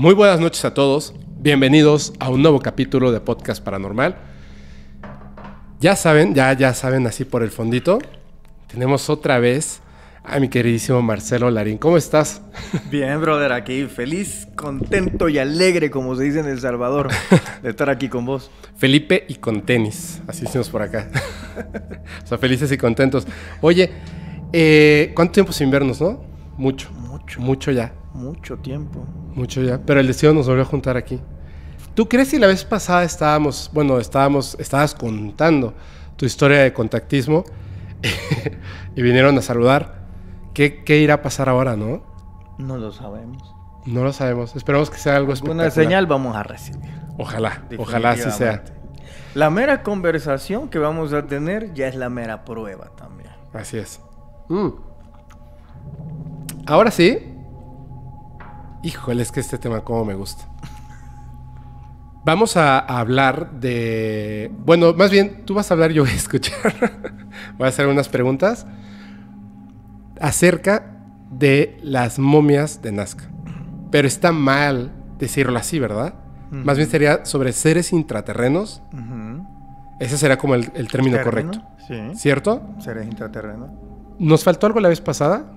Muy buenas noches a todos, bienvenidos a un nuevo capítulo de Podcast Paranormal. Ya saben así por el fondito, tenemos otra vez a mi queridísimo Marcelo Larín. ¿Cómo estás? Bien, brother, aquí feliz, contento y alegre, como se dice en El Salvador, de estar aquí con vos. Felipe y con tenis, así decimos por acá. O sea, felices y contentos. Oye, ¿cuánto tiempo sin vernos, no? Mucho tiempo, pero el destino nos volvió a juntar aquí. ¿Tú crees si la vez pasada estabas contando tu historia de contactismo y vinieron a saludar? ¿Qué irá a pasar ahora, no? No lo sabemos, esperamos que sea algo espectacular. Una señal vamos a recibir. Ojalá así sea. La mera conversación que vamos a tener ya es la mera prueba también. Así es. Ahora sí. Híjole, es que este tema como me gusta. Vamos a hablar de... Bueno, más bien, tú vas a hablar, yo voy a escuchar. Voy a hacer unas preguntas acerca de las momias de Nazca. Pero está mal decirlo así, ¿verdad? Uh-huh. Más bien sería sobre seres intraterrenos. Uh-huh. Ese será como el término correcto. Sí. ¿Cierto? Seres intraterrenos. ¿Nos faltó algo la vez pasada?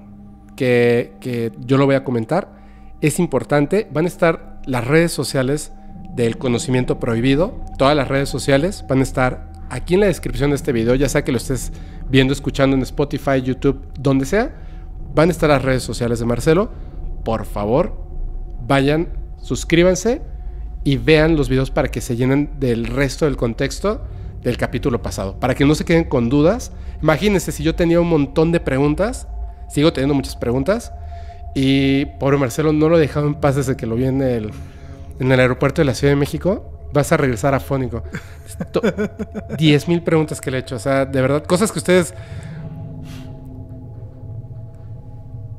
Que yo lo voy a comentar. Es importante, van a estar las redes sociales del conocimiento prohibido, todas las redes sociales van a estar aquí en la descripción de este video, ya sea que lo estés viendo, escuchando en Spotify, YouTube, donde sea, van a estar las redes sociales de Marcelo. Por favor, vayan, suscríbanse y vean los videos para que se llenen del resto del contexto del capítulo pasado, para que no se queden con dudas. Imagínense si yo tenía un montón de preguntas, sigo teniendo muchas preguntas. Y pobre Marcelo, no lo he dejado en paz desde que lo vi en el aeropuerto de la Ciudad de México. Vas a regresar afónico. 10,000 preguntas que le he hecho. O sea, de verdad, cosas que ustedes...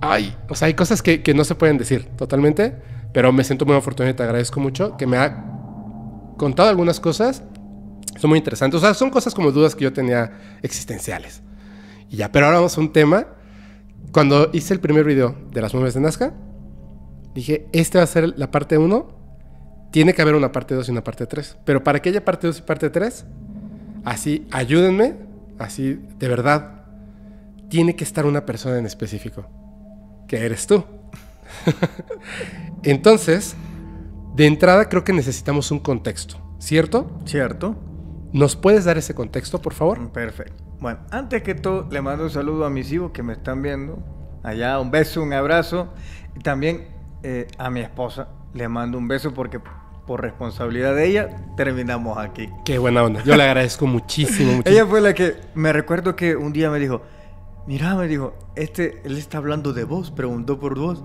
Ay, o sea, hay cosas que no se pueden decir totalmente, pero me siento muy afortunado y te agradezco mucho que me ha contado algunas cosas. Son muy interesantes. O sea, son cosas como dudas que yo tenía existenciales. Y ya, pero ahora vamos a un tema... Cuando hice el primer video de las momias de Nazca, dije, este va a ser la parte 1, tiene que haber una parte 2 y una parte 3. Pero para que haya parte 2 y parte 3, así, ayúdenme, así, de verdad, tiene que estar una persona en específico, que eres tú. Entonces, de entrada creo que necesitamos un contexto, ¿cierto? Cierto. ¿Nos puedes dar ese contexto, por favor? Perfecto. Bueno, antes que todo, le mando un saludo a mis hijos que me están viendo allá, un beso, un abrazo. Y también a mi esposa le mando un beso porque por responsabilidad de ella terminamos aquí. Qué buena onda, yo le agradezco muchísimo. Ella fue la que, me recuerdo que un día me dijo, mira, me dijo, él está hablando de vos, preguntó por vos.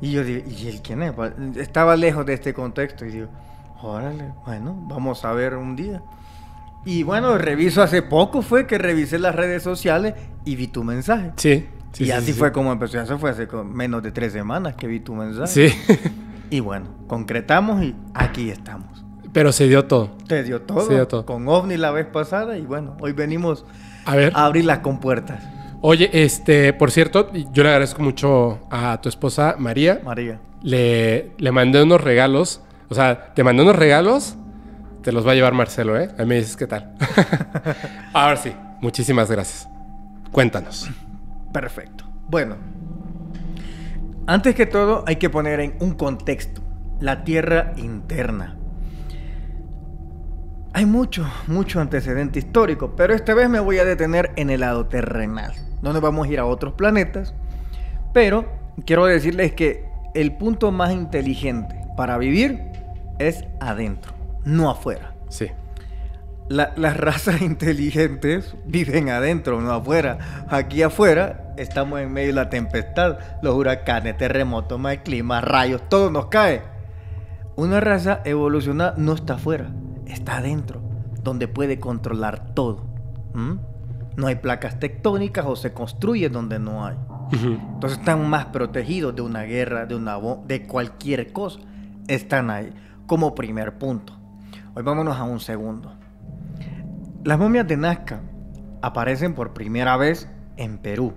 Y yo dije, ¿y él quién es? Estaba lejos de este contexto y digo, órale, bueno, vamos a ver un día. Y bueno, hace poco fue que revisé las redes sociales y vi tu mensaje. Sí. Y así fue como empezó. Eso fue hace menos de 3 semanas que vi tu mensaje. Sí. Y bueno, concretamos y aquí estamos. Pero se dio todo. Se dio todo. Con OVNI la vez pasada y bueno, hoy venimos a abrir las compuertas. Oye, por cierto, yo le agradezco mucho a tu esposa María. Le mandé unos regalos. O sea, te mandé unos regalos. Te los va a llevar Marcelo, ¿eh? Ahí me dices qué tal. Ahora sí, muchísimas gracias. Cuéntanos. Perfecto. Bueno, antes que todo hay que poner en un contexto. La Tierra interna. Hay mucho antecedente histórico, pero esta vez me voy a detener en el lado terrenal. No nos vamos a ir a otros planetas, pero quiero decirles que el punto más inteligente para vivir es adentro. No afuera. Sí. Las razas inteligentes viven adentro, no afuera. Aquí afuera estamos en medio de la tempestad, los huracanes, terremotos, mal clima, rayos, todo nos cae. Una raza evolucionada no está afuera, está adentro, donde puede controlar todo. No hay placas tectónicas o se construye donde no hay. Uh-huh. Entonces están más protegidos de una guerra, de cualquier cosa. Están ahí como primer punto. Hoy vámonos a un segundo. Las momias de Nazca aparecen por primera vez en Perú.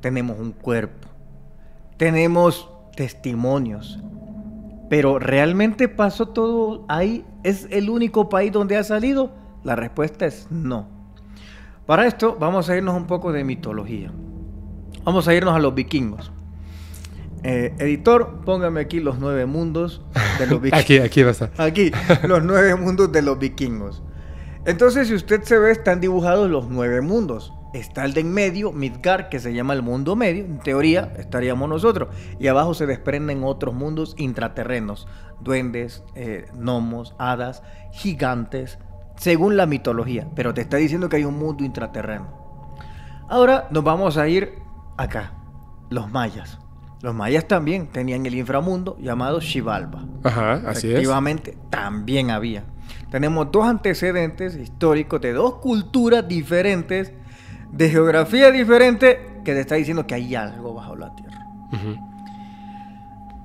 Tenemos un cuerpo. Tenemos testimonios. Pero ¿realmente pasó todo ahí? ¿Es el único país donde ha salido? La respuesta es no. Para esto vamos a irnos un poco de mitología. Vamos a irnos a los vikingos. Editor, póngame aquí los 9 mundos de los vikingos. Aquí va a estar. Aquí, los 9 mundos de los vikingos. Entonces, si usted se ve, están dibujados los 9 mundos. Está el de en medio, Midgard, que se llama el mundo medio. En teoría, estaríamos nosotros. Y abajo se desprenden otros mundos intraterrenos. Duendes, gnomos, hadas, gigantes, según la mitología. Pero te está diciendo que hay un mundo intraterreno. Ahora nos vamos a ir acá, los mayas. Los mayas también tenían el inframundo llamado Xibalba. Ajá, así es. Efectivamente, también había. Tenemos 2 antecedentes históricos de 2 culturas diferentes, de geografía diferente, que te está diciendo que hay algo bajo la tierra. Uh-huh.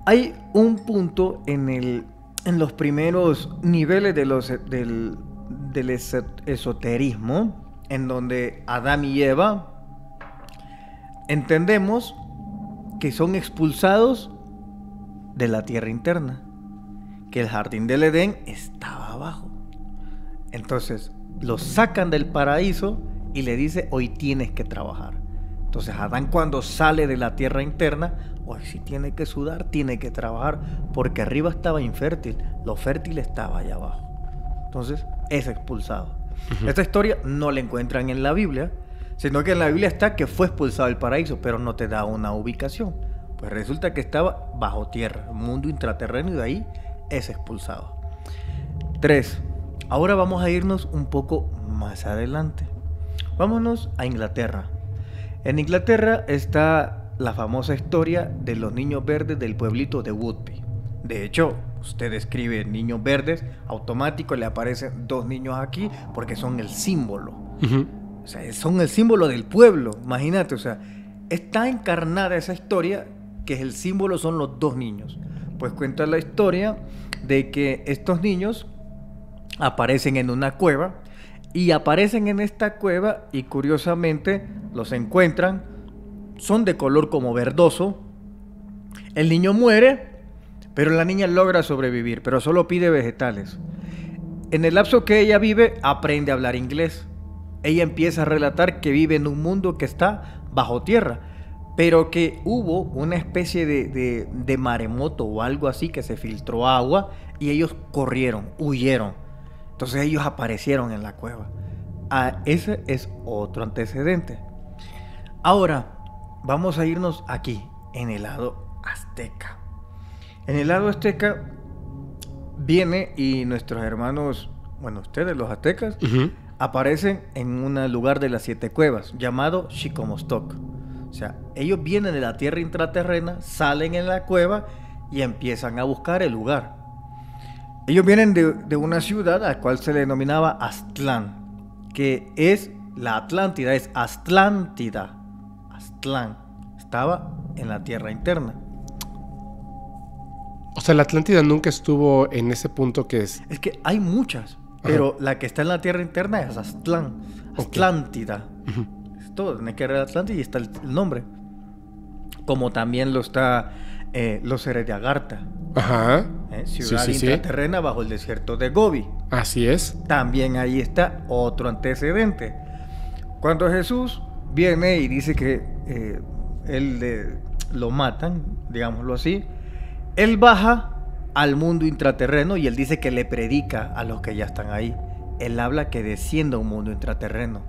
Hay un punto en los primeros niveles del esoterismo, en donde Adán y Eva entendemos que son expulsados de la tierra interna, que el jardín del Edén estaba abajo. Entonces los sacan del paraíso y le dice: hoy tienes que trabajar. Entonces Adán, cuando sale de la tierra interna, hoy sí tiene que sudar, tiene que trabajar, porque arriba estaba infértil, lo fértil estaba allá abajo. Entonces es expulsado. Uh-huh. Esta historia no la encuentran en la Biblia, sino que en la Biblia está que fue expulsado del paraíso, pero no te da una ubicación. Pues resulta que estaba bajo tierra, un mundo intraterreno, y de ahí es expulsado. 3. Ahora vamos a irnos un poco más adelante. Vámonos a Inglaterra. En Inglaterra está la famosa historia de los niños verdes del pueblito de Whitby. De hecho, usted escribe niños verdes, automático le aparecen 2 niños aquí, porque son el símbolo. Uh-huh. O sea, son el símbolo del pueblo, imagínate, o sea, está encarnada esa historia, que es el símbolo, son los 2 niños. Pues cuenta la historia de que estos niños aparecen en una cueva, y aparecen en esta cueva, y curiosamente los encuentran, son de color como verdoso, el niño muere, pero la niña logra sobrevivir, pero solo pide vegetales. En el lapso que ella vive, aprende a hablar inglés. Ella empieza a relatar que vive en un mundo que está bajo tierra, pero que hubo una especie de maremoto o algo así, que se filtró agua y ellos corrieron, huyeron. Entonces ellos aparecieron en la cueva. Ah, ese es otro antecedente. Ahora vamos a irnos aquí, en el lado azteca. En el lado azteca viene, y nuestros hermanos, bueno, ustedes los aztecas, uh-huh, aparecen en un lugar de las 7 cuevas llamado Chicomostoc. O sea, ellos vienen de la tierra intraterrena, salen en la cueva y empiezan a buscar el lugar. Ellos vienen de una ciudad a la cual se le denominaba Aztlán, que es la Atlántida, es Atlántida. Aztlán estaba en la tierra interna. O sea, la Atlántida nunca estuvo en ese punto que es... Es que hay muchas. Pero ajá, la que está en la tierra interna es Aztlán, Atlántida. Okay. Es todo, tiene que ver Atlántida y está el nombre. Como también lo está los seres de Agartha. Ajá. Ciudad intraterrena, sí, bajo el desierto de Gobi. Así es. También ahí está otro antecedente. Cuando Jesús viene y dice que lo matan, digámoslo así, él baja al mundo intraterreno y él dice que le predica a los que ya están ahí. Él habla que descienda a un mundo intraterreno.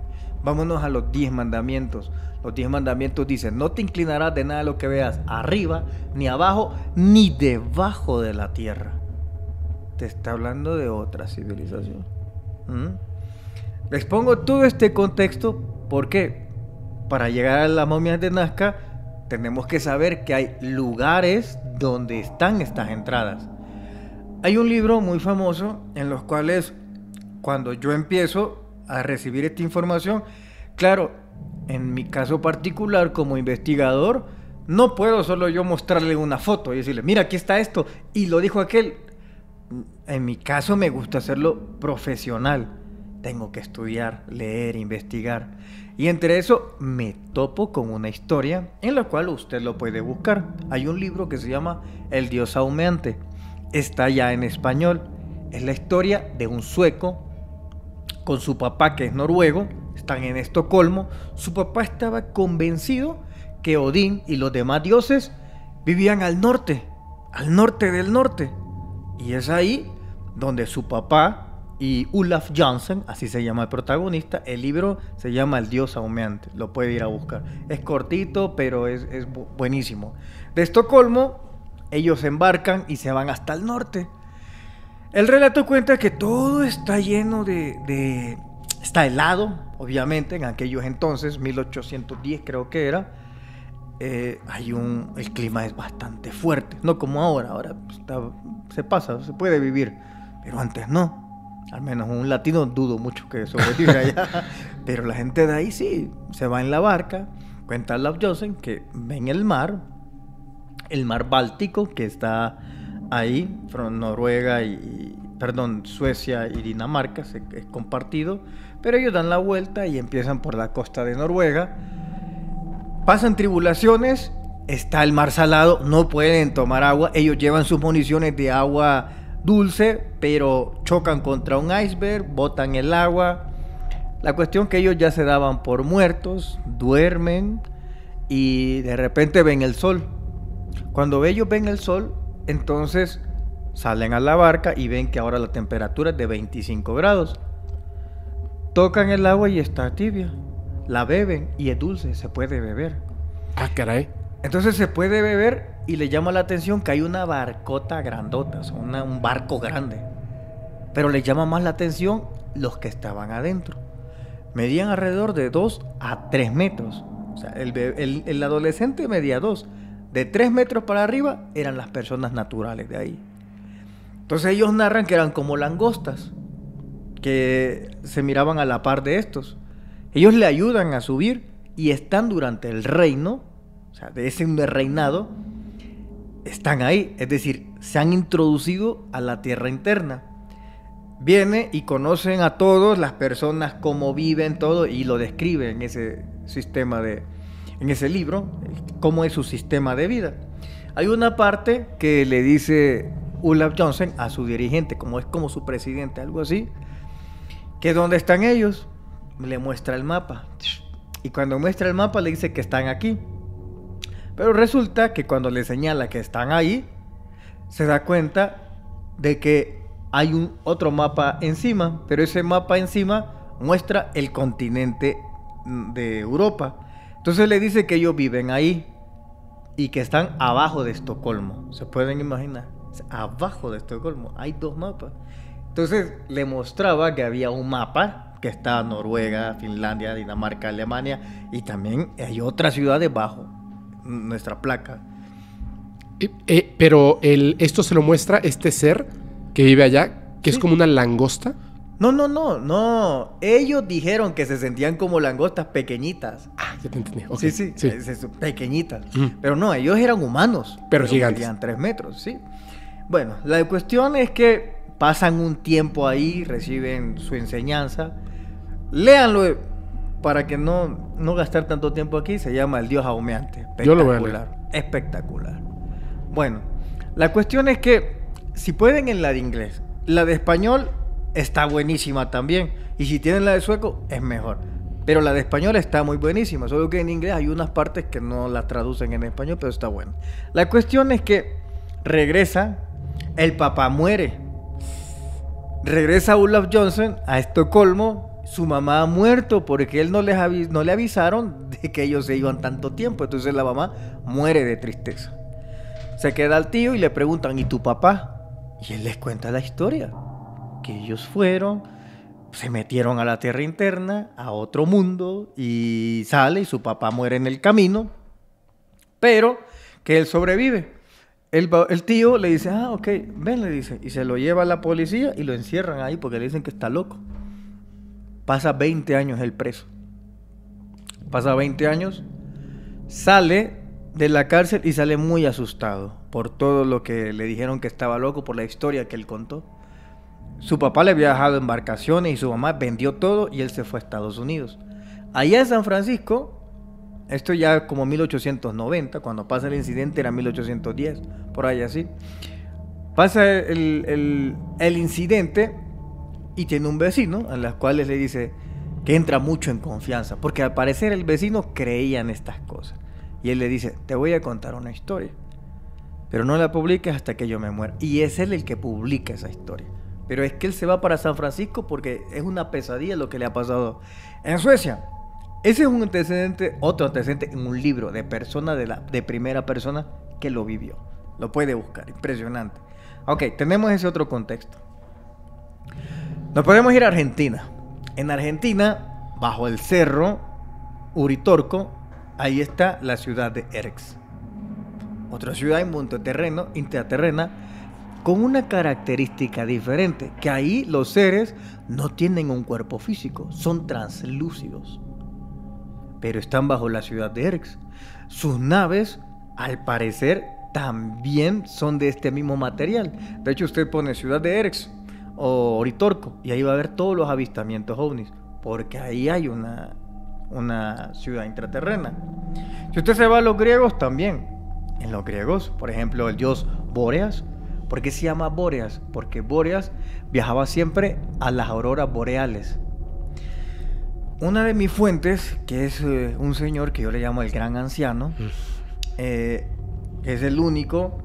Vámonos a los 10 mandamientos. Los 10 mandamientos dicen: no te inclinarás de nada de lo que veas arriba, ni abajo, ni debajo de la tierra. Te está hablando de otra civilización. ¿Mm? Les pongo todo este contexto porque para llegar a las momias de Nazca tenemos que saber que hay lugares donde están estas entradas. Hay un libro muy famoso en los cuales, cuando yo empiezo a recibir esta información, claro, en mi caso particular como investigador, no puedo solo yo mostrarle una foto y decirle: mira, aquí está esto, y lo dijo aquel. En mi caso me gusta hacerlo profesional. Tengo que estudiar, leer, investigar. Y entre eso me topo con una historia en la cual usted lo puede buscar. Hay un libro que se llama El Dios Humeante, está ya en español. Es la historia de un sueco con su papá, que es noruego. Están en Estocolmo. Su papá estaba convencido que Odín y los demás dioses vivían al norte del norte. Y es ahí donde su papá y Olaf Jansen, así se llama el protagonista. El libro se llama El Dios Humeante, lo puede ir a buscar. Es cortito, pero es buenísimo. De Estocolmo, ellos embarcan y se van hasta el norte. El relato cuenta que todo está lleno de... Está helado, obviamente, en aquellos entonces, 1810 creo que era. El clima es bastante fuerte, no como ahora. Ahora se puede vivir, pero antes no. Al menos un latino dudo mucho que sobreviva allá. Pero la gente de ahí sí, se va en la barca. Cuenta Olaf Jansen que ven el mar Báltico que está ahí, Noruega y Suecia y Dinamarca, es compartido. Pero ellos dan la vuelta y empiezan por la costa de Noruega. Pasan tribulaciones, está el mar salado, no pueden tomar agua. Ellos llevan sus municiones de agua dulce, pero chocan contra un iceberg, botan el agua. La cuestión que ellos ya se daban por muertos, duermen y de repente ven el sol. Cuando ellos ven el sol, entonces salen a la barca y ven que ahora la temperatura es de 25 grados. Tocan el agua y está tibia. La beben y es dulce, se puede beber. Ah, caray. Entonces se puede beber. Y le llama la atención que hay una barcota grandota, un barco grande. Pero le llama más la atención los que estaban adentro. Medían alrededor de 2 a 3 metros. O sea, el adolescente medía 2. De 3 metros para arriba eran las personas naturales de ahí. Entonces ellos narran que eran como langostas, que se miraban a la par de estos. Ellos le ayudan a subir y están durante el reino, o sea, de ese reinado. Están ahí, es decir, se han introducido a la tierra interna. Viene y conocen a todos, las personas, cómo viven, todo, y lo describen en ese sistema en ese libro, cómo es su sistema de vida. Hay una parte que le dice Olaf Jansen a su dirigente, como es como su presidente, algo así, que dónde están ellos, le muestra el mapa. Y cuando muestra el mapa le dice que están aquí. Pero resulta que cuando le señala que están ahí, se da cuenta de que hay otro mapa encima, pero ese mapa encima muestra el continente de Europa. Entonces le dice que ellos viven ahí y que están abajo de Estocolmo. ¿Se pueden imaginar? Abajo de Estocolmo hay dos mapas. Entonces le mostraba que había un mapa que está Noruega, Finlandia, Dinamarca, Alemania, y también hay otra ciudad debajo. Nuestra placa. Pero esto se lo muestra este ser que vive allá, que sí. Es como una langosta. No. Ellos dijeron que se sentían como langostas pequeñitas. Ah, ya te entendí. Okay. Sí. Pequeñitas. Mm. Pero no, ellos eran humanos. Pero gigantes. Medían 3 metros, sí. Bueno, la cuestión es que pasan un tiempo ahí, reciben su enseñanza. Léanlo para que no gastar tanto tiempo aquí. Se llama El Dios Humeante. Espectacular. Yo lo voy a leer. Espectacular. Bueno, la cuestión es que si pueden en la de inglés, la de español está buenísima también, y si tienen la de sueco es mejor, pero la de español está muy buenísima, solo que en inglés hay unas partes que no las traducen en español, pero está buena. La cuestión es que regresa, el papá muere, regresa Olaf Jansen a Estocolmo. Su mamá ha muerto porque él no le avisaron de que ellos se iban tanto tiempo. Entonces la mamá muere de tristeza. Se queda el tío y le preguntan, ¿y tu papá? Y él les cuenta la historia. Que ellos fueron, se metieron a la tierra interna, a otro mundo, y sale y su papá muere en el camino. Pero que él sobrevive. El tío le dice, ah, ok, ven, le dice. Y se lo lleva a la policía y lo encierran ahí porque le dicen que está loco. Pasa 20 años el preso. Pasa 20 años, sale de la cárcel y sale muy asustado por todo lo que le dijeron que estaba loco, por la historia que él contó. Su papá le había dejado embarcaciones y su mamá vendió todo y él se fue a Estados Unidos. Allá en San Francisco, esto ya como 1890, cuando pasa el incidente era 1810, por ahí así. Pasa el incidente y tiene un vecino a las cuales le dice que entra mucho en confianza, porque al parecer el vecino creía en estas cosas. Y él le dice, te voy a contar una historia, pero no la publiques hasta que yo me muera. Y es él el que publica esa historia. Pero es que él se va para San Francisco porque es una pesadilla lo que le ha pasado en Suecia. Ese es un antecedente, otro antecedente en un libro de persona, de primera persona que lo vivió. Lo puede buscar, impresionante. Ok, tenemos ese otro contexto. Nos podemos ir a Argentina. En Argentina, bajo el cerro Uritorco, ahí está la ciudad de Erex. Otra ciudad en mundo terreno, intraterrena, con una característica diferente, que ahí los seres no tienen un cuerpo físico, son translúcidos, pero están bajo la ciudad de Erex. Sus naves, al parecer, también son de este mismo material. De hecho, usted pone ciudad de Erex o Oritorco y ahí va a ver todos los avistamientos ovnis, porque ahí hay una ciudad intraterrena. Si usted se va a los griegos también, en los griegos, por ejemplo, el dios Bóreas. ¿Por qué se llama Bóreas? Porque Bóreas viajaba siempre a las auroras boreales. Una de mis fuentes, que es un señor que yo le llamo el gran anciano, es el único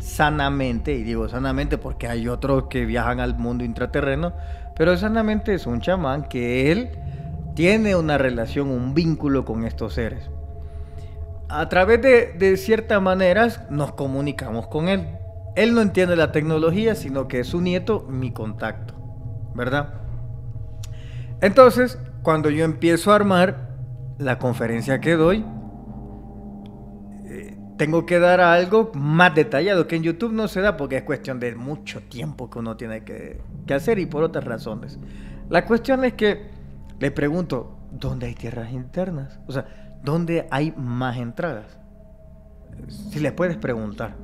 sanamente, y digo sanamente porque hay otros que viajan al mundo intraterreno, pero sanamente es un chamán que él tiene una relación, un vínculo con estos seres. A través de ciertas maneras nos comunicamos con él. Él no entiende la tecnología, sino que es su nieto mi contacto, ¿verdad? Entonces, cuando yo empiezo a armar la conferencia que doy, tengo que dar algo más detallado, que en YouTube no se da porque es cuestión de mucho tiempo que uno tiene que hacer y por otras razones. La cuestión es que le pregunto, ¿dónde hay tierras internas? O sea, ¿dónde hay más entradas? Si les puedes preguntar.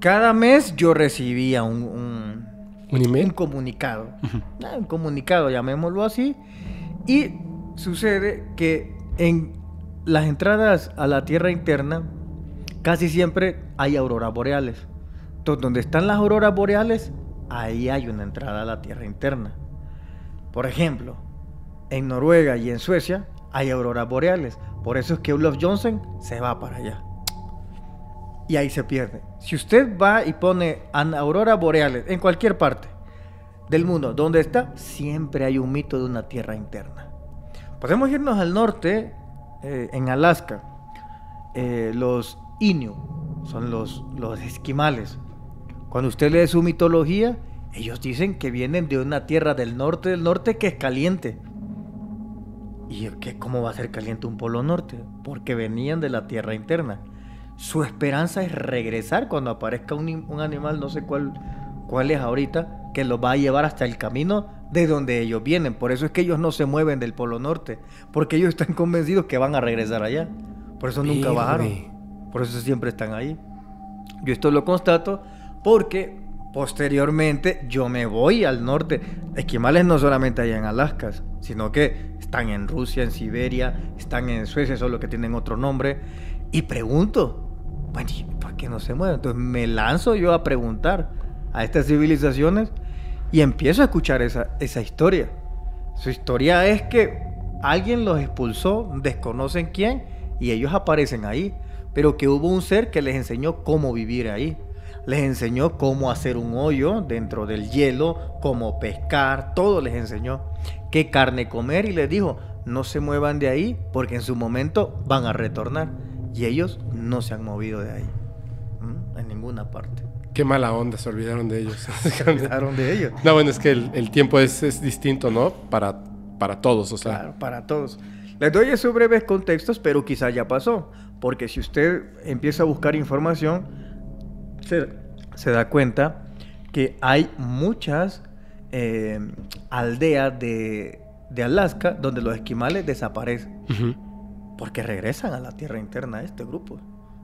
Cada mes yo recibía un comunicado. Uh-huh. Un comunicado, llamémoslo así. Y sucede que en las entradas a la tierra interna casi siempre hay auroras boreales. Entonces, donde están las auroras boreales, ahí hay una entrada a la tierra interna. Por ejemplo, en Noruega y en Suecia hay auroras boreales. Por eso es que Olaf Jansen se va para allá. Y ahí se pierde. Si usted va y pone auroras boreales en cualquier parte del mundo, donde está, siempre hay un mito de una tierra interna. Podemos irnos al norte, en Alaska. Los Inuit son los esquimales. Cuando usted lee su mitología, ellos dicen que vienen de una tierra del norte que es caliente. ¿Y qué, cómo va a ser caliente un polo norte? Porque venían de la tierra interna. Su esperanza es regresar cuando aparezca un animal, no sé cuál es ahorita, que los va a llevar hasta el camino de donde ellos vienen. Por eso es que ellos no se mueven del polo norte, porque ellos están convencidos que van a regresar allá. Por eso nunca bajaron, por eso siempre están ahí. Yo esto lo constato porque posteriormente yo me voy al norte. Esquimales no solamente allá en Alaska, sino que están en Rusia, en Siberia, están en Suecia, solo que tienen otro nombre. Y pregunto, bueno, ¿por qué no se mueven? Entonces me lanzo yo a preguntar a estas civilizaciones y empiezo a escuchar esa historia. Su historia es que alguien los expulsó, desconocen quién, y ellos aparecen ahí. Pero que hubo un ser que les enseñó cómo vivir ahí. Les enseñó cómo hacer un hoyo dentro del hielo, cómo pescar, todo les enseñó. Qué carne comer, y les dijo, no se muevan de ahí porque en su momento van a retornar. Y ellos no se han movido de ahí, en ninguna parte. Qué mala onda, se olvidaron de ellos. Se olvidaron de ellos. No, bueno, es que el tiempo es distinto, ¿no? Para todos, o sea. Claro, para todos. Les doy esos breves contextos, pero quizá ya pasó. Porque si usted empieza a buscar información, se da cuenta que hay muchas aldeas de Alaska donde los esquimales desaparecen. Uh-huh. Porque regresan a la tierra interna de este grupo.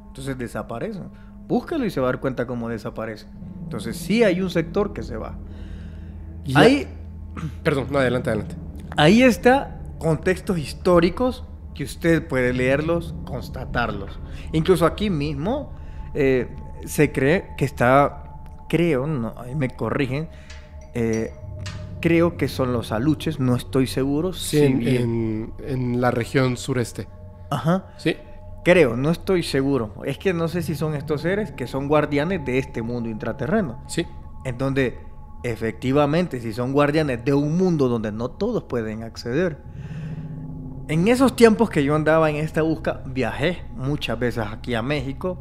Entonces desaparecen. Búscalo y se va a dar cuenta cómo desaparecen. Entonces sí hay un sector que se va. Y ahí... Perdón, no, adelante. Ahí está contextos históricos que usted puede leerlos, constatarlos. Incluso aquí mismo se cree que está creo, no, me corrigen, creo que son los aluches, no estoy seguro. Sí, si bien... en la región sureste. Ajá. Sí. Creo, no estoy seguro. Es que no sé si son estos seres que son guardianes de este mundo intraterreno. Sí. En donde, efectivamente, si son guardianes de un mundo donde no todos pueden acceder. En esos tiempos que yo andaba en esta busca, viajé muchas veces aquí a México,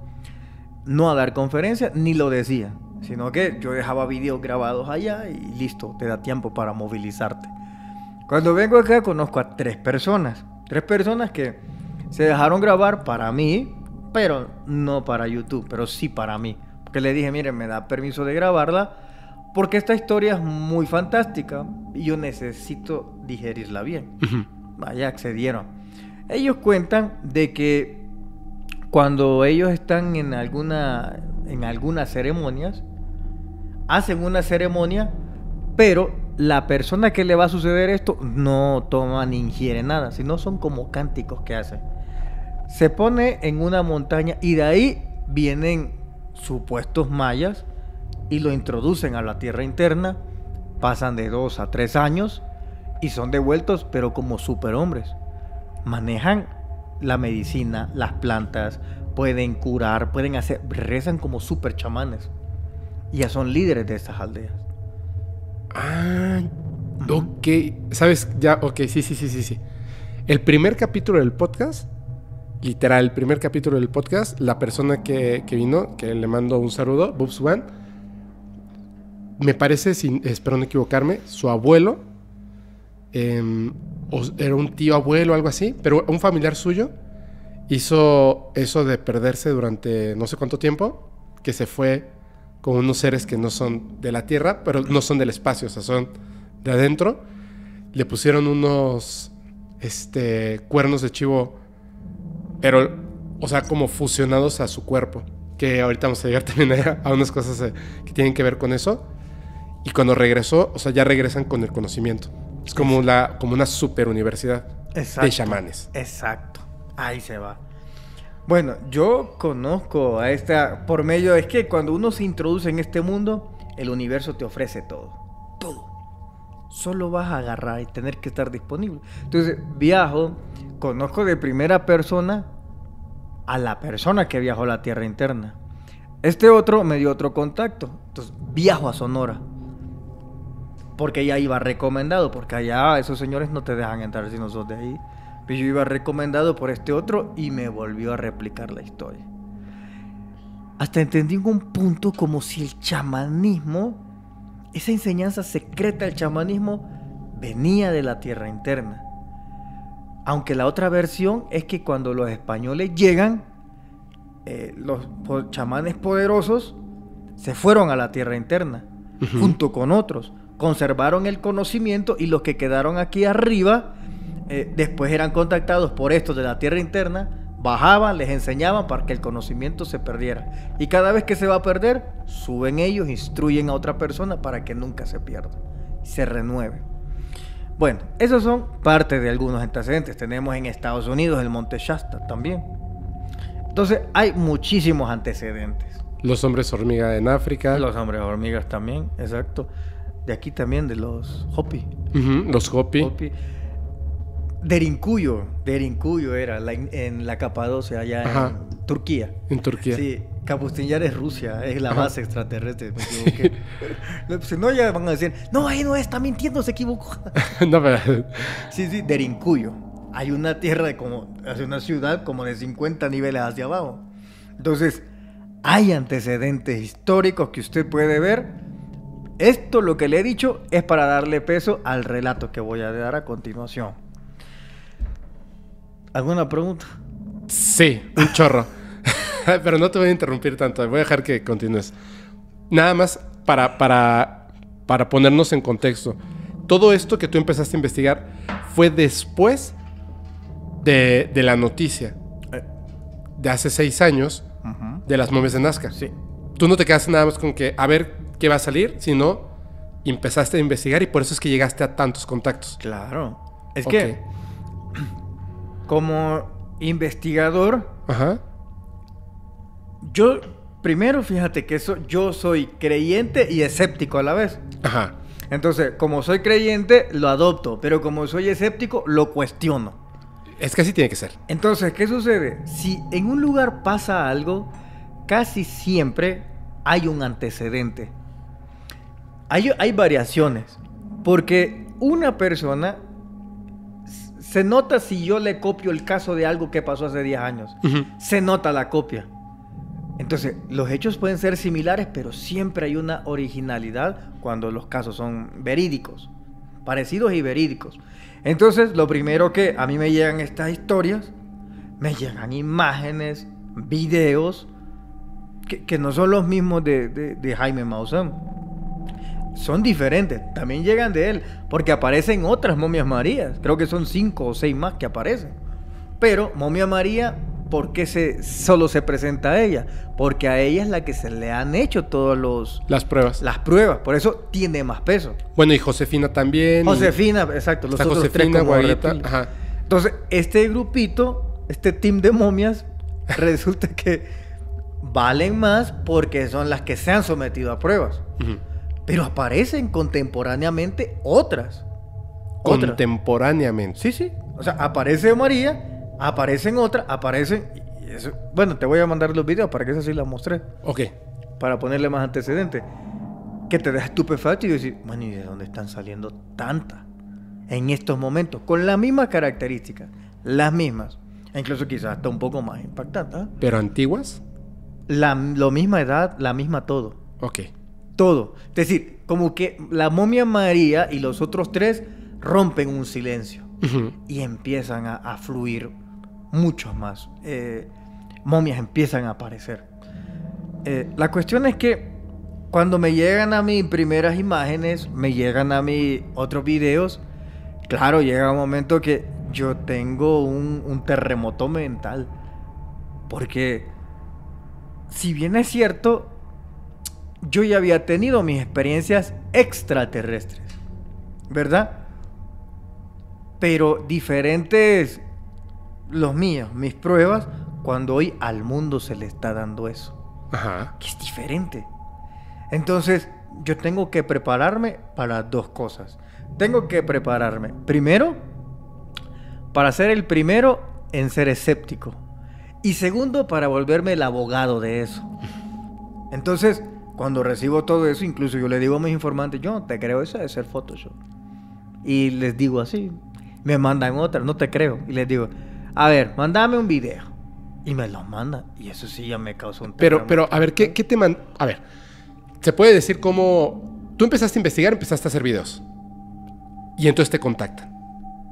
no a dar conferencias, ni lo decía, sino que yo dejaba videos grabados allá y listo, te da tiempo para movilizarte. Cuando vengo acá conozco a tres personas que se dejaron grabar para mí, pero no para YouTube, pero sí para mí, porque le dije, miren, me da permiso de grabarla, porque esta historia es muy fantástica y yo necesito digerirla bien. Vaya, accedieron. Ellos cuentan de que cuando ellos están en algunas ceremonias, hacen una ceremonia, pero la persona que le va a suceder esto no toma ni ingiere nada, sino son como cánticos que hacen. Se pone en una montaña y de ahí vienen supuestos mayas y lo introducen a la tierra interna, pasan de 2 a 3 años y son devueltos, pero como superhombres. Manejan la medicina, las plantas, pueden curar, pueden hacer, rezan como super chamanes. Y ya son líderes de estas aldeas. Ah, ok. ¿Sabes? Ya, ok, sí. El primer capítulo del podcast, literal, la persona que vino, que le mando un saludo, Bubs One, me parece, espero no equivocarme, su abuelo, era un tío abuelo, algo así, pero un familiar suyo hizo eso de perderse durante no sé cuánto tiempo, que se fue con unos seres que no son de la tierra, pero no son del espacio, o sea, son de adentro. Le pusieron unos cuernos de chivo, pero, o sea, como fusionados a su cuerpo, que ahorita vamos a llegar también a unas cosas que tienen que ver con eso. Y cuando regresó, o sea, ya regresan con el conocimiento. Es como, como una super universidad de chamanes. Exacto, ahí se va. Bueno, yo conozco a esta por medio... Es que cuando uno se introduce en este mundo, el universo te ofrece todo. Todo. Solo vas a agarrar y tener que estar disponible. Entonces viajo, conozco de primera persona a la persona que viajó a la tierra interna. Este otro me dio otro contacto. Entonces viajo a Sonora, porque ya iba recomendado, porque allá esos señores no te dejan entrar si no sos de ahí. Pero yo iba recomendado por este otro y me volvió a replicar la historia. Hasta entendí en un punto como si el chamanismo, esa enseñanza secreta del chamanismo, venía de la tierra interna. Aunque la otra versión es que cuando los españoles llegan, los chamanes poderosos se fueron a la tierra interna, junto con otros. Conservaron el conocimiento y los que quedaron aquí arriba después eran contactados por estos de la tierra interna, bajaban, les enseñaban para que el conocimiento se perdiera. Y cada vez que se va a perder, suben ellos, instruyen a otra persona para que nunca se pierda, se renueve. Bueno, esos son parte de algunos antecedentes. Tenemos en Estados Unidos el Monte Shasta también. Entonces hay muchísimos antecedentes. Los hombres hormiga en África. Los hombres hormigas también, exacto. De aquí también, de los Hopi. Los Hopi. Derinkuyo era en la Capadocia, allá en Turquía. En Turquía. Sí, Kapustinyar es Rusia, es la base extraterrestre. Me equivoqué. Si no, ya van a decir, no, ahí no está mintiendo, se equivocó. No, pero... Sí, Derinkuyo. Hay una tierra hace una ciudad como de 50 niveles hacia abajo. Entonces, hay antecedentes históricos que usted puede ver. Esto, lo que le he dicho, es para darle peso al relato que voy a dar a continuación. ¿Alguna pregunta? Sí, un chorro. Pero no te voy a interrumpir tanto, voy a dejar que continúes. Nada más para ponernos en contexto. Todo esto que tú empezaste a investigar fue después de la noticia de hace 6 años de las momias de Nazca. Sí. Tú no te quedaste nada más con que, a ver... ¿Qué va a salir? Si no, empezaste a investigar y por eso es que llegaste a tantos contactos. Claro. Es que, como investigador, yo Primero, fíjate que eso, yo soy creyente y escéptico a la vez. Ajá. Entonces, como soy creyente, lo adopto, pero como soy escéptico, lo cuestiono. Es que así tiene que ser. Entonces, ¿qué sucede? Si en un lugar pasa algo, casi siempre hay un antecedente. Hay variaciones, porque una persona se nota si yo le copio el caso de algo que pasó hace 10 años. Uh-huh. Se nota la copia. Entonces, los hechos pueden ser similares, pero siempre hay una originalidad cuando los casos son verídicos, parecidos y verídicos. Entonces, lo primero que a mí me llegan estas historias, me llegan imágenes, videos, que no son los mismos de Jaime Maussan. Son diferentes, también llegan de él, porque aparecen otras momias marías. Creo que son 5 o 6 más que aparecen. Pero momia maría... ¿Por qué solo se presenta a ella? Porque a ella es la que se le han hecho todas las pruebas. Las pruebas, por eso tiene más peso. Bueno, y Josefina también. Josefina, y... exacto. Los otros Josefina, Guaguita. Ajá. Entonces, este grupito, este team de momias, resulta que valen más porque son las que se han sometido a pruebas. Uh-huh. Pero aparecen contemporáneamente otras. Contemporáneamente. Sí, sí. O sea, aparece María... Aparecen otras, aparecen... Bueno, te voy a mandar los videos para que eso sí las mostré. Ok. Para ponerle más antecedentes. Que te deja estupefacto y decir, bueno, ¿y de dónde están saliendo tantas en estos momentos? Con las mismas características, las mismas. E incluso quizás hasta un poco más impactantes. ¿Eh? ¿Pero antiguas? La misma edad, la misma todo. Ok. Todo. Es decir, como que la momia María y los otros tres rompen un silencio. Uh-huh. Y empiezan a fluir muchos más. Momias empiezan a aparecer. La cuestión es que cuando me llegan a mí primeras imágenes, me llegan a mí otros videos, claro, llega un momento que yo tengo un terremoto mental. Porque, si bien es cierto, yo ya había tenido mis experiencias extraterrestres, ¿verdad? Pero diferentes los míos, mis pruebas, cuando hoy al mundo se le está dando eso. Ajá. Que es diferente. Entonces, yo tengo que prepararme para dos cosas. Tengo que prepararme, primero, para ser el primero en ser escéptico. Y segundo, para volverme el abogado de eso. Entonces, cuando recibo todo eso, incluso yo le digo a mis informantes, yo no te creo, eso de ser Photoshop. Y les digo así... Me mandan otra, no te creo. Y les digo, a ver, mándame un video. Y me los mandan. Y eso sí ya me causa un tema. Pero a ver, ¿qué te mandan? A ver, se puede decir cómo... Tú empezaste a investigar, empezaste a hacer videos. Y entonces te contactan.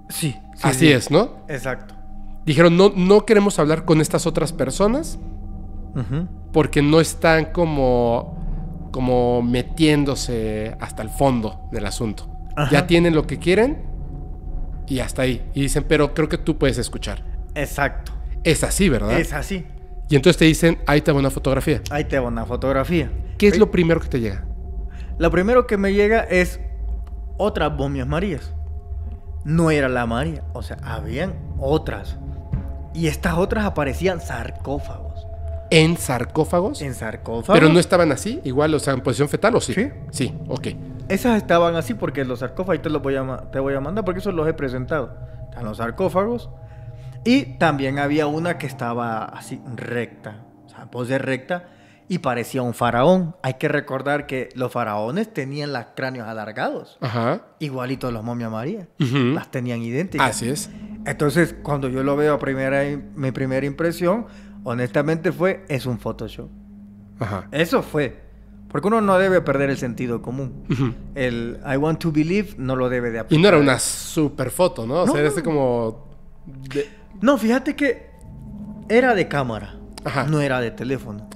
Sí. Así es, ¿no? Exacto. Dijeron, no queremos hablar con estas otras personas. Uh-huh. Porque no están como metiéndose hasta el fondo del asunto. Ajá. Ya tienen lo que quieren... Y hasta ahí. Y dicen, pero creo que tú puedes escuchar. Exacto. Es así, ¿verdad? Es así. Y entonces te dicen, ahí te va una fotografía. Ahí te va una fotografía. ¿Qué es lo primero que te llega? Lo primero que me llega es otras momias marías. No era la María. O sea, habían otras. Y estas otras aparecían sarcófagos. ¿En sarcófagos? En sarcófagos. ¿Pero no estaban así? Igual, o sea, en posición fetal, ¿o sí? Sí. Sí, ok. Esas estaban así porque los sarcófagos, te voy a mandar porque esos los he presentado. Están los sarcófagos. Y también había una que estaba así recta, o sea, pose recta, y parecía un faraón. Hay que recordar que los faraones tenían los cráneos alargados. Ajá. Igualito a los momias marías. Uh-huh. Las tenían idénticas. Así es. Entonces, cuando yo lo veo mi primera impresión, honestamente fue, es un Photoshop. Ajá. Eso fue. Porque uno no debe perder el sentido común. Uh-huh. El I want to believe no lo debe de aplicar. Y no era una super foto, ¿no? O sea, era este como... No, fíjate que era de cámara. Ajá. No era de teléfono.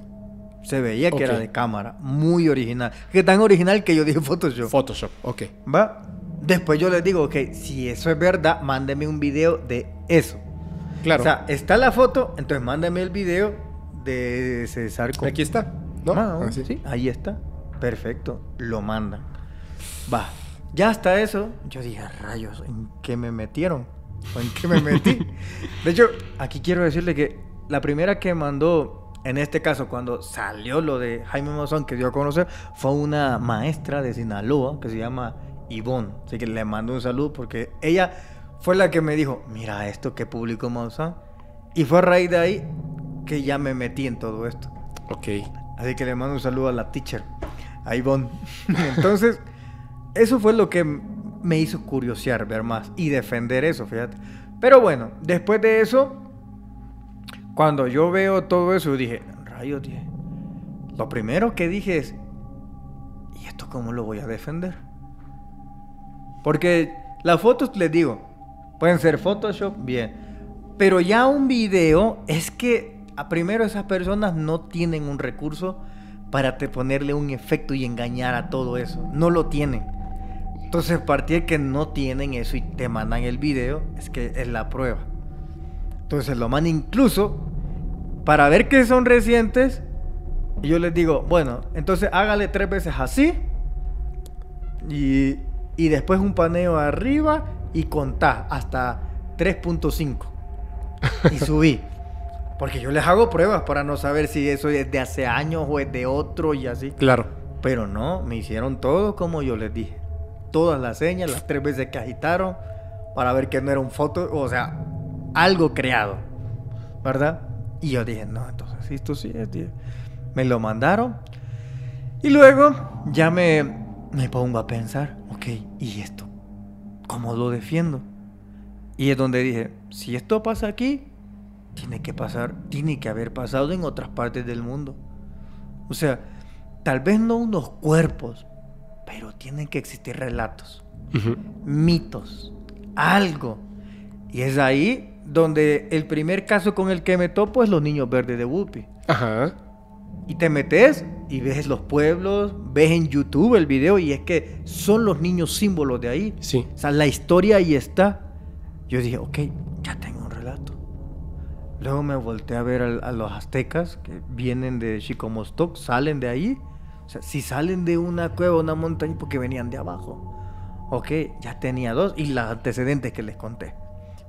Se veía que era de cámara. Muy original. Que tan original que yo dije Photoshop. Photoshop, ok. ¿Va? Después yo les digo, ok, si eso es verdad, mándeme un video de eso. Claro. O sea, está la foto, entonces mándame el video de César. Aquí está. ¿No? Ah, sí, ahí está. Perfecto, lo mandan. Va, ya hasta eso. Yo dije, rayos, ¿en qué me metieron? ¿O en qué me metí? De hecho, aquí quiero decirle que la primera que mandó En este caso, cuando salió lo de Jaime Maussan, que dio a conocer, fue una maestra de Sinaloa que se llama Ivonne. Así que le mando un saludo porque ella fue la que me dijo, mira esto que publicó Maussan. Y fue a raíz de ahí que ya me metí en todo esto. Ok. Así que le mando un saludo a la teacher, a Ivonne. Entonces, eso fue lo que me hizo curiosear, ver más y defender eso, fíjate. Pero bueno, después de eso, cuando yo veo todo eso, dije, rayos, tío. Lo primero que dije es, ¿y esto cómo lo voy a defender? Porque las fotos, les digo, pueden ser Photoshop, bien. Pero ya un video, es que primero esas personas no tienen un recurso para ponerle un efecto y engañar a todo eso. No lo tienen. Entonces, a partir de que no tienen eso y te mandan el video, es que es la prueba. Entonces lo mandan incluso para ver que son recientes. Y yo les digo, bueno, entonces hágale 3 veces así. Y después un paneo arriba y contá hasta 3.5. Y subí. Porque yo les hago pruebas para no saber si eso es de hace años o es de otro y así. Claro. Pero no, me hicieron todo como yo les dije. Todas las señas, las 3 veces que agitaron para ver que no era un foto, o sea, algo creado, ¿verdad? Y yo dije, no, entonces esto sí es, tío. Me lo mandaron y luego ya me pongo a pensar, ok, ¿y esto? ¿Cómo lo defiendo? Y es donde dije, si esto pasa aquí, tiene que haber pasado en otras partes del mundo. O sea, tal vez no unos cuerpos, pero tienen que existir relatos, uh-huh, mitos, algo. Y es ahí donde el primer caso con el que me topo es los niños verdes de Whoopi. Ajá. Y te metes y ves los pueblos, ves en YouTube el video y es que son los niños símbolos de ahí. Sí. O sea, la historia ahí está. Yo dije, ok, ya tengo un relato. Luego me volteé a ver a los aztecas que vienen de Chicomostoc, salen de ahí. O sea, si salen de una cueva o una montaña, porque venían de abajo. Ok, ya tenía 2 y los antecedentes que les conté.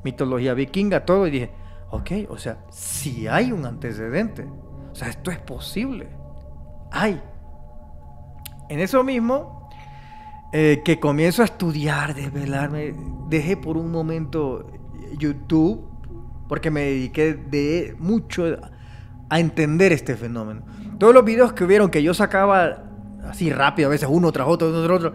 Mitología vikinga, todo. Y dije, ok, o sea, si hay un antecedente. O sea, esto es posible. Hay. En eso mismo, que comienzo a estudiar, desvelarme, dejé por un momento YouTube, porque me dediqué de mucho a entender este fenómeno. Todos los videos que vieron que yo sacaba así rápido, a veces uno tras otro, uno tras otro.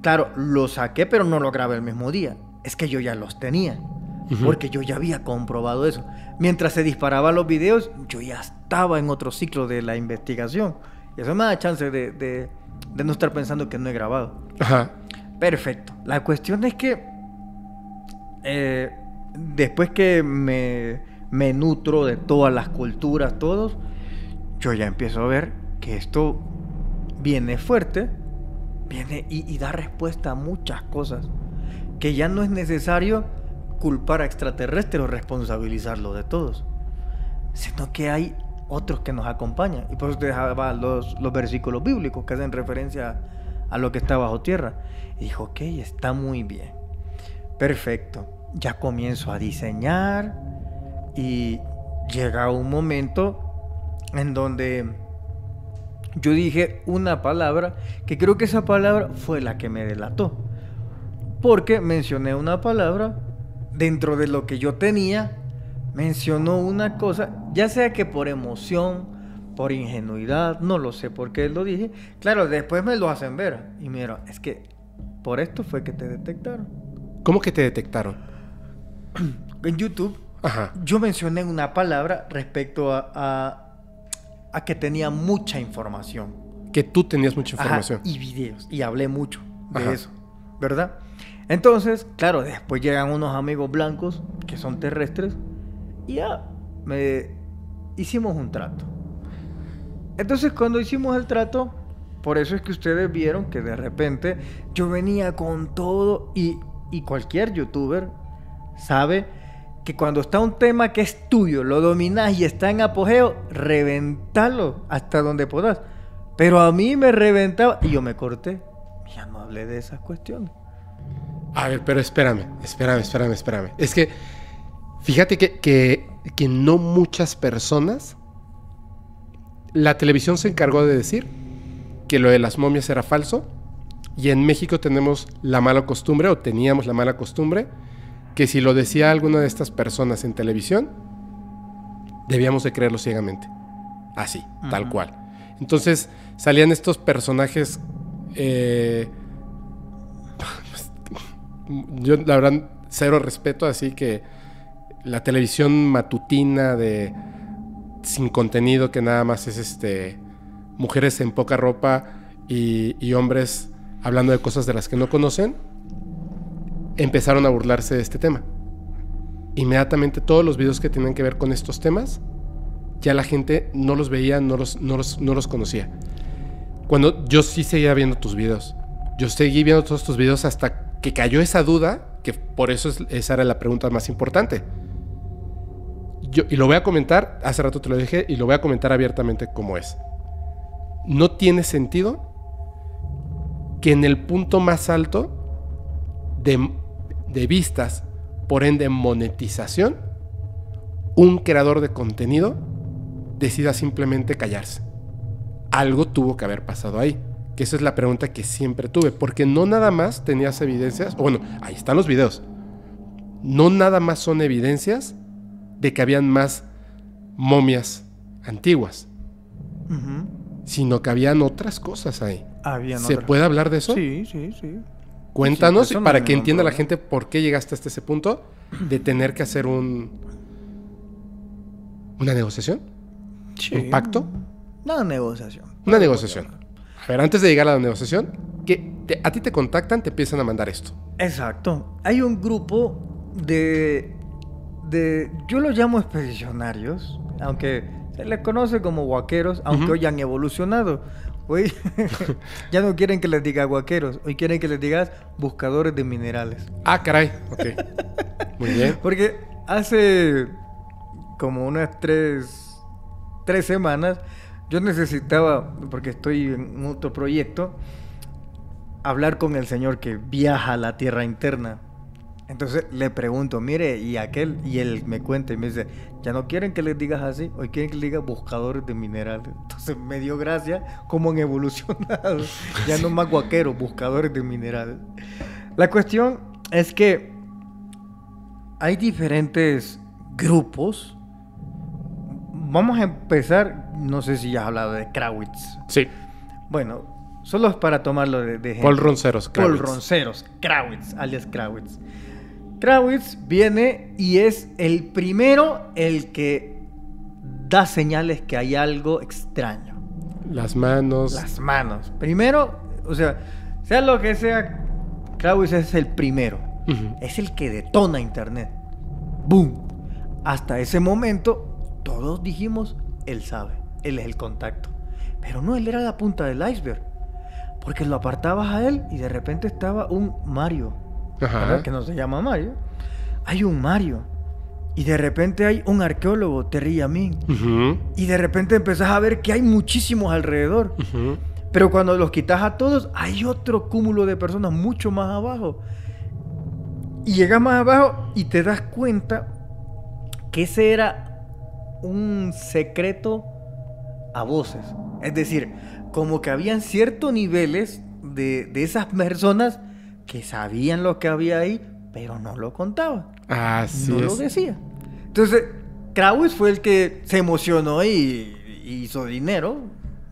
Claro, lo saqué, pero no lo grabé el mismo día. Es que yo ya los tenía, uh-huh, porque yo ya había comprobado eso. Mientras se disparaban los videos, yo ya estaba en otro ciclo de la investigación. Y eso me da chance de no estar pensando que no he grabado. Ajá. Perfecto. La cuestión es que después que me nutro de todas las culturas, todos, yo ya empiezo a ver que esto viene fuerte, viene y da respuesta a muchas cosas, que ya no es necesario culpar a extraterrestres o responsabilizarlos de todos, sino que hay otros que nos acompañan. Y por eso te dejaba los versículos bíblicos que hacen referencia a lo que está bajo tierra. Y dijo, ok, está muy bien, perfecto. Ya comienzo a diseñar. Y llega un momento en donde yo dije una palabra, que creo que esa palabra fue la que me delató. Porque mencioné una palabra, dentro de lo que yo tenía, mencionó una cosa, ya sea que por emoción, por ingenuidad, no lo sé por qué lo dije. Claro, después me lo hacen ver. Y mira, es que por esto fue que te detectaron. ¿Cómo que te detectaron? En YouTube. Ajá. Yo mencioné una palabra respecto a que tenía mucha información. Que tú tenías mucha información. Ajá, y videos. Y hablé mucho de, ajá, eso, ¿verdad? Entonces, claro, después llegan unos amigos blancos que son terrestres y ya hicimos un trato. Entonces, cuando hicimos el trato, por eso es que ustedes vieron que de repente yo venía con todo y cualquier youtuber sabe que cuando está un tema que es tuyo, lo dominás y está en apogeo, reventalo hasta donde podás. Pero a mí me reventaba y yo me corté. Ya no hablé de esas cuestiones. A ver, pero espérame. Es que fíjate que no muchas personas La televisión se encargó de decir que lo de las momias era falso, y en México tenemos la mala costumbre, o teníamos la mala costumbre, que si lo decía alguna de estas personas en televisión, debíamos de creerlo ciegamente. Así, tal cual. Entonces salían estos personajes, yo la verdad cero respeto, así que la televisión matutina de sin contenido, que nada más es mujeres en poca ropa y hombres hablando de cosas de las que no conocen, empezaron a burlarse de este tema. Inmediatamente todos los videos que tenían que ver con estos temas, ya la gente no los veía, no los conocía. Cuando yo sí seguía viendo tus videos, yo seguí viendo todos tus videos hasta que cayó esa duda, que por eso esa era la pregunta más importante. Y lo voy a comentar, hace rato te lo dije, y lo voy a comentar abiertamente como es. No tiene sentido que en el punto más alto de vistas, por ende monetización, un creador de contenido decida simplemente callarse. Algo tuvo que haber pasado ahí, que esa es la pregunta que siempre tuve, porque no nada más tenías evidencias, o bueno, ahí están los videos, no nada más son evidencias de que habían más momias antiguas, sino que habían otras cosas ahí. ¿Se puede hablar de eso? Sí, sí, sí. Cuéntanos, sí, para que entienda la gente por qué llegaste hasta ese punto de tener que hacer una negociación, sí, un pacto. Una negociación. Una negociación. A ver, antes de llegar a la negociación, que a ti te contactan, te empiezan a mandar esto. Exacto. Hay un grupo de yo lo llamo expedicionarios, aunque se les conoce como huaqueros, aunque hoy han evolucionado. Hoy ya no quieren que les diga huaqueros, hoy quieren que les digas buscadores de minerales. Ah, caray. Ok. Muy bien. Porque hace como unas tres semanas yo necesitaba, porque estoy en otro proyecto, hablar con el señor que viaja a la tierra interna. Entonces le pregunto, mire, y aquel, y él me cuenta y me dice, ya no quieren que les digas así, hoy quieren que les digas buscadores de minerales. Entonces me dio gracia como han evolucionado, ya no más guaqueros, buscadores de minerales. La cuestión es que hay diferentes grupos. Vamos a empezar, no sé si ya has hablado de Krawitz. Sí. Bueno, solo es para tomarlo de Paul Ronceros Krawitz. Paul Ronceros Krawitz, alias Krawitz. Krawitz viene y es el primero, el que da señales que hay algo extraño. Las manos. Las manos. Primero, o sea lo que sea, Krawitz es el primero. Es el que detona internet. ¡Boom! Hasta ese momento, todos dijimos, él sabe, él es el contacto. Pero no, él era la punta del iceberg. Porque lo apartabas a él y de repente estaba un Mario. Ajá. Que no se llama Mario. Hay un Mario. Y de repente hay un arqueólogo, Thierry Jamin. Y de repente empezás a ver que hay muchísimos alrededor. Pero cuando los quitas a todos, hay otro cúmulo de personas mucho más abajo. Y llegas más abajo y te das cuenta que ese era un secreto a voces. Es decir, como que habían ciertos niveles de esas personas que sabían lo que había ahí, pero no lo contaban. Así es. No lo decía. Entonces, Krawitz fue el que se emocionó y hizo dinero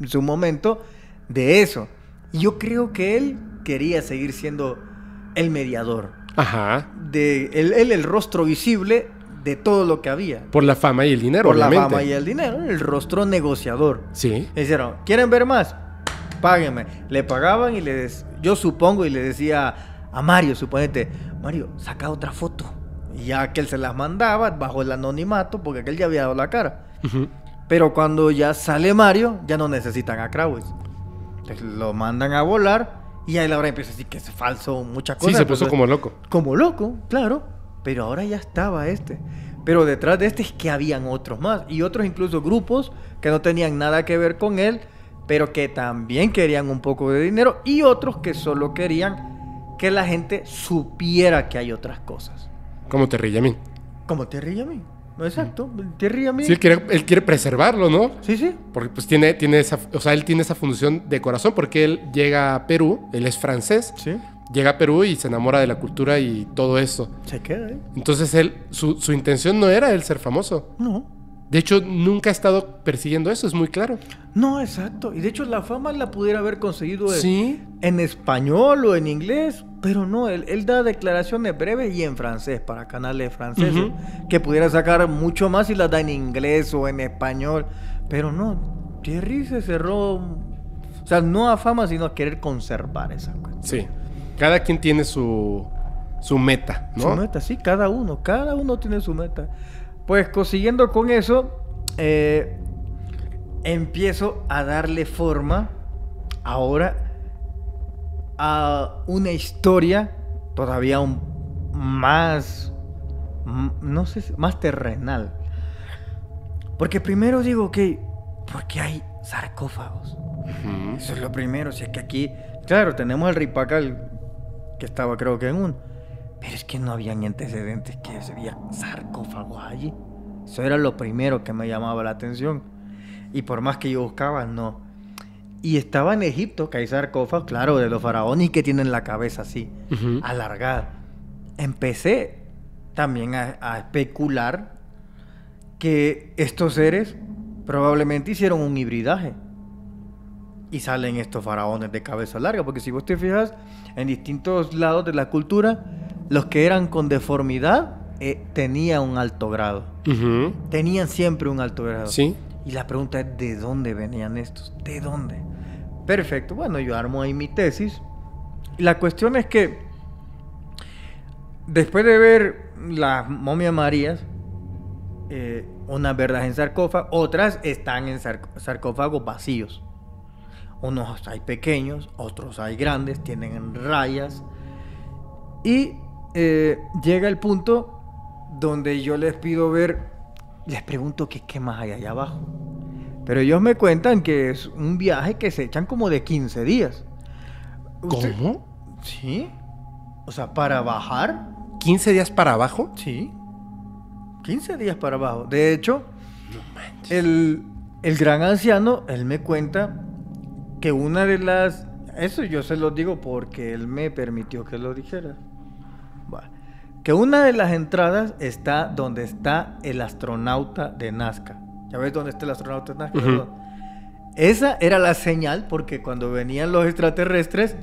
en su momento de eso. Y yo creo que él quería seguir siendo el mediador. Ajá. El rostro visible de todo lo que había. Por la fama y el dinero, obviamente. Por la fama y el dinero, el rostro negociador. Sí. Le dijeron, ¿quieren ver más? Páguenme. Le pagaban y yo supongo, y le decía a Mario, suponete, Mario, saca otra foto. Y ya que él se las mandaba bajo el anonimato, porque aquel ya había dado la cara. Pero cuando ya sale Mario, ya no necesitan a Krawitz. Entonces lo mandan a volar y ahí la hora empieza a decir que es falso, muchas cosas. Sí, se puso como loco. Como loco, claro. Pero ahora ya estaba pero detrás de es que habían otros más, y otros incluso grupos que no tenían nada que ver con él, pero que también querían un poco de dinero, y otros que solo querían que la gente supiera que hay otras cosas. Como Thierry Jamin. Exacto, Thierry Jamin. Sí, él quiere preservarlo, ¿no? Sí, sí. Porque pues tiene esa, o sea, él tiene esa función de corazón, porque él llega a Perú, él es francés. Sí. Llega a Perú y se enamora de la cultura y todo eso. Se queda, ¿eh? Entonces él, su intención no era él ser famoso. No. De hecho, nunca ha estado persiguiendo eso, es muy claro. No, exacto. Y de hecho, la fama la pudiera haber conseguido, ¿sí?, en español o en inglés, pero no, él da declaraciones breves y en francés, para canales franceses, que pudiera sacar mucho más si las da en inglés o en español. Pero no, Thierry se cerró, o sea, no a fama, sino a querer conservar esa cuestión. Sí, cada quien tiene su meta, ¿no? Su meta, sí, cada uno tiene su meta. Pues consiguiendo con eso, empiezo a darle forma ahora a una historia todavía más, no sé, más terrenal. Porque primero digo, ok, ¿por qué hay sarcófagos? Eso es lo primero, si es que aquí, claro, tenemos el Ripacal, que estaba creo que en un... Pero es que no habían antecedentes que había sarcófagos allí. Eso era lo primero que me llamaba la atención. Y por más que yo buscaba, no. Y estaba en Egipto, que hay sarcófagos, claro, de los faraones, y que tienen la cabeza así, alargada. Empecé también a especular que estos seres probablemente hicieron un hibridaje. Y salen estos faraones de cabeza larga, porque si vos te fijas, en distintos lados de la cultura, los que eran con deformidad tenían un alto grado. Tenían siempre un alto grado. Sí. Y la pregunta es, ¿de dónde venían estos? ¿De dónde? Perfecto. Bueno, yo armo ahí mi tesis. Y la cuestión es que, después de ver las momias marías, unas verdad en sarcófago, otras están en sarcófagos vacíos. Unos hay pequeños, otros hay grandes, tienen rayas. Y... llega el punto donde yo les pido ver, les pregunto que qué más hay allá abajo, pero ellos me cuentan que es un viaje que se echan como de 15 días. ¿Cómo? Sí, o sea, para bajar. ¿15 días para abajo? Sí, 15 días para abajo. De hecho, no, el gran anciano, él me cuenta que una de las... Eso yo se lo digo porque él me permitió que lo dijera. Que una de las entradas está donde está el astronauta de Nazca. ¿Ya ves dónde está el astronauta de Nazca? Esa era la señal, porque cuando venían los extraterrestres,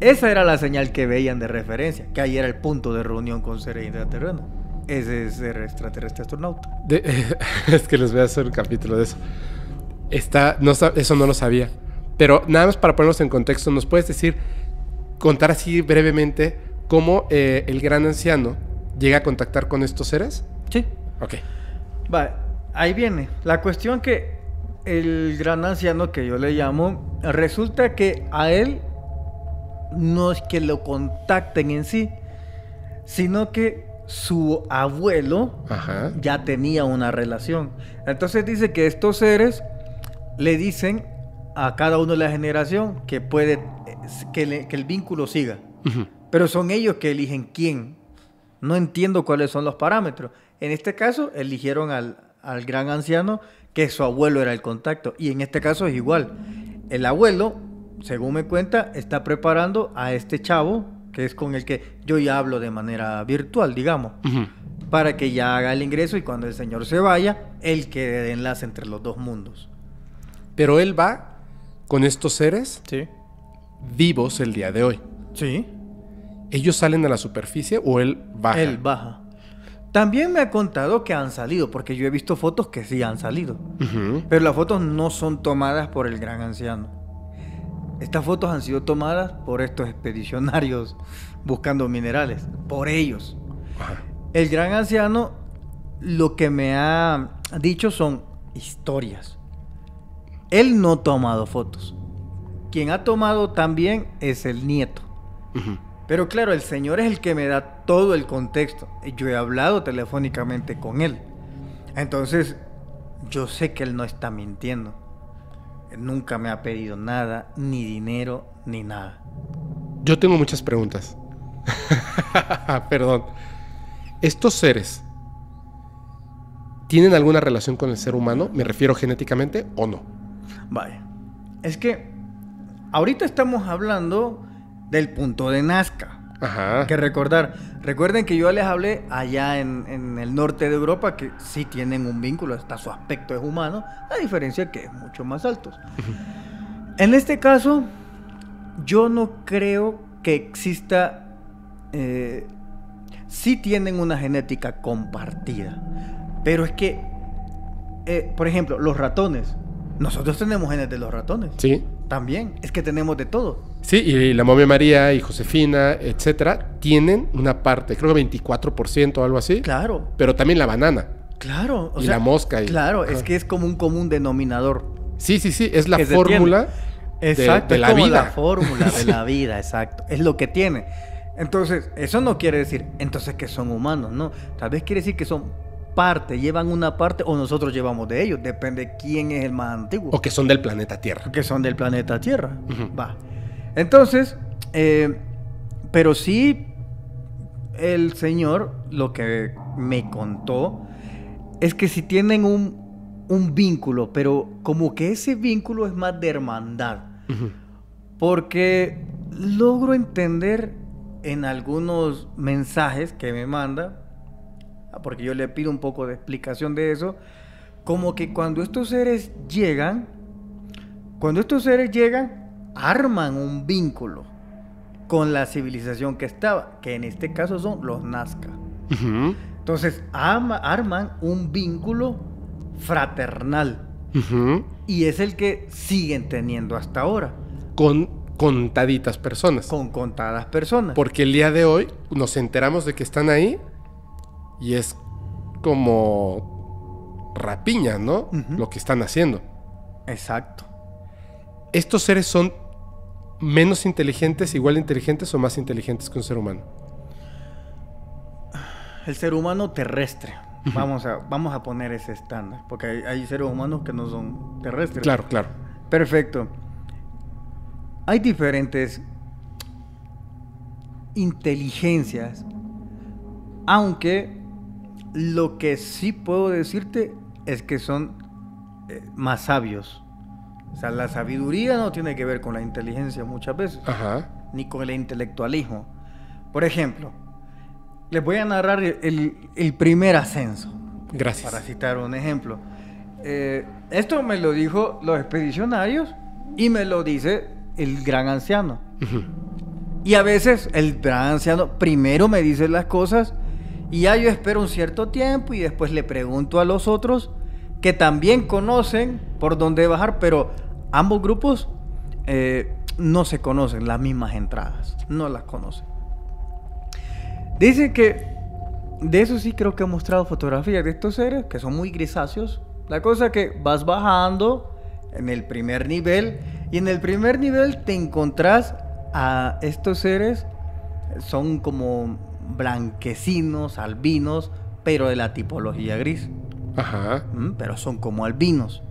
esa era la señal que veían de referencia, que ahí era el punto de reunión con seres intraterrenos. Ese es el extraterrestre astronauta. Es que les voy a hacer un capítulo de eso. Eso no lo sabía. Pero nada más para ponernos en contexto, ¿nos puedes decir, contar así brevemente, cómo el gran anciano llega a contactar con estos seres? Sí. Ok. Vale, ahí viene. La cuestión que el gran anciano, que yo le llamo, resulta que a él no es que lo contacten en sí, sino que su abuelo ya tenía una relación. Entonces dice que estos seres le dicen a cada uno de la generación que puede, que el vínculo siga. Pero son ellos que eligen quién. No entiendo cuáles son los parámetros. En este caso, eligieron al gran anciano, que su abuelo era el contacto. Y en este caso es igual. El abuelo, según me cuenta, está preparando a este chavo, que es con el que yo ya hablo de manera virtual, digamos, para que ya haga el ingreso, y cuando el señor se vaya, él quede de enlace entre los dos mundos. Pero él va con estos seres vivos el día de hoy. Sí. ¿Ellos salen a la superficie o él baja? Él baja. También me ha contado que han salido, porque yo he visto fotos que sí han salido. Pero las fotos no son tomadas por el gran anciano. Estas fotos han sido tomadas por estos expedicionarios buscando minerales, por ellos. El gran anciano, lo que me ha dicho son historias. Él no ha tomado fotos. Quien ha tomado también es el nieto. Pero claro, el señor es el que me da todo el contexto. Yo he hablado telefónicamente con él. Entonces, yo sé que él no está mintiendo. Nunca me ha pedido nada, ni dinero, ni nada. Yo tengo muchas preguntas. Perdón. Estos seres ¿tienen alguna relación con el ser humano? Me refiero genéticamente o no. Vale. Es que ahorita estamos hablando del punto de Nazca. Ajá. Que recordar. Recuerden que yo les hablé allá en el norte de Europa que sí tienen un vínculo, hasta su aspecto es humano, la diferencia que es mucho más alto. En este caso, yo no creo que exista... sí tienen una genética compartida, pero es que, por ejemplo, los ratones. Nosotros tenemos genes de los ratones. Sí. También, es que tenemos de todo. Sí, y la momia María y Josefina, etcétera, tienen una parte, creo que 24% o algo así. Claro. Pero también la banana. Claro. O sea, la mosca. Y, claro, es que es como un común denominador. Sí, sí, sí, es la fórmula de la vida. Exacto, es la fórmula de la vida, exacto. Es lo que tiene. Entonces, eso no quiere decir, entonces, que son humanos, ¿no? Tal vez quiere decir que son parte, llevan una parte, o nosotros llevamos de ellos, depende de quién es el más antiguo. O que son del planeta Tierra. O que son del planeta Tierra, va. Entonces, pero sí, el señor lo que me contó es que si tienen un vínculo, pero como que ese vínculo es más de hermandad. Porque logro entender... en algunos mensajes que me manda, porque yo le pido un poco de explicación de eso, como que cuando estos seres llegan, arman un vínculo con la civilización que estaba, que en este caso son los Nazca. Entonces, arman un vínculo fraternal, y es el que siguen teniendo hasta ahora. Con contadas personas. Porque el día de hoy nos enteramos de que están ahí y es como rapiña, ¿no? Lo que están haciendo. Exacto. ¿Estos seres son menos inteligentes, igual inteligentes o más inteligentes que un ser humano? El ser humano terrestre. Vamos a poner ese estándar, porque hay seres humanos que no son terrestres. Claro, claro. Perfecto. Hay diferentes inteligencias, aunque lo que sí puedo decirte es que son más sabios. O sea, la sabiduría no tiene que ver con la inteligencia muchas veces, ni con el intelectualismo. Por ejemplo, les voy a narrar el primer ascenso. Gracias. Para citar un ejemplo. Esto me lo dijo los expedicionarios y me lo dice... el gran anciano. Y a veces el gran anciano primero me dice las cosas y ya yo espero un cierto tiempo y después le pregunto a los otros que también conocen por dónde bajar, pero ambos grupos no se conocen las mismas entradas, no las conocen. Dicen que de eso sí creo que he mostrado fotografías de estos seres que son muy grisáceos. La cosa que vas bajando en el primer nivel, y en el primer nivel te encontrás a estos seres, son como blanquecinos, albinos, pero de la tipología gris. Pero son como albinos.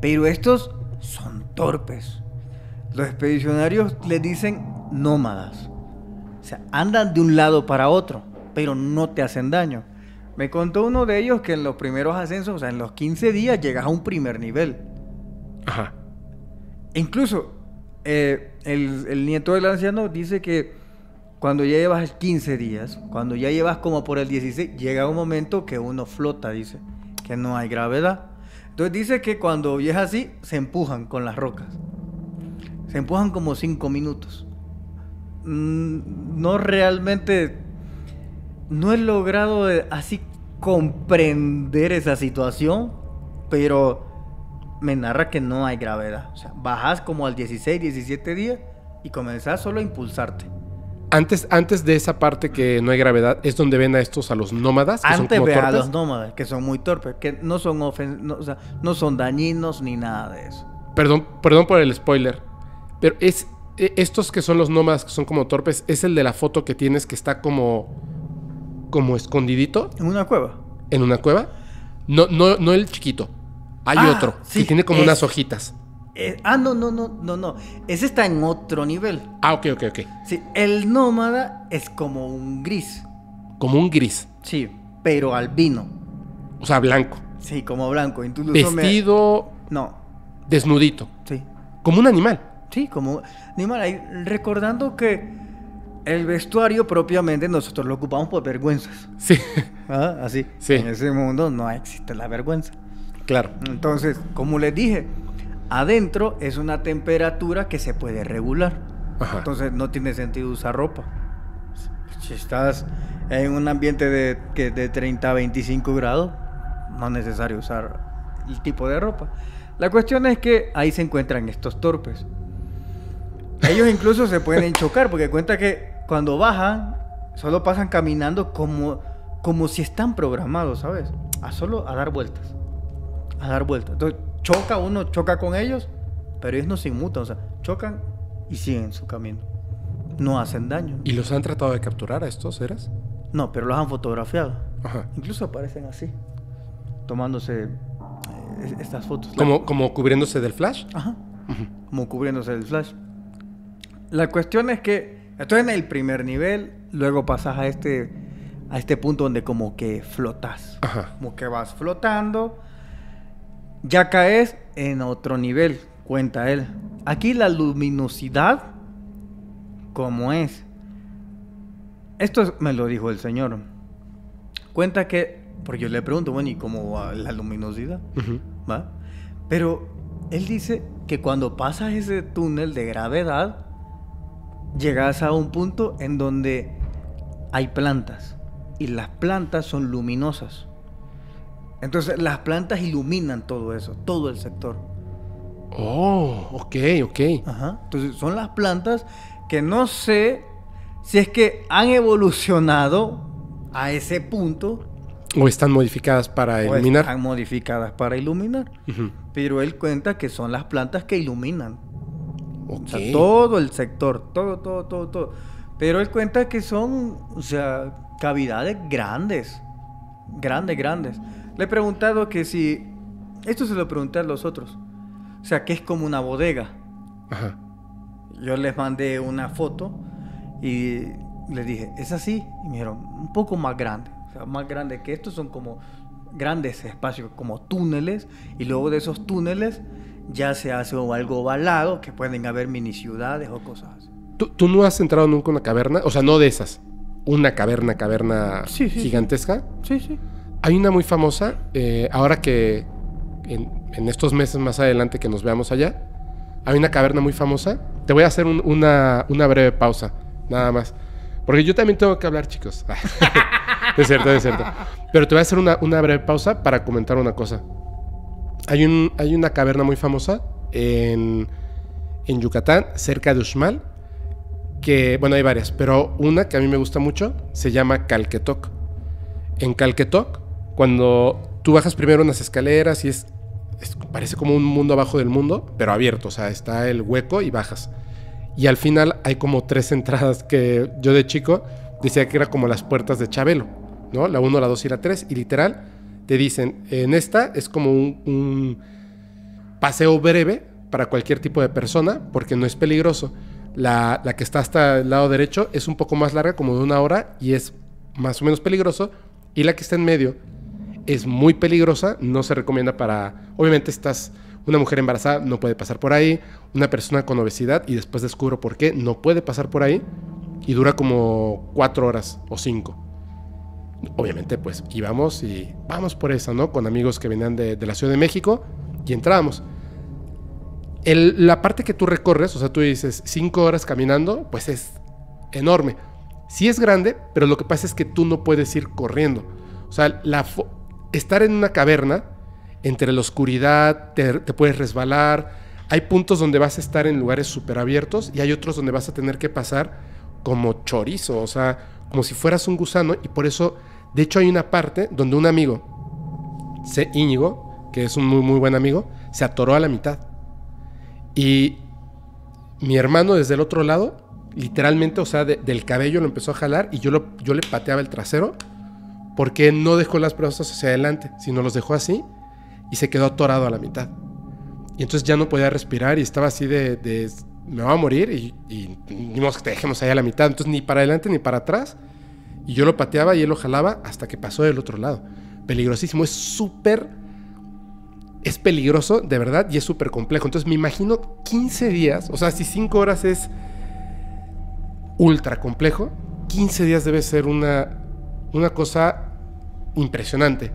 Pero estos son torpes. Los expedicionarios les dicen nómadas. O sea, andan de un lado para otro, pero no te hacen daño. Me contó uno de ellos que en los primeros ascensos, o sea, en los 15 días llegas a un primer nivel. Incluso el nieto del anciano dice que cuando ya llevas 15 días, cuando ya llevas como por el 16, llega un momento que uno flota, dice, que no hay gravedad. Entonces dice que cuando es así, se empujan con las rocas. Se empujan como 5 minutos. No realmente, no he logrado así comprender esa situación, pero... me narra que no hay gravedad. O sea, bajas como al 16, 17 días y comenzás solo a impulsarte. Antes de esa parte que no hay gravedad, es donde ven a los nómadas. A los nómadas, que son muy torpes, que no son no son dañinos ni nada de eso. Perdón por el spoiler, pero es estos que son los nómadas, que son como torpes, es el de la foto que tienes que está como escondidito. ¿En una cueva? ¿En una cueva? No el chiquito. Hay otro, sí, que tiene como unas hojitas. No. Ese está en otro nivel. Ok. Sí, el nómada es como un gris. Sí, pero albino. O sea, blanco. Sí, como blanco. Entonces, vestido... No. Desnudito. Sí. Como un animal. Sí, como animal. Ahí, recordando que el vestuario propiamente nosotros lo ocupamos por vergüenzas. Sí. ¿Ah? Así. Sí. En ese mundo no existe la vergüenza. Claro. Entonces, como les dije, adentro es una temperatura que se puede regular. Ajá. Entonces no tiene sentido usar ropa. Si estás en un ambiente de 30 a 25 grados, no es necesario usar el tipo de ropa. La cuestión es que ahí se encuentran estos torpes. Ellos incluso se pueden chocar, porque cuenta que cuando bajan, solo pasan caminando como si están programados, ¿sabes? Solo a dar vueltas. A dar vueltas. Entonces uno choca con ellos, pero ellos no se inmutan, o sea, chocan y siguen su camino. No hacen daño. ¿Y los han tratado de capturar a estos seres? No, pero los han fotografiado. Ajá. Incluso aparecen así, tomándose estas fotos. ¿Como cubriéndose del flash? Ajá. Uh-huh. Como cubriéndose del flash. La cuestión es que estoy en el primer nivel, luego pasas a este punto donde como que flotas. Ajá. Como que vas flotando. Ya caes en otro nivel, cuenta él. Aquí la luminosidad, ¿cómo es? Esto me lo dijo el señor. Cuenta que, porque yo le pregunto, bueno, ¿y cómo va la luminosidad? Uh-huh. ¿Va? Pero él dice que cuando pasas ese túnel de gravedad, llegas a un punto en donde hay plantas. Y las plantas son luminosas. Entonces, las plantas iluminan todo eso, todo el sector. Oh, ok. Ajá. Entonces, son las plantas que no sé si es que han evolucionado a ese punto. O están modificadas para iluminar. Están modificadas para iluminar. Uh-huh. Pero él cuenta que son las plantas que iluminan. Okay. O sea, todo el sector, todo. Pero él cuenta que son, o sea, cavidades grandes. Le he preguntado que si... Esto se lo pregunté a los otros. O sea, que es como una bodega. Ajá. Yo les mandé una foto y les dije, ¿es así? Y me dijeron, un poco más grande. O sea, más grande que estos, son como grandes espacios, como túneles. Y luego de esos túneles ya se hace algo ovalado, que pueden haber mini ciudades o cosas así. ¿Tú no has entrado nunca en una caverna? O sea, no de esas. Una caverna sí, gigantesca. Sí. Hay una muy famosa, ahora que en estos meses más adelante que nos veamos allá, hay una caverna muy famosa. Te voy a hacer una breve pausa, nada más. Porque yo también tengo que hablar, chicos. Es cierto. Pero te voy a hacer una breve pausa para comentar una cosa. Hay una caverna muy famosa en Yucatán, cerca de Uxmal, que, bueno, hay varias, pero una que a mí me gusta mucho se llama Calquetoc. En Calquetoc, cuando tú bajas primero unas escaleras y parece como un mundo abajo del mundo, pero abierto, o sea, está el hueco y bajas. Y al final hay como 3 entradas que yo de chico decía que eran como las puertas de Chabelo, ¿no? La 1, la 2 y la 3, y literal te dicen, en esta es como un paseo breve para cualquier tipo de persona porque no es peligroso. La que está hasta el lado derecho es un poco más larga, como de 1 hora, y es más o menos peligroso. Y la que está en medio es muy peligrosa, no se recomienda para... Obviamente una mujer embarazada no puede pasar por ahí, una persona con obesidad, y después descubro por qué no puede pasar por ahí, y dura como 4 horas o 5. Obviamente pues íbamos y vamos por esa, ¿no? Con amigos que venían de la Ciudad de México y entrábamos. La parte que tú recorres, o sea, tú dices 5 horas caminando, pues es enorme. Sí es grande, pero lo que pasa es que tú no puedes ir corriendo. O sea, estar en una caverna, entre la oscuridad, te puedes resbalar. Hay puntos donde vas a estar en lugares súper abiertos y hay otros donde vas a tener que pasar como chorizo. O sea, como si fueras un gusano. Y por eso, de hecho, hay una parte donde un amigo, Íñigo, que es un muy, muy buen amigo, se atoró a la mitad. Y mi hermano desde el otro lado... Literalmente, o sea, del cabello lo empezó a jalar y yo le pateaba el trasero porque no dejó las brazos hacia adelante, sino los dejó así y se quedó atorado a la mitad. Y entonces ya no podía respirar y estaba así de me voy a morir y ni modo que te dejemos ahí a la mitad. Entonces ni para adelante ni para atrás. Y yo lo pateaba y él lo jalaba hasta que pasó del otro lado. peligrosísimo, es súper, es peligroso de verdad y es súper complejo. Entonces me imagino 15 días, o sea, si 5 horas es ultra complejo, 15 días debe ser una cosa impresionante.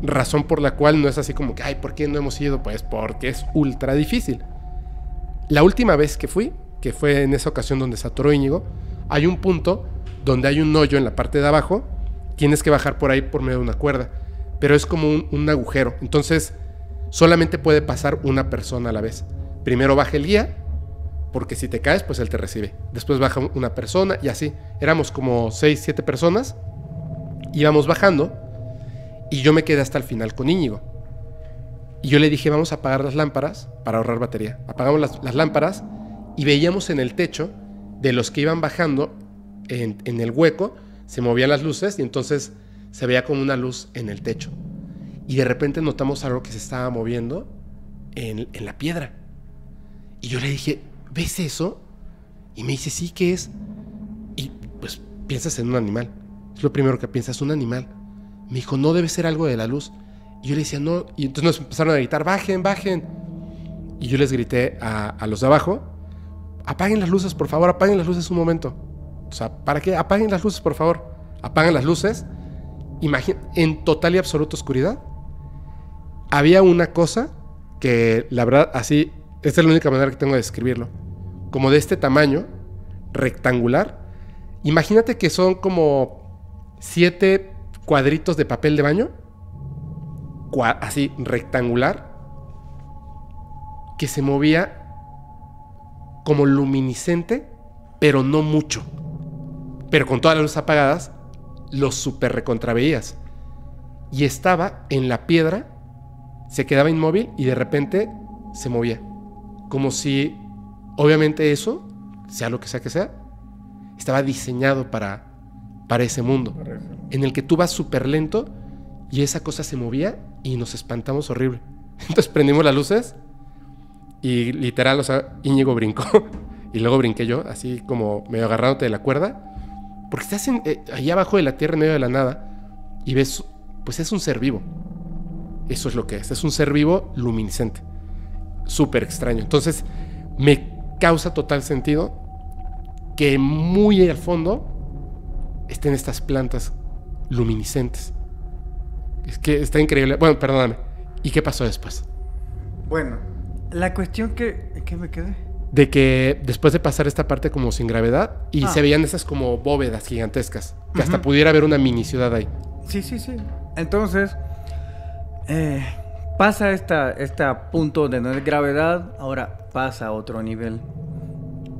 Razón por la cual no es así como que, ay, ¿por qué no hemos ido? Pues porque es ultra difícil. La última vez que fui, que fue en esa ocasión donde se atoró Íñigo, hay un punto donde hay un hoyo en la parte de abajo, tienes que bajar por ahí por medio de una cuerda, pero es como un agujero, entonces solamente puede pasar una persona a la vez. Primero baja el guía, porque si te caes, pues él te recibe. Después baja una persona y así. Éramos como 6, 7 personas, íbamos bajando y yo me quedé hasta el final con Íñigo. Y yo le dije, vamos a apagar las lámparas para ahorrar batería. Apagamos las lámparas y veíamos en el techo de los que iban bajando, en el hueco, se movían las luces y entonces se veía como una luz en el techo. Y de repente notamos algo que se estaba moviendo en la piedra. Y yo le dije, ¿ves eso? Y me dice, sí, ¿qué es? Y pues piensas en un animal. Es lo primero que piensas, un animal. Me dijo, no, debe ser algo de la luz. Y yo le decía, no. Y entonces nos empezaron a gritar, bajen, bajen. Y yo les grité a los de abajo, apaguen las luces, por favor, apaguen las luces un momento. O sea, ¿para qué? Apaguen las luces, por favor. Apagan las luces. Imagina, en total y absoluta oscuridad. Había una cosa que, la verdad, así, esta es la única manera que tengo de describirlo. Como de este tamaño, rectangular. Imagínate que son como 7 cuadritos de papel de baño. Así, rectangular. Que se movía como luminiscente, pero no mucho. Pero con todas las luces apagadas, los super recontraveías. Y estaba en la piedra, se quedaba inmóvil y de repente se movía. Como si, obviamente eso, sea lo que sea, estaba diseñado para ese mundo. En el que tú vas súper lento y esa cosa se movía y nos espantamos horrible. Entonces prendimos las luces y literal, o sea, Íñigo brincó y luego brinqué yo, así como medio agarrándote de la cuerda. Porque estás allá abajo de la tierra, en medio de la nada, y ves, pues es un ser vivo. Eso es lo que es un ser vivo luminiscente. Súper extraño. Entonces, me causa total sentido que muy al fondo estén estas plantas luminiscentes. Es que está increíble. Bueno, perdóname. ¿Y qué pasó después? Bueno, la cuestión que me quedé. De que después de pasar esta parte como sin gravedad y se veían esas como bóvedas gigantescas, que hasta pudiera haber una mini ciudad ahí. Sí, sí, sí. Entonces pasa esta punto donde no es gravedad, ahora pasa a otro nivel.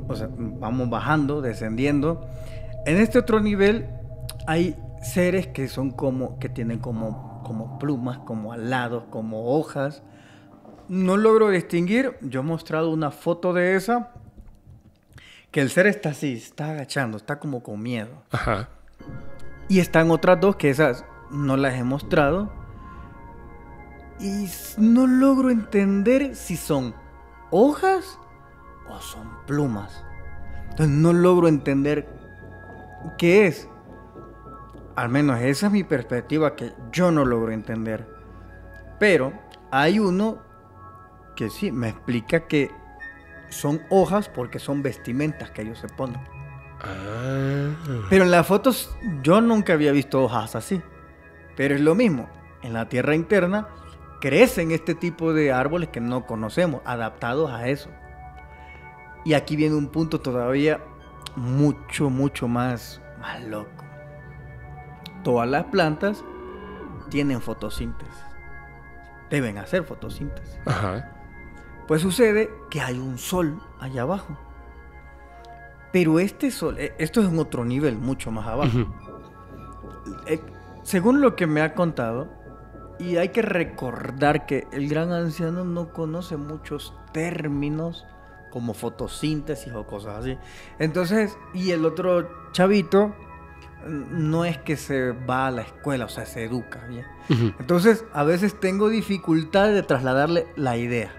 O sea, vamos bajando, descendiendo. En este otro nivel hay seres que son como, que tienen como plumas, como alados, como hojas. No logro distinguir. Yo he mostrado una foto de esa, que el ser está así, está agachando, está como con miedo. Ajá. Y están otras dos que esas no las he mostrado. Y no logro entender si son hojas o son plumas. Entonces no logro entender qué es. Al menos esa es mi perspectiva, que yo no logro entender. Pero hay uno que sí, me explica que son hojas porque son vestimentas que ellos se ponen. Ah. Pero en las fotos yo nunca había visto hojas así. Pero es lo mismo. En la tierra interna crecen este tipo de árboles que no conocemos, adaptados a eso. Y aquí viene un punto todavía mucho, mucho más loco. Todas las plantas tienen fotosíntesis. Deben hacer fotosíntesis. Ajá. Pues sucede que hay un sol allá abajo. Pero este sol, esto es en otro nivel, mucho más abajo. Uh-huh. Según lo que me ha contado, y hay que recordar que el gran anciano no conoce muchos términos como fotosíntesis o cosas así. Entonces, y el otro chavito no es que se va a la escuela, o sea, se educa, ¿bien? Uh-huh. Entonces, a veces tengo dificultad de trasladarle la idea.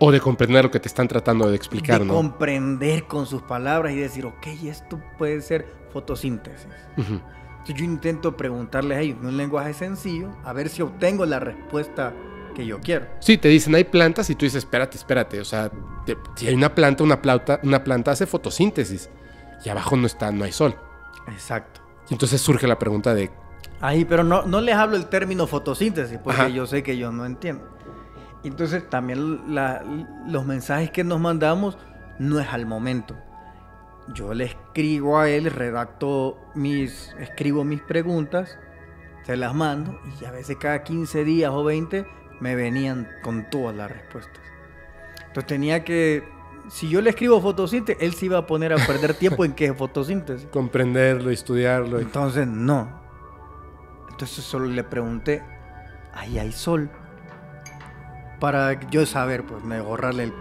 O de comprender lo que te están tratando de explicar, ¿no? De comprender con sus palabras y decir, ok, esto puede ser fotosíntesis. Uh-huh. Entonces yo intento preguntarles a ellos en un lenguaje sencillo, a ver si obtengo la respuesta que yo quiero. Sí, te dicen, hay plantas y tú dices, espérate, espérate. O sea, si hay una planta hace fotosíntesis y abajo no está, no hay sol. Exacto. Y entonces surge la pregunta de... Ahí, pero no les hablo el término fotosíntesis porque yo sé que yo no entiendo. Entonces también los mensajes que nos mandamos no es al momento. Yo le escribo a él, escribo mis preguntas, se las mando y a veces cada 15 días o 20 me venían con todas las respuestas. Entonces tenía que, si yo le escribo fotosíntesis, él se iba a poner a perder tiempo en que es fotosíntesis. Comprenderlo, estudiarlo. Entonces no. Entonces solo le pregunté, ¿ahí hay sol? Para yo saber, pues, me borrarle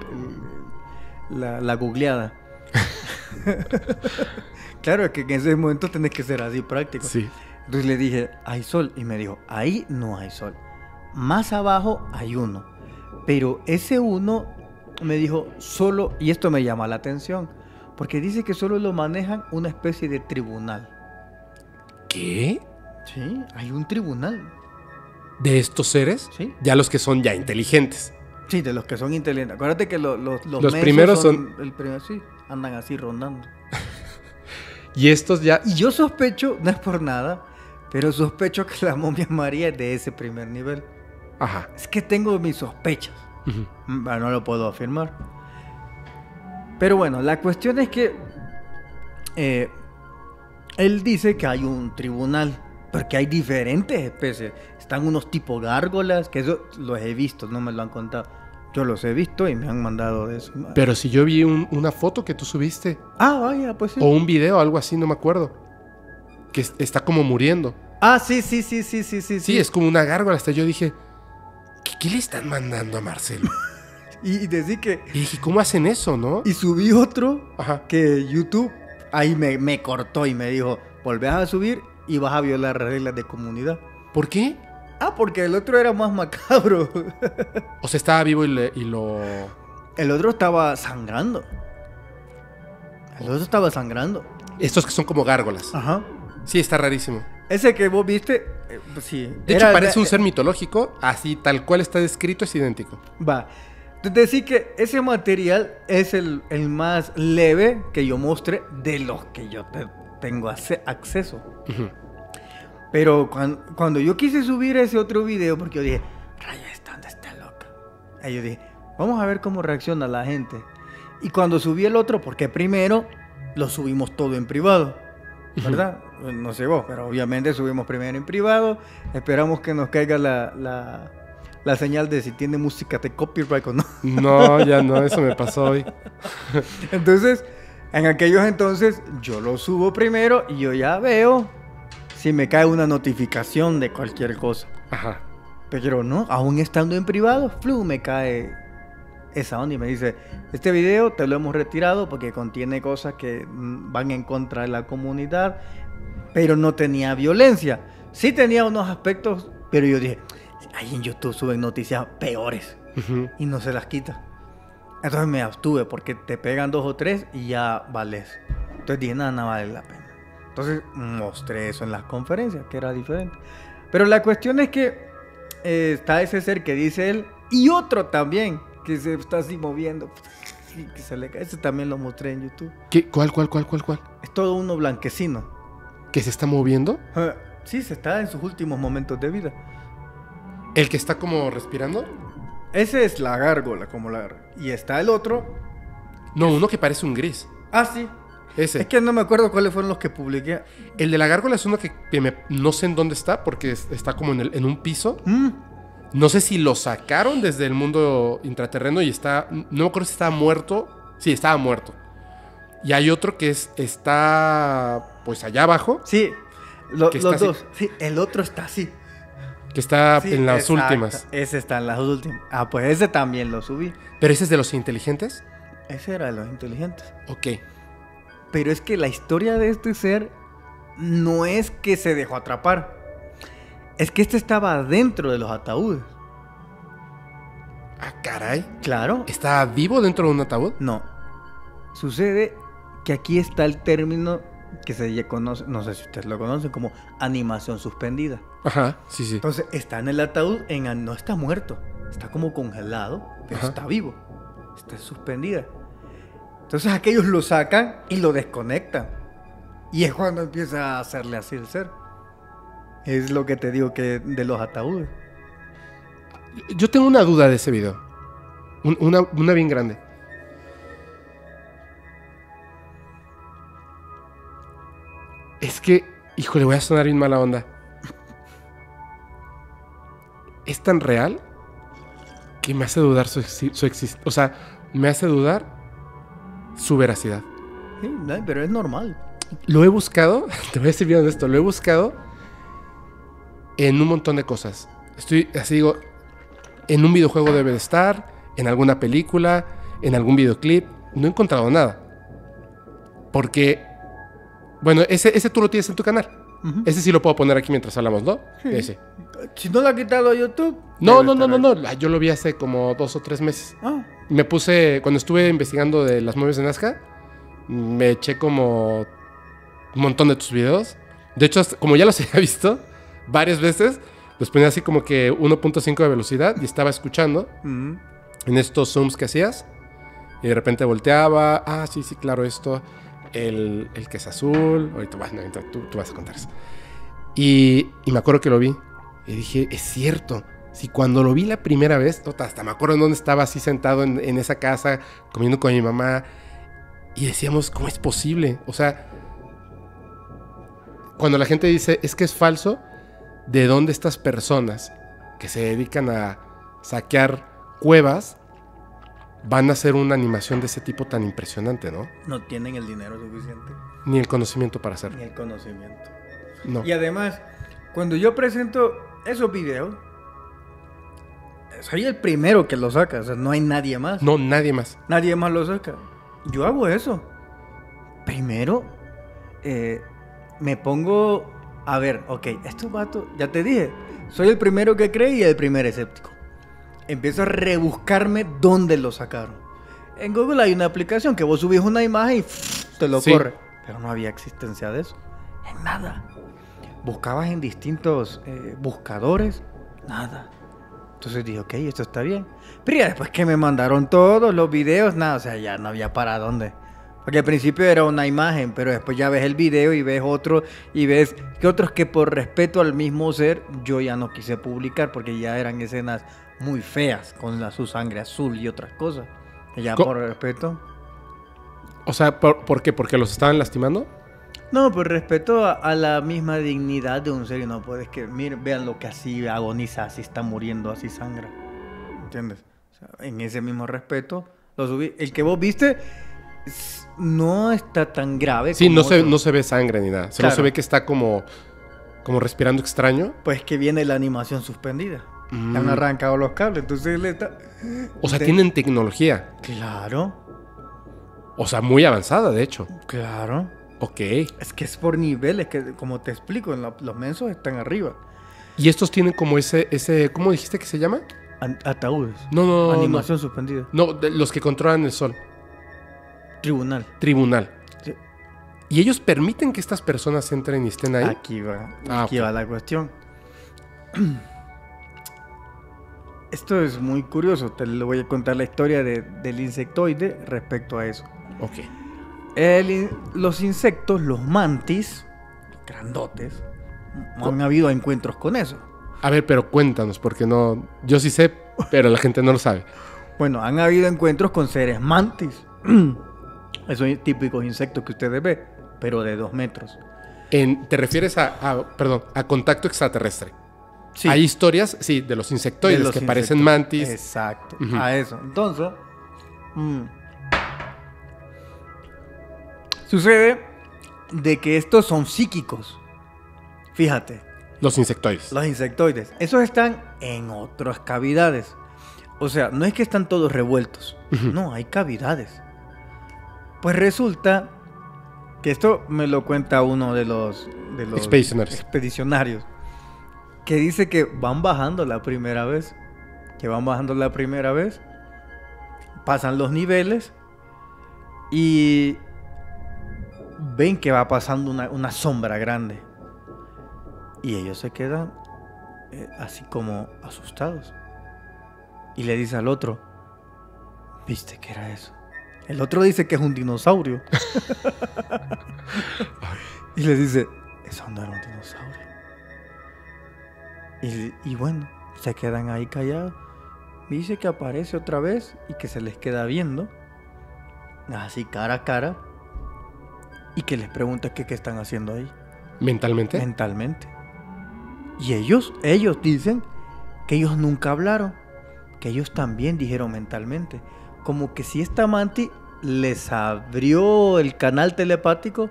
la googleada. Claro, es que en ese momento tenés que ser así práctico. Sí. Entonces le dije, ¿hay sol? Y me dijo, ahí no hay sol. Más abajo hay uno. Pero ese uno me dijo solo, y esto me llama la atención, porque dice que solo lo manejan una especie de tribunal. ¿Qué? Sí, hay un tribunal. ¿De estos seres? Sí. Ya los que son ya inteligentes. Sí, de los que son inteligentes. Acuérdate que los primeros son... El primero, sí, andan así rondando. Y estos ya... Y yo sospecho, no es por nada, pero sospecho que la momia María es de ese primer nivel. Ajá. Es que tengo mis sospechas. Bueno, no lo puedo afirmar. Pero bueno, la cuestión es que... él dice que hay un tribunal, porque hay diferentes especies. Están unos tipo gárgolas, que eso los he visto, no me lo han contado. Yo los he visto y me han mandado de eso. Pero si yo vi una foto que tú subiste. Ah, vaya, pues sí. O un video, algo así, no me acuerdo. Que está como muriendo. Ah, sí. Sí, es como una gárgola. Hasta yo dije, ¿qué le están mandando a Marcelo? Y decí que... Y dije, ¿cómo hacen eso, no? Y subí otro que YouTube ahí me cortó y me dijo, volvés a subir y vas a violar las reglas de comunidad. ¿Por qué? Ah, porque el otro era más macabro. O sea, estaba vivo y lo... El otro estaba sangrando. Estos que son como gárgolas. Ajá. Sí, está rarísimo. Ese que vos viste, pues sí. De hecho, parece un ser mitológico. Así, tal cual está descrito, es idéntico. Va. Entonces, sí que ese material es el más leve que yo mostré de los que yo tengo acceso. Uh-huh. Pero cuando yo quise subir ese otro video, porque yo dije, rayas, ¿dónde está loca? Ahí yo dije, vamos a ver cómo reacciona la gente. Y cuando subí el otro, porque primero lo subimos todo en privado, ¿verdad? No sé vos, pero obviamente subimos primero en privado, esperamos que nos caiga la señal de si tiene música de copyright o no. No, ya no, eso me pasó hoy. Entonces, en aquellos entonces, yo lo subo primero y yo ya veo... Si me cae una notificación de cualquier cosa. Ajá. Pero no, aún estando en privado, me cae esa onda y me dice, este video te lo hemos retirado porque contiene cosas que van en contra de la comunidad, pero no tenía violencia. Sí tenía unos aspectos, pero yo dije, ahí en YouTube suben noticias peores y no se las quita. Entonces me abstuve porque te pegan dos o tres y ya vales. Entonces dije, nada, no vale la pena. Entonces mostré eso en las conferencias, que era diferente. Pero la cuestión es que está ese ser que dice él y otro también que se está así moviendo. Que se le cae. Ese también lo mostré en YouTube. ¿Qué? ¿Cuál? Es todo uno blanquecino. ¿Que se está moviendo? Sí, se está en sus últimos momentos de vida. ¿El que está como respirando? Ese es la gárgola, Y está el otro. No, uno que parece un gris. Ah, sí. Ese. Es que no me acuerdo cuáles fueron los que publiqué. El de la gárgola es uno que no sé en dónde está, porque está como en un piso. No sé si lo sacaron desde el mundo intraterreno y está... No me acuerdo si estaba muerto. Sí, estaba muerto. Y hay otro que está pues allá abajo. Sí, los dos. Sí, el otro está así. Que está sí, en las últimas. Ese está en las últimas. Ah, pues ese también lo subí. ¿Pero ese es de los inteligentes? Ese era de los inteligentes. Ok. Pero es que la historia de este ser no es que se dejó atrapar. Es que este estaba dentro de los ataúdes. Ah, caray. Claro. ¿Estaba vivo dentro de un ataúd? No. Sucede que aquí está el término que se conoce, no sé si ustedes lo conocen, como animación suspendida. Ajá, sí, sí. Entonces está en el ataúd, no está muerto, está como congelado, pero ajá, está vivo, está suspendida. Entonces aquellos lo sacan y lo desconectan. Y es cuando empieza a hacerle así el ser. Es lo que te digo que de los ataúdes. Yo tengo una duda de ese video. Una bien grande. Es que, híjole, voy a sonar bien mala onda. Es tan real que me hace dudar su existencia. O sea, me hace dudar su veracidad. Sí, no, pero es normal. Lo he buscado, te voy a decir bien honesto, lo he buscado en un montón de cosas. Estoy, así digo, en un videojuego debe de estar, en alguna película, en algún videoclip. No he encontrado nada. Porque, bueno, ese tú lo tienes en tu canal. Uh-huh. Ese sí lo puedo poner aquí mientras hablamos, ¿no? Sí. Ese. Si no lo ha quitado a YouTube. No. Yo lo vi hace como 2 o 3 meses. Ah. Me puse, cuando estuve investigando de las momias de Nazca, me eché como un montón de tus videos. De hecho, como ya los había visto varias veces, los ponía así como que 1.5 de velocidad y estaba escuchando en estos zooms que hacías. Y de repente volteaba. Ah, sí, sí, claro, esto. El que es azul. Ahorita vas, no, tú vas a contar eso. Y me acuerdo que lo vi. Y dije, es cierto. Si cuando lo vi la primera vez, hasta me acuerdo en dónde estaba así sentado en esa casa, comiendo con mi mamá. Y decíamos, ¿cómo es posible? O sea, cuando la gente dice, es que es falso, ¿de dónde estas personas que se dedican a saquear cuevas van a hacer una animación de ese tipo tan impresionante, no? No tienen el dinero suficiente. Ni el conocimiento para hacerlo. Ni el conocimiento. No. Y además, cuando yo presento esos videos, soy el primero que los saca. O sea, no hay nadie más. No, nadie más. Nadie más lo saca. Yo hago eso. Primero, me pongo a ver, ok, estos vatos, ya te dije, soy el primero que cree y el primer escéptico. Empiezo a rebuscarme dónde lo sacaron. En Google hay una aplicación que vos subís una imagen y te lo corre. Pero no había existencia de eso. En nada. Buscabas en distintos buscadores, nada. Entonces dije, ok, esto está bien. Pero ya después que me mandaron todos los videos, nada, o sea, ya no había para dónde. Porque al principio era una imagen, pero después ya ves el video y ves otro, y ves que otros que por respeto al mismo ser, yo ya no quise publicar, porque ya eran escenas muy feas, con su sangre azul y otras cosas. Y ya por respeto. O sea, ¿por qué? ¿Porque los estaban lastimando? No, por respeto a la misma dignidad de un ser. No puedes que, miren, vean lo que así agoniza, así está muriendo, así sangra. ¿Entiendes? O sea, en ese mismo respeto lo subí. El que vos viste no está tan grave. Sí, no se ve sangre ni nada. Solo se ve que está como respirando extraño. Pues que viene la animación suspendida. Le han arrancado los cables, entonces le está... O sea, tienen tecnología. Claro. O sea, muy avanzada, de hecho. Claro. Ok. Es que es por niveles, que como te explico, los mensos están arriba. ¿Y estos tienen como ese ¿cómo dijiste que se llama? Ataúdes. No. Animación suspendida. No, los que controlan el sol. Tribunal. Sí. ¿Y ellos permiten que estas personas entren y estén ahí? Aquí va la cuestión. Esto es muy curioso. Te lo voy a contar la historia del insectoide respecto a eso. Ok. Los insectos, los mantis, grandotes, han habido encuentros con eso. A ver, pero cuéntanos, porque no... Yo sí sé, pero la gente no lo sabe. Bueno, han habido encuentros con seres mantis. Esos típicos insectos que ustedes ven, pero de 2 metros. ¿Te refieres a contacto extraterrestre? Sí. Hay historias, sí, de los insectoides que parecen mantis. Exacto, uh-huh. A eso. Entonces... Sucede de que estos son psíquicos. Fíjate. Los insectoides. Los insectoides. Esos están en otras cavidades. O sea, no es que están todos revueltos. Uh-huh. No, hay cavidades. Pues resulta que esto me lo cuenta uno de los expedicionarios. Que dice que van bajando la primera vez. Pasan los niveles. Y... ven que va pasando una sombra grande. Y ellos se quedan así como asustados. Y le dice al otro, ¿viste qué era eso? El otro dice que es un dinosaurio. Y le dice, eso no era un dinosaurio. Y bueno, se quedan ahí callados. Y dice que aparece otra vez y que se les queda viendo, así cara a cara. Y que les pregunta qué están haciendo ahí. ¿Mentalmente? Mentalmente. Y ellos dicen que ellos nunca hablaron. Que ellos también dijeron mentalmente. Como que si esta mantis les abrió el canal telepático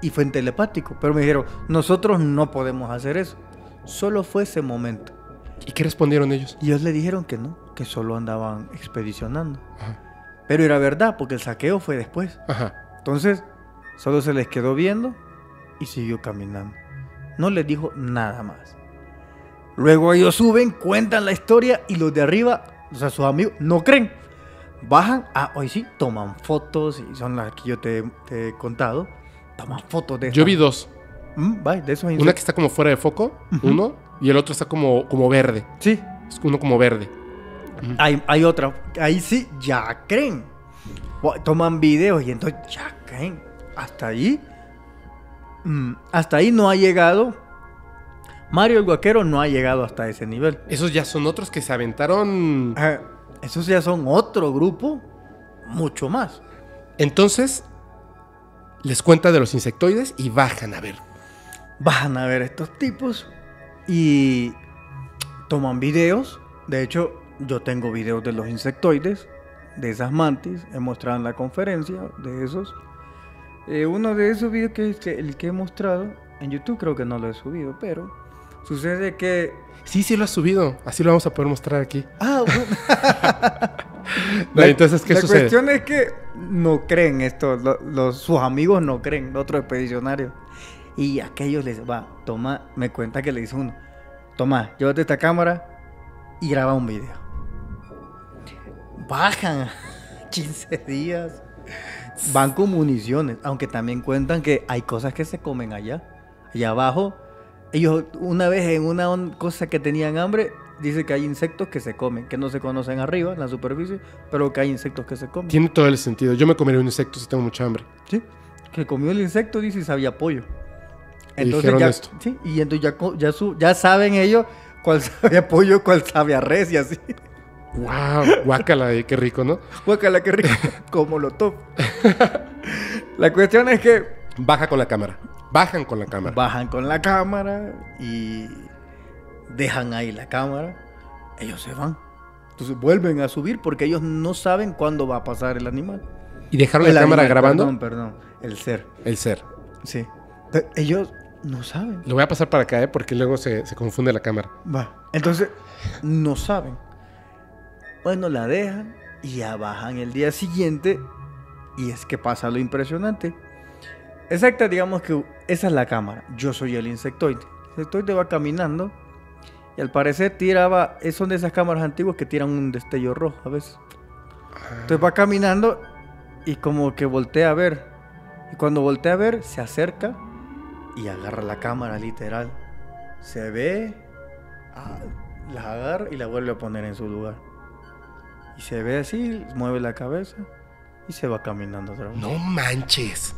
y fue en telepático. Pero me dijeron, nosotros no podemos hacer eso. Solo fue ese momento. ¿Y qué respondieron ellos? Y ellos le dijeron que no, que solo andaban expedicionando. Ajá. Pero era verdad, porque el saqueo fue después. Ajá. Entonces, solo se les quedó viendo y siguió caminando. No les dijo nada más. Luego ellos suben, cuentan la historia y los de arriba, o sea, sus amigos, no creen. Bajan, hoy sí, toman fotos, y son las que yo te he contado. Toman fotos de... Yo vi dos. De esos insectos. Una que está como fuera de foco, uno, y el otro está como verde. Sí. Es uno como verde. Hay otra, ahí sí, ya creen. Toman videos y entonces ya creen. Hasta ahí no ha llegado. Mario el Guaquero no ha llegado hasta ese nivel. Esos ya son otros que se aventaron... Esos ya son otro grupo, mucho más. Entonces, les cuenta de los insectoides y bajan a ver. Bajan a ver estos tipos y toman videos. De hecho, yo tengo videos de los insectoides, de esas mantis. He mostrado en la conferencia de esos. Uno de esos videos que es el que he mostrado en YouTube, creo que no lo he subido, pero sucede que... Sí lo has subido. Así lo vamos a poder mostrar aquí. Bueno. Entonces, ¿qué sucede? La cuestión es que no creen esto. Sus amigos no creen, los otros expedicionarios. Y aquellos les... toma... Me cuenta que le dice uno, toma, llévate esta cámara y graba un video. Bajan 15 días. Van con municiones. Aunque también cuentan que hay cosas que se comen allá. Allá abajo... Ellos una vez en una cosa que tenían hambre, dice que hay insectos que se comen, que no se conocen arriba, en la superficie, pero que hay insectos que se comen. Tiene todo el sentido. Yo me comería un insecto si tengo mucha hambre. Sí, que comió el insecto, dice, y sabía pollo. Entonces, dijeron ya, esto. Sí, y entonces ya saben ellos cuál sabe a pollo, cuál sabe a res y así. ¡Wow! Guácala, qué rico, ¿no? Guácala, qué rico. Como lo top. La cuestión es que... Bajan con la cámara y dejan ahí la cámara. Ellos se van. Entonces vuelven a subir porque ellos no saben cuándo va a pasar el animal. ¿Y dejaron la cámara grabando? Perdón. El ser. Sí. Ellos no saben. Lo voy a pasar para acá, porque luego se confunde la cámara. Entonces, no saben. Bueno, la dejan y ya bajan el día siguiente. Y es que pasa lo impresionante. Exacto, digamos que esa es la cámara. Yo soy el insectoide. El insectoide va caminando y al parecer tiraba... Son de esas cámaras antiguas que tiran un destello rojo a veces. Entonces va caminando y como que voltea a ver. Y cuando voltea a ver, se acerca y agarra la cámara, literal. Se ve, la agarra y la vuelve a poner en su lugar. Y se ve así, mueve la cabeza y se va caminando otra vez. ¡No manches!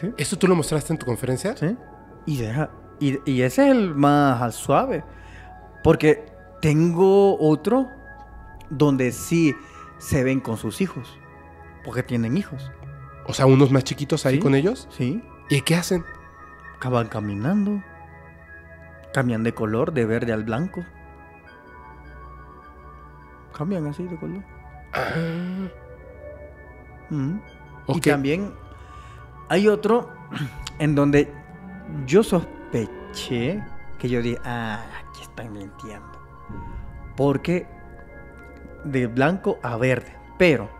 ¿Sí? ¿Eso tú lo mostraste en tu conferencia? Sí. Y ese es el más suave. Porque tengo otro donde sí se ven con sus hijos. Porque tienen hijos. O sea, unos más chiquitos ahí, ¿sí?, con ellos. Sí. ¿Y qué hacen? Acaban caminando. Cambian de color, de verde al blanco. Cambian así de color. Okay. Y también hay otro en donde yo sospeché, que yo dije, aquí están mintiendo. Porque de blanco a verde. Pero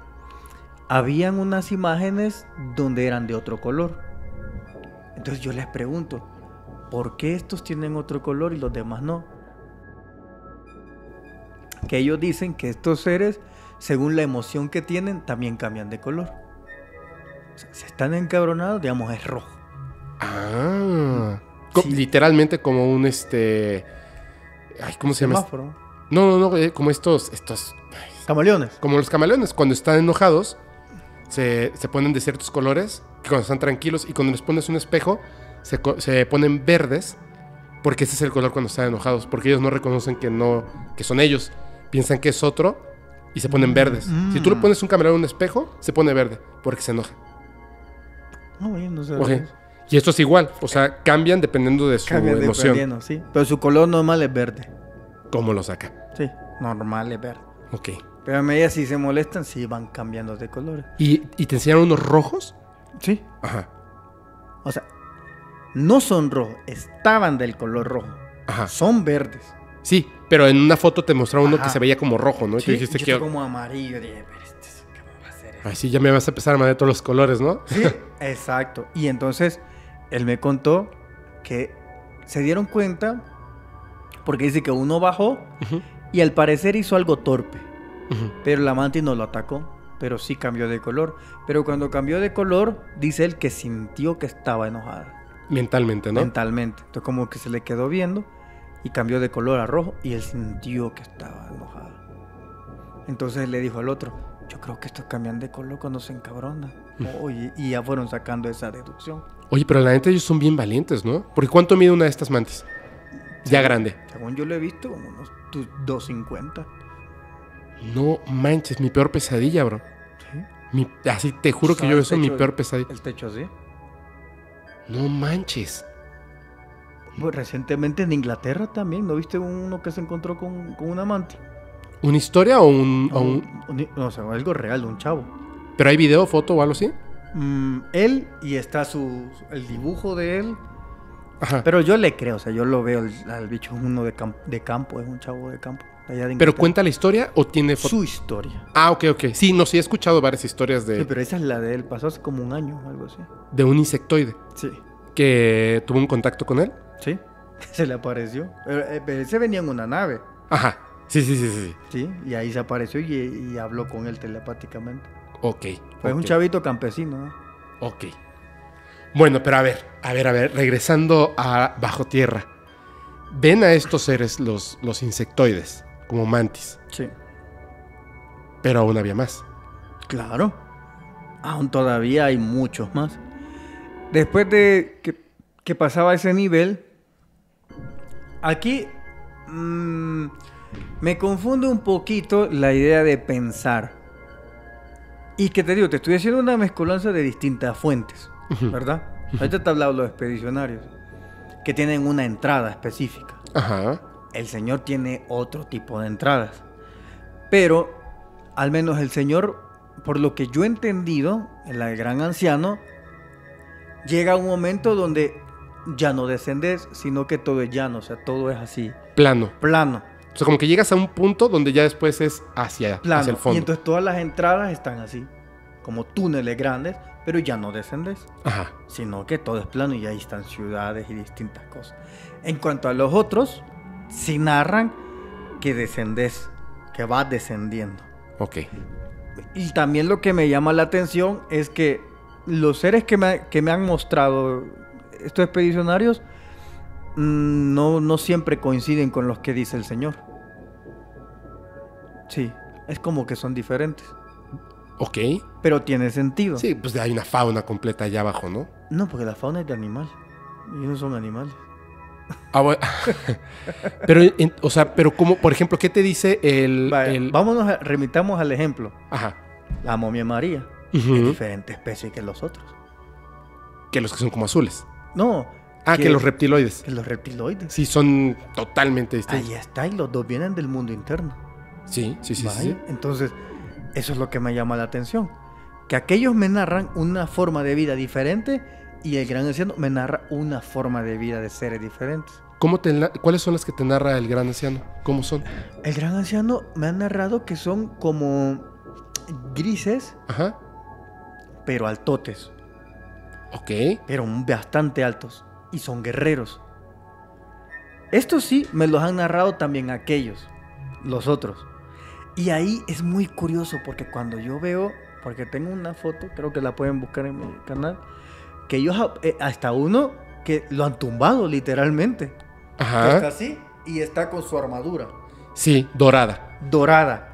habían unas imágenes donde eran de otro color. Entonces yo les pregunto, ¿por qué estos tienen otro color y los demás no? Que ellos dicen que estos seres, según la emoción que tienen, también cambian de color. se están encabronados, digamos, es rojo. Ah, sí. Literalmente como un ay, ¿cómo se llama? Semáforo. No, no, no, como estos camaleones. Como los camaleones, cuando están enojados se ponen de ciertos colores, cuando están tranquilos, y cuando les pones un espejo se ponen verdes, porque ese es el color cuando están enojados, porque ellos no reconocen que son ellos, piensan que es otro y se ponen verdes. Si tú le pones un camaleón en un espejo, se pone verde porque se enoja. No, yo no sé. Okay. Y esto es igual, o sea, cambian dependiendo de su emoción. Sí. Pero su color normal es verde. ¿Cómo lo saca? Sí, normal es verde. Ok. Pero a medida si se molestan, sí van cambiando de colores. ¿Y te enseñaron unos rojos? Sí. Ajá. O sea, no son rojos, estaban del color rojo. Ajá. Son verdes. Sí, pero en una foto te mostraron uno que se veía como rojo, ¿no? Sí, y te dijiste que como amarillo. Dije, pero ¿cómo va a ser eso? Así ya me vas a empezar a mandar todos los colores, ¿no? Sí, exacto. Y entonces él me contó que se dieron cuenta porque dice que uno bajó y al parecer hizo algo torpe. Pero la mantis no lo atacó, pero sí cambió de color. Pero cuando cambió de color, dice él que sintió que estaba enojada. Mentalmente, ¿no? Mentalmente. Entonces como que se le quedó viendo y cambió de color a rojo y él sintió que estaba enojado. Entonces le dijo al otro, yo creo que estos cambian de color cuando se encabronan. Oye, y ya fueron sacando esa deducción. Oye, pero la neta ellos son bien valientes, ¿no? Porque ¿cuánto mide una de estas mantis? Ya grande. Según yo lo he visto, como unos 2.50. No manches, mi peor pesadilla, bro. ¿Sí? Así te juro que yo eso es mi peor pesadilla. ¿El techo así? No manches. Pues recientemente en Inglaterra también, ¿no viste uno que se encontró con un amante? ¿Una historia o un...? No, o sea, algo real, un chavo. ¿Pero hay video, foto o algo así? Él y está el dibujo de él. Ajá. Pero yo le creo, o sea, yo lo veo, el bicho es uno de campo, es un chavo de campo. ¿Pero cuenta la historia o tiene foto? Su historia. Ah, ok, ok. Sí, no, sí he escuchado varias historias de... Sí, pero esa es la de él. Pasó hace como un año o algo así. ¿De un insectoide? Sí. ¿Que tuvo un contacto con él? Sí. Se le apareció. Pero se venía en una nave. Ajá. Sí, sí, sí, sí. Sí, y ahí se apareció y habló con él telepáticamente. Ok. Fue un chavito campesino, ¿no? Ok. Bueno, pero a ver. Regresando a bajo tierra. Ven a estos seres, los insectoides, como mantis. Sí. Pero aún había más. Claro. Aún todavía hay muchos más. Después de que pasaba ese nivel, aquí me confunde un poquito la idea de pensar. Y que te digo, te estoy haciendo una mezcolanza de distintas fuentes, ¿verdad? Ahorita te he hablado de los expedicionarios, que tienen una entrada específica. Ajá. El señor tiene otro tipo de entradas. Pero, al menos el señor, por lo que yo he entendido, el gran anciano, llega un momento donde ya no descendes, sino que todo es llano, o sea, todo es así. Plano. Plano. O sea, como que llegas a un punto donde ya después es hacia el fondo. Y entonces todas las entradas están así, como túneles grandes, pero ya no descendes, sino que todo es plano y ahí están ciudades y distintas cosas. En cuanto a los otros, sí narran que descendes, que vas descendiendo. Ok. Y también lo que me llama la atención es que los seres que me han mostrado estos expedicionarios no siempre coinciden con los que dice el señor. Sí, es como que son diferentes. Ok. Pero tiene sentido. Sí, pues hay una fauna completa allá abajo, ¿no? No, porque la fauna es de animal. Y no son animales. Ah, bueno. Pero, o sea, pero como, por ejemplo, ¿qué te dice remitamos al ejemplo. Ajá. La momia María. Es diferente especie que los otros. Que los que son como azules. No. Ah, que los reptiloides. Que los reptiloides. Sí, son totalmente distintos. Ahí está, y los dos vienen del mundo interno. Sí, sí, sí, sí. Entonces... eso es lo que me llama la atención. Que aquellos me narran una forma de vida diferente y el gran anciano me narra una forma de vida de seres diferentes. ¿Cuáles son las que te narra el gran anciano? ¿Cómo son? El gran anciano me ha narrado que son como grises, pero altotes. Ok. Pero bastante altos. Y son guerreros. Estos sí me los han narrado también aquellos, los otros. Y ahí es muy curioso porque cuando yo veo porque tengo una foto, creo que la pueden buscar en mi canal, que ellos, hasta uno que lo han tumbado literalmente. Ajá. Que está así y está con su armadura. Sí, dorada. Dorada.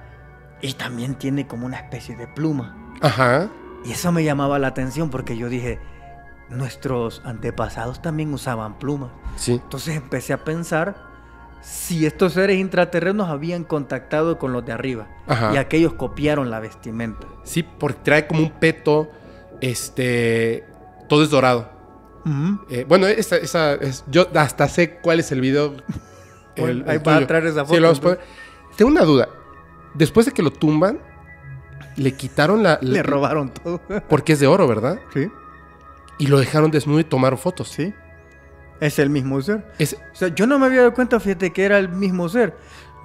Y también tiene como una especie de pluma. Ajá. Y eso me llamaba la atención porque yo dije, nuestros antepasados también usaban plumas. Sí. Entonces empecé a pensar si estos seres intraterrenos habían contactado con los de arriba. Ajá. Y aquellos copiaron la vestimenta. Sí, porque trae como un peto, todo es dorado. Uh-huh. Bueno, yo hasta sé cuál es el video. Ahí va a traer esa foto. Sí, lo vamos a poner. Tengo una duda. Después de que lo tumban, le quitaron le robaron todo. Porque es de oro, ¿verdad? Sí. Y lo dejaron desnudo y tomaron fotos. Sí. Es el mismo ser. O sea, yo no me había dado cuenta, fíjate, que era el mismo ser.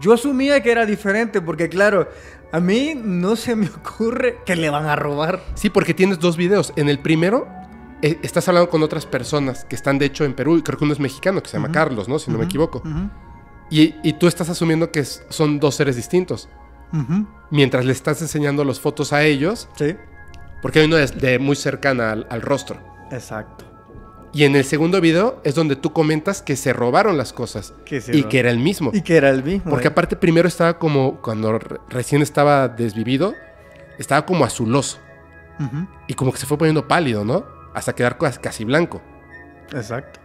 Yo asumía que era diferente porque, claro, a mí no se me ocurre que le van a robar. Sí, porque tienes dos videos. En el primero, estás hablando con otras personas que están, de hecho, en Perú. Y creo que uno es mexicano, que se llama Carlos, ¿no? Si no me equivoco. Y tú estás asumiendo que son dos seres distintos. Mientras le estás enseñando las fotos a ellos. Sí. Porque hay uno de muy cercana al rostro. Exacto. Y en el segundo video es donde tú comentas que se robaron las cosas. Que era el mismo. Y que era el mismo. Porque aparte primero estaba como, cuando recién estaba desvivido, estaba como azuloso. Y como que se fue poniendo pálido, ¿no? Hasta quedar casi blanco. Exacto.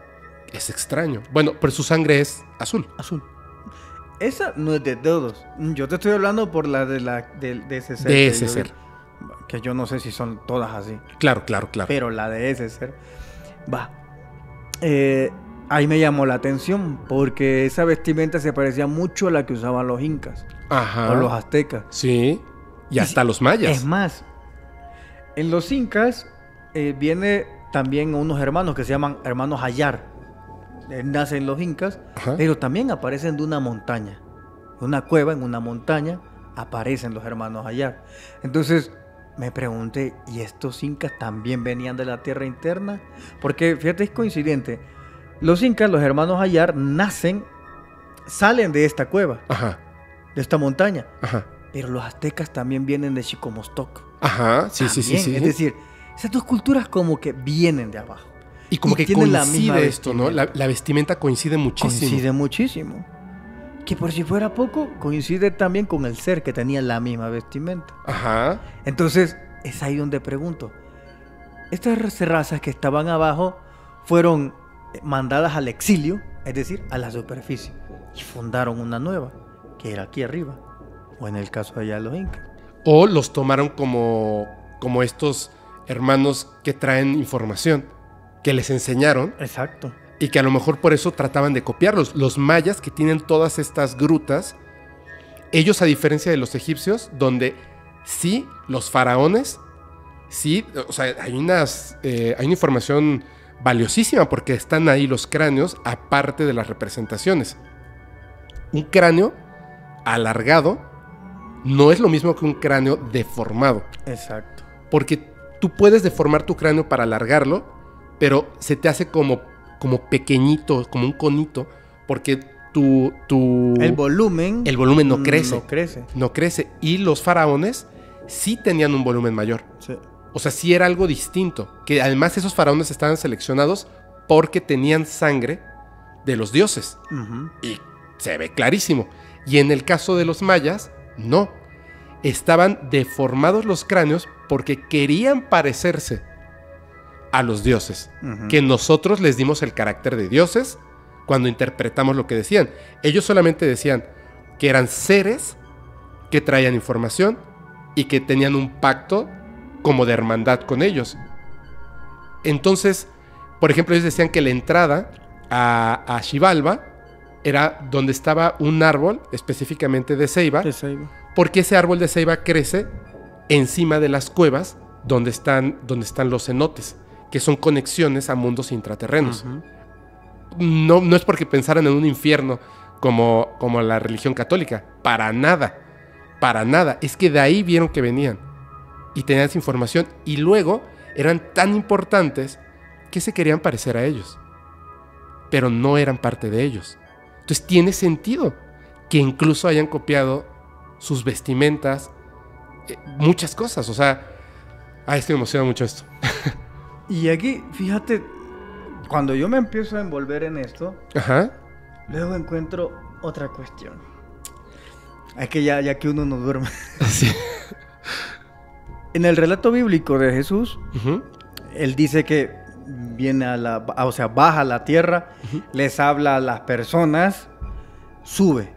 Es extraño. Bueno, pero su sangre es azul. Azul. Esa no es de todos. Yo te estoy hablando por la de ese ser. De ese ser. Que yo no sé si son todas así. Claro, claro, claro. Pero la de ese ser. Va. Ahí me llamó la atención porque esa vestimenta se parecía mucho a la que usaban los incas. Ajá. O los aztecas. Sí. Y hasta los mayas. Es más, en los incas viene también unos hermanos que se llaman hermanos Ayar. Nacen los incas. Ajá. Pero también aparecen de una montaña. Una cueva en una montaña aparecen los hermanos Ayar. Entonces me pregunté, ¿y estos incas también venían de la tierra interna? Porque, fíjate, es coincidente. Los incas, los hermanos Ayar, nacen, salen de esta cueva, ajá, de esta montaña. Ajá. Pero los aztecas también vienen de Chicomostoc. Ajá, sí, también, sí. Es decir, esas dos culturas como que vienen de abajo. Y como que coincide esto, ¿no? La vestimenta coincide muchísimo. Coincide muchísimo. Que por si fuera poco, coincide también con el ser que tenía la misma vestimenta. Ajá. Entonces, es ahí donde pregunto. Estas razas que estaban abajo fueron mandadas al exilio, es decir, a la superficie. Y fundaron una nueva, que era aquí arriba. O en el caso de allá los incas. O los tomaron como estos hermanos que traen información, que les enseñaron. Exacto. Y que a lo mejor por eso trataban de copiarlos. Los mayas, que tienen todas estas grutas, ellos, a diferencia de los egipcios, donde sí, los faraones, sí, o sea, hay una información valiosísima porque están ahí los cráneos, aparte de las representaciones. Un cráneo alargado no es lo mismo que un cráneo deformado. Exacto. Porque tú puedes deformar tu cráneo para alargarlo, pero se te hace como pequeñito, como un conito, porque el volumen no crece. No crece. No crece. Y los faraones sí tenían un volumen mayor. Sí. O sea, sí era algo distinto. Que además esos faraones estaban seleccionados porque tenían sangre de los dioses. Uh-huh. Y se ve clarísimo. Y en el caso de los mayas, no. Estaban deformados los cráneos porque querían parecerse a los dioses, uh-huh, que nosotros les dimos el carácter de dioses cuando interpretamos lo que decían. Ellos solamente decían que eran seres que traían información y que tenían un pacto como de hermandad con ellos. Entonces, por ejemplo, ellos decían que la entrada a Xibalba era donde estaba un árbol, específicamente de ceiba, porque ese árbol de ceiba crece encima de las cuevas donde están los cenotes, que son conexiones a mundos intraterrenos. Uh-huh. No es porque pensaran en un infierno como la religión católica. Para nada. Para nada. Es que de ahí vieron que venían. Y tenían esa información. Y luego eran tan importantes que se querían parecer a ellos. Pero no eran parte de ellos. Entonces tiene sentido que incluso hayan copiado sus vestimentas. Muchas cosas. O sea, Ay, estoy emocionado mucho esto. Y aquí, fíjate, cuando yo me empiezo a envolver en esto, ajá, luego encuentro otra cuestión. Es que ya que uno no duerme. Sí. En el relato bíblico de Jesús, uh-huh, él dice que viene a la, o sea, baja a la tierra, uh-huh, les habla a las personas, sube.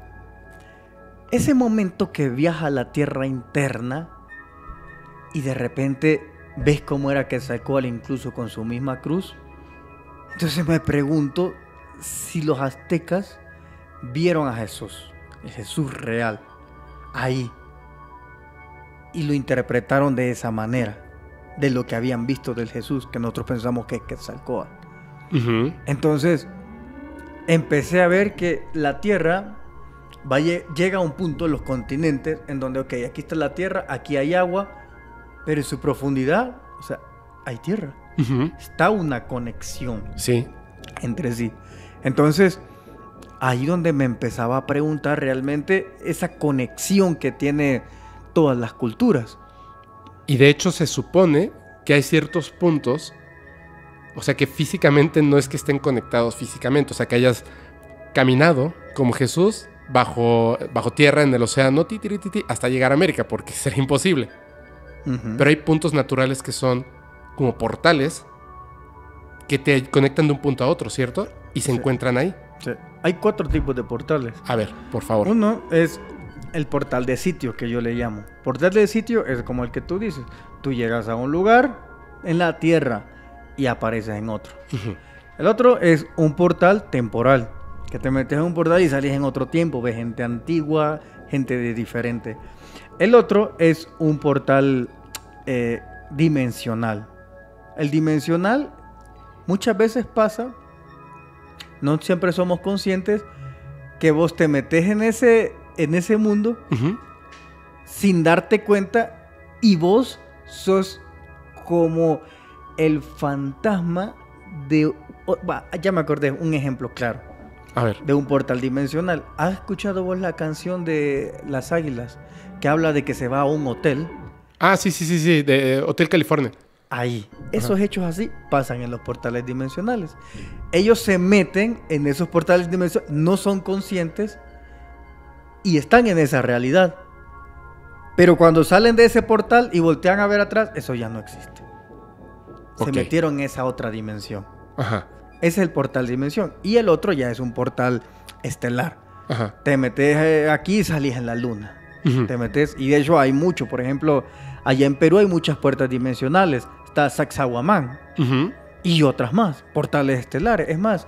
Ese momento que viaja a la tierra interna y de repente ves cómo era Quetzalcóatl incluso con su misma cruz. Entonces me pregunto si los aztecas vieron a Jesús, el Jesús real, ahí, y lo interpretaron de esa manera, de lo que habían visto del Jesús que nosotros pensamos que es Quetzalcóatl. Uh-huh. Entonces empecé a ver que la tierra llega a un punto, los continentes, en donde, ok, aquí está la tierra, aquí hay agua, pero en su profundidad, o sea, hay tierra. Uh-huh. Está una conexión, sí, entre sí. Entonces, ahí donde me empezaba a preguntar realmente esa conexión que tiene todas las culturas. Y de hecho se supone que hay ciertos puntos, o sea, que físicamente no es que estén conectados físicamente, o sea, que hayas caminado como Jesús bajo tierra en el océano hasta llegar a América, porque sería imposible. Uh-huh. Pero hay puntos naturales que son como portales que te conectan de un punto a otro, ¿cierto? Y se, sí, encuentran ahí. Sí. Hay 4 tipos de portales. A ver, por favor. Uno es el portal de sitio, que yo le llamo. Portal de sitio es como el que tú dices. Tú llegas a un lugar en la tierra y apareces en otro. Uh-huh. El otro es un portal temporal, que te metes en un portal y salís en otro tiempo. Ves gente antigua, gente de diferente. El otro es un portal dimensional. El dimensional muchas veces pasa, no siempre somos conscientes, que vos te metés en ese mundo, uh-huh, sin darte cuenta, y vos sos como el fantasma de... Oh, bah, ya me acordé, un ejemplo claro. A ver. De un portal dimensional. ¿Has escuchado vos la canción de Las Águilas? Que habla de que se va a un hotel. Ah, sí, de Hotel California. Ahí. Esos, ajá, hechos así pasan en los portales dimensionales. Ellos se meten en esos portales dimensionales, no son conscientes y están en esa realidad. Pero cuando salen de ese portal y voltean a ver atrás, eso ya no existe. Okay. Se metieron en esa otra dimensión. Ajá. Es el portal dimensión. Y el otro ya es un portal estelar. Ajá. Te metes aquí y salís en la luna. Uh-huh. Te metes, y de hecho hay mucho. Por ejemplo, allá en Perú hay muchas puertas dimensionales. Está Sacsayhuamán, uh-huh, y otras más. Portales estelares. Es más,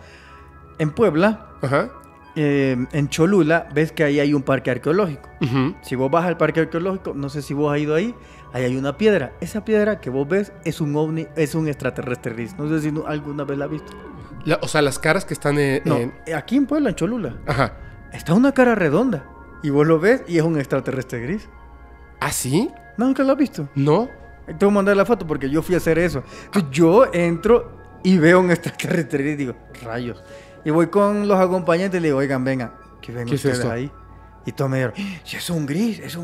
en Puebla, uh-huh, en Cholula, ves que ahí hay un parque arqueológico. Uh-huh. Si vos vas al parque arqueológico, no sé si vos has ido ahí, ahí hay una piedra. Esa piedra que vos ves es un ovni, es un extraterrestre. No sé si alguna vez la has visto. O sea, las caras que están aquí en Puebla, en Cholula. Ajá. Está una cara redonda. Y vos lo ves y es un extraterrestre gris. ¿Ah, sí? ¿Nunca lo has visto? No. Te voy a mandar la foto porque yo fui a hacer eso. Entonces, yo entro y veo un extraterrestre gris y digo, rayos. Y voy con los acompañantes y le digo, oigan, vengan, que vengan ustedes es ahí. Y todos me dijeron, sí, es un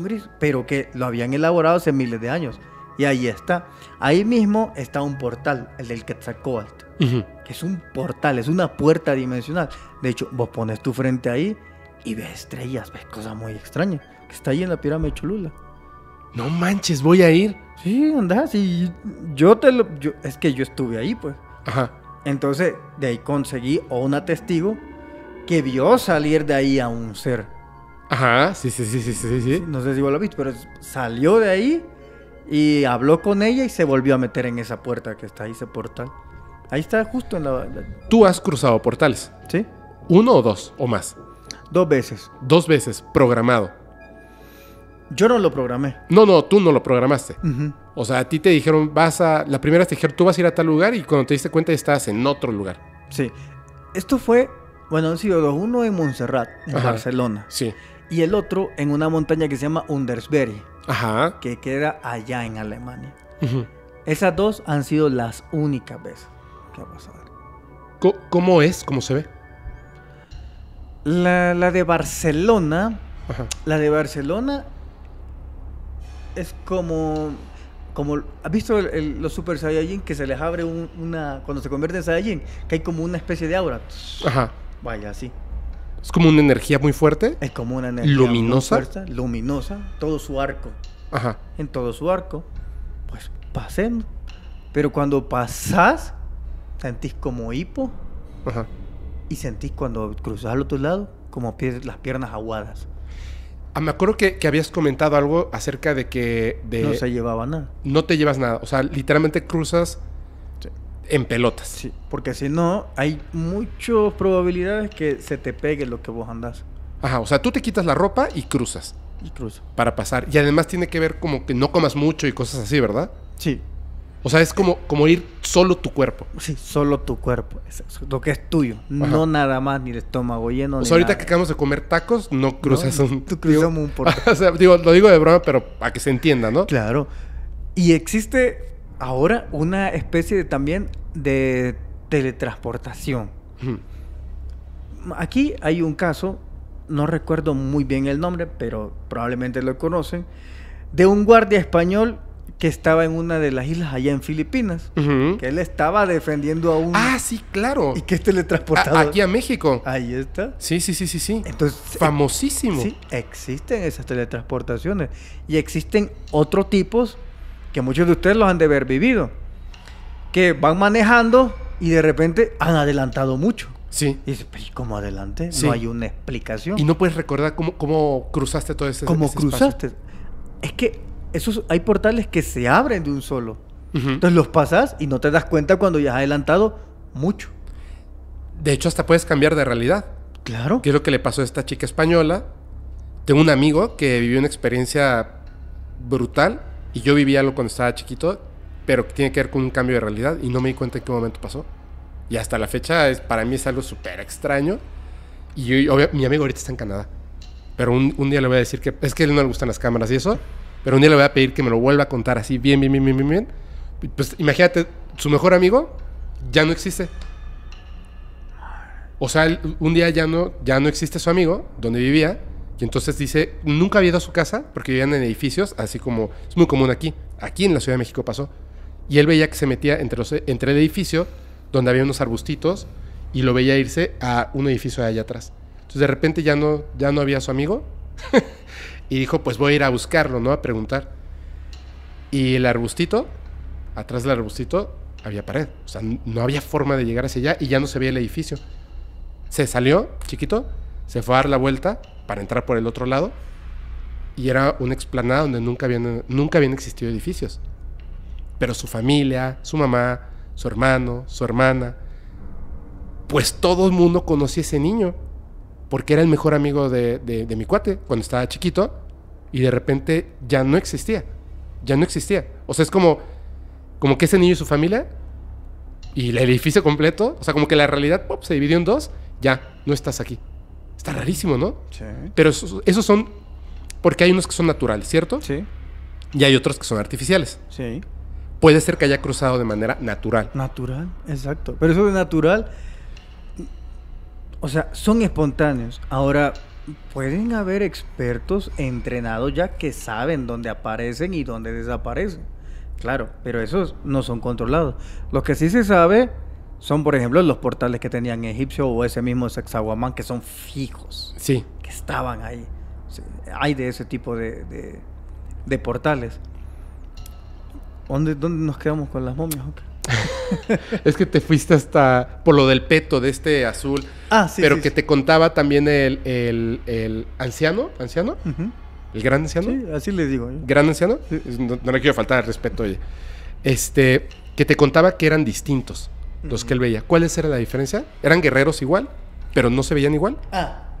gris. Pero que lo habían elaborado hace miles de años. Y ahí está. Ahí mismo está un portal, el del Quetzalcóatl. Uh-huh. Que es un portal, es una puerta dimensional. De hecho, vos pones tu frente ahí y ves estrellas, ves cosas muy extrañas. Que está ahí en la pirámide de Cholula. No manches, voy a ir. Sí, andás. Y es que yo estuve ahí, pues. Ajá. Entonces, de ahí conseguí una testigo que vio salir de ahí a un ser. Ajá, sí. No sé si vos lo viste, pero salió de ahí y habló con ella y se volvió a meter en esa puerta que está ahí, ese portal. Ahí está justo en la... ¿Tú has cruzado portales? Sí. ¿Uno o dos o más? 2 veces. 2 veces, programado. Yo no lo programé. No, tú no lo programaste. Uh-huh. O sea, a ti te dijeron, la primera vez te dijeron, tú vas a ir a tal lugar, y cuando te diste cuenta estabas en otro lugar. Sí. Esto fue, bueno, han sido 2. Uno en Montserrat, en, ajá, Barcelona. Sí. Y el otro en una montaña que se llama Undersberg. Ajá. Que queda allá en Alemania. Uh-huh. Esas 2 han sido las únicas veces que ha pasado. ¿Cómo es? ¿Cómo se ve? La de Barcelona. Ajá. La de Barcelona es como... como ¿has visto los Super Saiyajin que se les abre una cuando se convierte en Saiyajin, que hay como una especie de aura? Ajá. Vaya, así. Es como una energía muy fuerte. Es como una energía luminosa, muy fuerte, luminosa, todo su arco. Ajá. En todo su arco. Pues pasemos. Pero cuando pasás, sentís como hipo. Ajá. Y sentís cuando cruzás al otro lado, como las piernas aguadas. Ah, me acuerdo que habías comentado algo acerca de que... no se llevaba nada. No te llevas nada. O sea, literalmente cruzas en pelotas. Sí, porque si no, hay muchas probabilidades que se te pegue lo que vos andás. Ajá, o sea, tú te quitas la ropa y cruzas. Y cruzas. Para pasar. Y además tiene que ver como que no comas mucho y cosas así, ¿verdad? Sí. O sea, es como ir solo tu cuerpo. Sí, solo tu cuerpo. Es lo que es tuyo. Ajá. No nada más, ni el estómago lleno. O sea, ahorita nada. Que acabamos de comer tacos, no cruzas un... Tú cruzamos un portal. O sea, digo, lo digo de broma, pero para que se entienda, ¿no? Claro. Y existe ahora una especie también de teletransportación. Hmm. Aquí hay un caso, no recuerdo muy bien el nombre, pero probablemente lo conocen, de un guardia español que estaba en una de las islas allá en Filipinas, uh-huh, que él estaba defendiendo a un... Ah, sí, claro. Y que es teletransportado. Aquí a México. Ahí está. Sí. Entonces, famosísimo. Sí, existen esas teletransportaciones. Y existen otros tipos que muchos de ustedes los han de haber vivido, que van manejando y de repente han adelantado mucho. Sí. Y dices, ¿cómo adelante? Sí. No hay una explicación. Y no puedes recordar cómo cruzaste todo ese espacio. ¿Cómo cruzaste? Es que esos, hay portales que se abren de un solo. Uh-huh. Entonces los pasas y no te das cuenta cuando ya has adelantado mucho. De hecho, hasta puedes cambiar de realidad. Claro. ¿Qué es lo que le pasó a esta chica española? Tengo un amigo que vivió una experiencia brutal y yo vivía algo cuando estaba chiquito, pero que tiene que ver con un cambio de realidad y no me di cuenta en qué momento pasó. Y hasta la fecha para mí es algo súper extraño. Y mi amigo ahorita está en Canadá. Pero un día le voy a decir que... Es que a él no le gustan las cámaras y eso. Pero un día le voy a pedir que me lo vuelva a contar así bien. Pues imagínate, su mejor amigo ya no existe. O sea, un día ya no existe su amigo donde vivía. Y entonces dice, nunca había ido a su casa porque vivían en edificios, así como... Es muy común aquí. Aquí en la Ciudad de México pasó. Y él veía que se metía entre el edificio donde había unos arbustitos y lo veía irse a un edificio de allá atrás. Entonces de repente ya no había su amigo y dijo, pues voy a ir a buscarlo, ¿no? A preguntar. Y el arbustito, atrás del arbustito había pared, o sea, no había forma de llegar hacia allá y ya no se veía el edificio. Se salió, chiquito, se fue a dar la vuelta para entrar por el otro lado y era una explanada donde nunca habían existido edificios. Pero su familia, su mamá, su hermano, su hermana, pues todo el mundo conocía a ese niño, porque era el mejor amigo de mi cuate cuando estaba chiquito, y de repente ya no existía. O sea, es como que ese niño y su familia, y el edificio completo, o sea, como que la realidad pop se dividió en dos, ya no estás aquí. Está rarísimo, ¿no? Sí. Pero esos son, porque hay unos que son naturales, ¿cierto? Sí. Y hay otros que son artificiales. Sí. Puede ser que haya cruzado de manera natural. Natural, exacto. Pero eso de natural, o sea, son espontáneos. Ahora, pueden haber expertos entrenados ya que saben dónde aparecen y dónde desaparecen. Claro, pero esos no son controlados. Los que sí se sabe son, por ejemplo, los portales que tenían egipcio o ese mismo Sacsayhuamán, que son fijos. Sí. Que estaban ahí. Hay de ese tipo de portales. ¿Dónde nos quedamos con las momias? Okay. Es que te fuiste hasta por lo del peto de este azul. Ah, sí. Pero sí, que sí. Te contaba también el anciano. Uh-huh. El gran anciano. Sí, así le digo yo. Gran anciano. Sí. No le quiero faltar al respeto, oye. Que te contaba que eran distintos los que él veía. ¿Cuál era la diferencia? Eran guerreros igual, pero no se veían igual. Ah,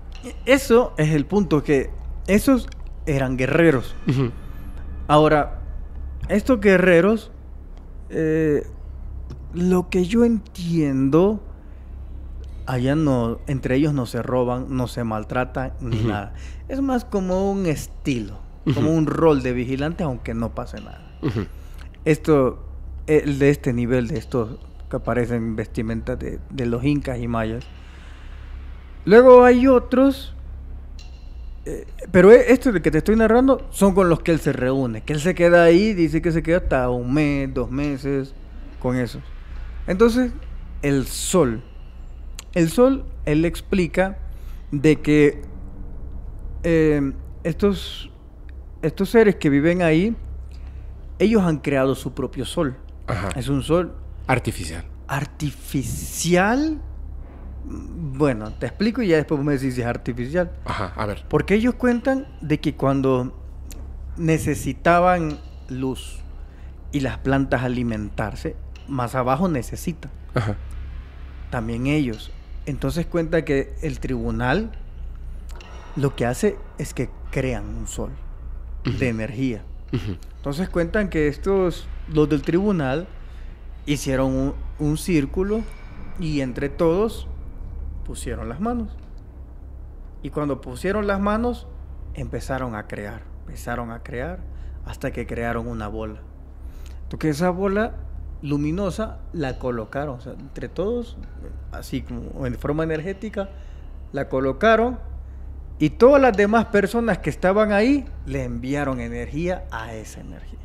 eso es el punto, que esos eran guerreros. Uh-huh. Ahora, estos guerreros, lo que yo entiendo, allá no, entre ellos no se roban, no se maltratan, ni uh-huh. nada. Es más como un estilo, uh-huh. como un rol de vigilante, aunque no pase nada. Uh-huh. Esto, el de este nivel, de estos que aparecen vestimentas de los incas y mayas. Luego hay otros Pero esto que te estoy narrando son con los que él se reúne, que él se queda ahí, dice que se queda hasta un mes, 2 meses con eso. Entonces, el sol, él explica de que estos seres que viven ahí, ellos han creado su propio sol. Ajá. Es un sol artificial. Bueno, te explico y ya después me decís si es artificial. Ajá, a ver. Porque ellos cuentan de que cuando necesitaban luz y las plantas alimentarse, más abajo necesitan. Ajá. También ellos. Entonces cuenta que el tribunal lo que hace es que crean un sol de energía. Entonces cuentan que los del tribunal hicieron un círculo y entre todos pusieron las manos. Y cuando pusieron las manos, empezaron a crear hasta que crearon una bola. Entonces esa bola luminosa la colocaron, o sea, entre todos, así como en forma energética, la colocaron. Y todas las demás personas que estaban ahí le enviaron energía a esa energía.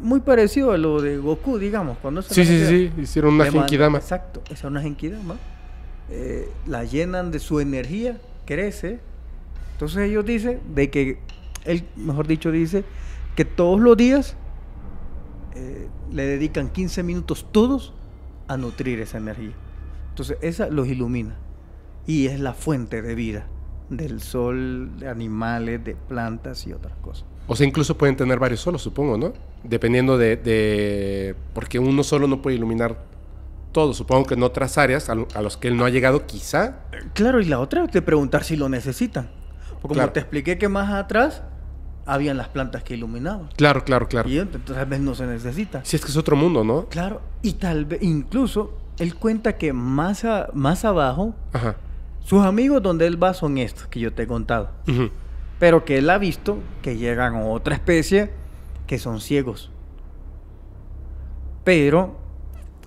Muy parecido a lo de Goku, digamos. Cuando sí, hicieron una genkidama. Exacto, esa es una genkidama. La llenan de su energía, crece. Entonces ellos dicen de que, dice que todos los días le dedican 15 minutos todos a nutrir esa energía. Entonces esa los ilumina. Y es la fuente de vida del sol, de animales, de plantas y otras cosas. O sea, incluso pueden tener varios solos, supongo, ¿no? Dependiendo de... Porque uno solo no puede iluminar todo. Supongo que en otras áreas a los que él no ha llegado, quizá... Claro, y la otra es de preguntar si lo necesitan. Porque como te expliqué que más atrás habían las plantas que iluminaban. Claro. Y entonces tal vez no se necesita. Si es que es otro mundo, ¿no? Claro, y tal vez... Incluso él cuenta que más abajo... Ajá. Sus amigos donde él va son estos que yo te he contado. Uh-huh. Pero que él ha visto que llegan a otra especie que son ciegos. Pero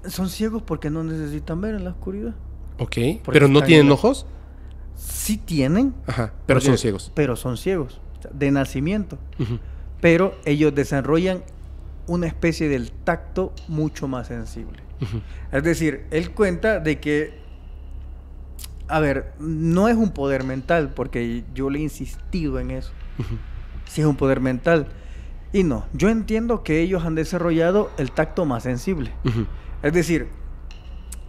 son ciegos porque no necesitan ver en la oscuridad. Ok. ¿Pero no tienen ojos? Sí tienen. Ajá. Pero son ciegos. Pero son ciegos. De nacimiento. Uh-huh. Pero ellos desarrollan una especie del tacto mucho más sensible. Uh-huh. Es decir, él cuenta de que... A ver, no es un poder mental, porque yo le he insistido en eso. Uh-huh. Sí es un poder mental. Y no, yo entiendo que ellos han desarrollado el tacto más sensible. Uh-huh. Es decir,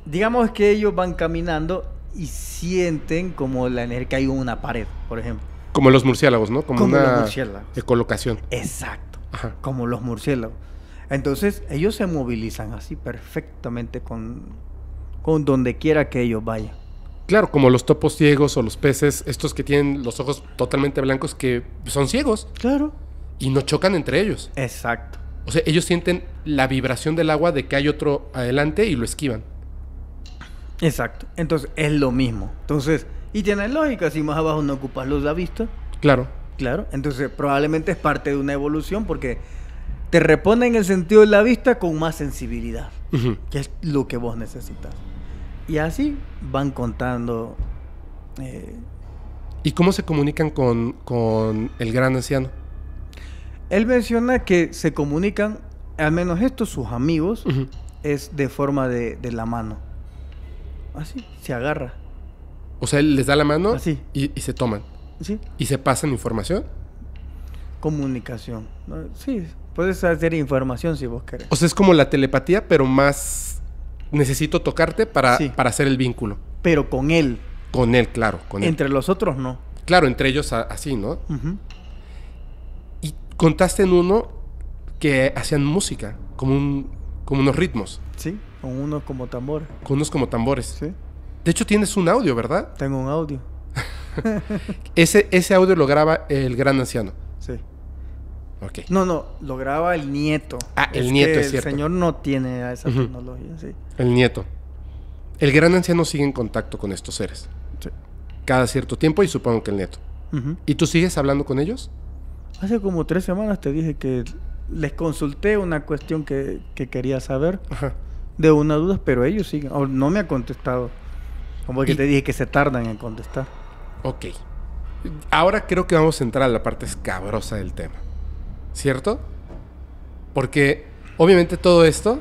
digamos que ellos van caminando y sienten como la energía que hay en una pared, por ejemplo. Como los murciélagos, ¿no? Como los murciélagos. De colocación. Exacto. Ajá. Como los murciélagos. Entonces, ellos se movilizan así perfectamente con donde quiera que ellos vayan. Claro, como los topos ciegos o los peces, estos que tienen los ojos totalmente blancos, que son ciegos. Claro. Y no chocan entre ellos. Exacto. O sea, ellos sienten la vibración del agua de que hay otro adelante y lo esquivan. Exacto. Entonces, es lo mismo. Entonces, y tiene lógica, si más abajo no ocupas luz de la vista. Claro. Entonces, probablemente es parte de una evolución porque te reponen el sentido de la vista con más sensibilidad, uh-huh, que es lo que vos necesitas. Y así van contando. ¿Y cómo se comunican con el gran anciano? Él menciona que se comunican, al menos estos, sus amigos, uh-huh, es de forma de la mano. Así, se agarra. O sea, él les da la mano así. Y se toman. Sí. ¿Y se pasan información? Comunicación. Sí, puedes hacer información si vos querés. O sea, es como la telepatía, pero más... Necesito tocarte para hacer el vínculo. Pero con él. Con él, claro. Con él. Entre los otros, no. Claro, entre ellos así, ¿no? Uh-huh. Y contaste en uno que hacían música, como unos ritmos. Sí, con unos como tambores. Con unos como tambores. Sí. De hecho, tienes un audio, ¿verdad? Tengo un audio. Ese audio lo graba el gran anciano. Sí. Okay. No, lo graba el nieto. Ah, el nieto, es cierto. El señor no tiene esa tecnología, sí. El nieto. El gran anciano sigue en contacto con estos seres. Sí. Cada cierto tiempo y supongo que el nieto. Uh-huh. ¿Y tú sigues hablando con ellos? Hace como 3 semanas te dije que les consulté una cuestión que quería saber. Ajá. De una duda, pero ellos siguen. No me han contestado. Como que te dije que se tardan en contestar. Ok. Ahora creo que vamos a entrar a la parte escabrosa del tema, ¿cierto? Porque obviamente todo esto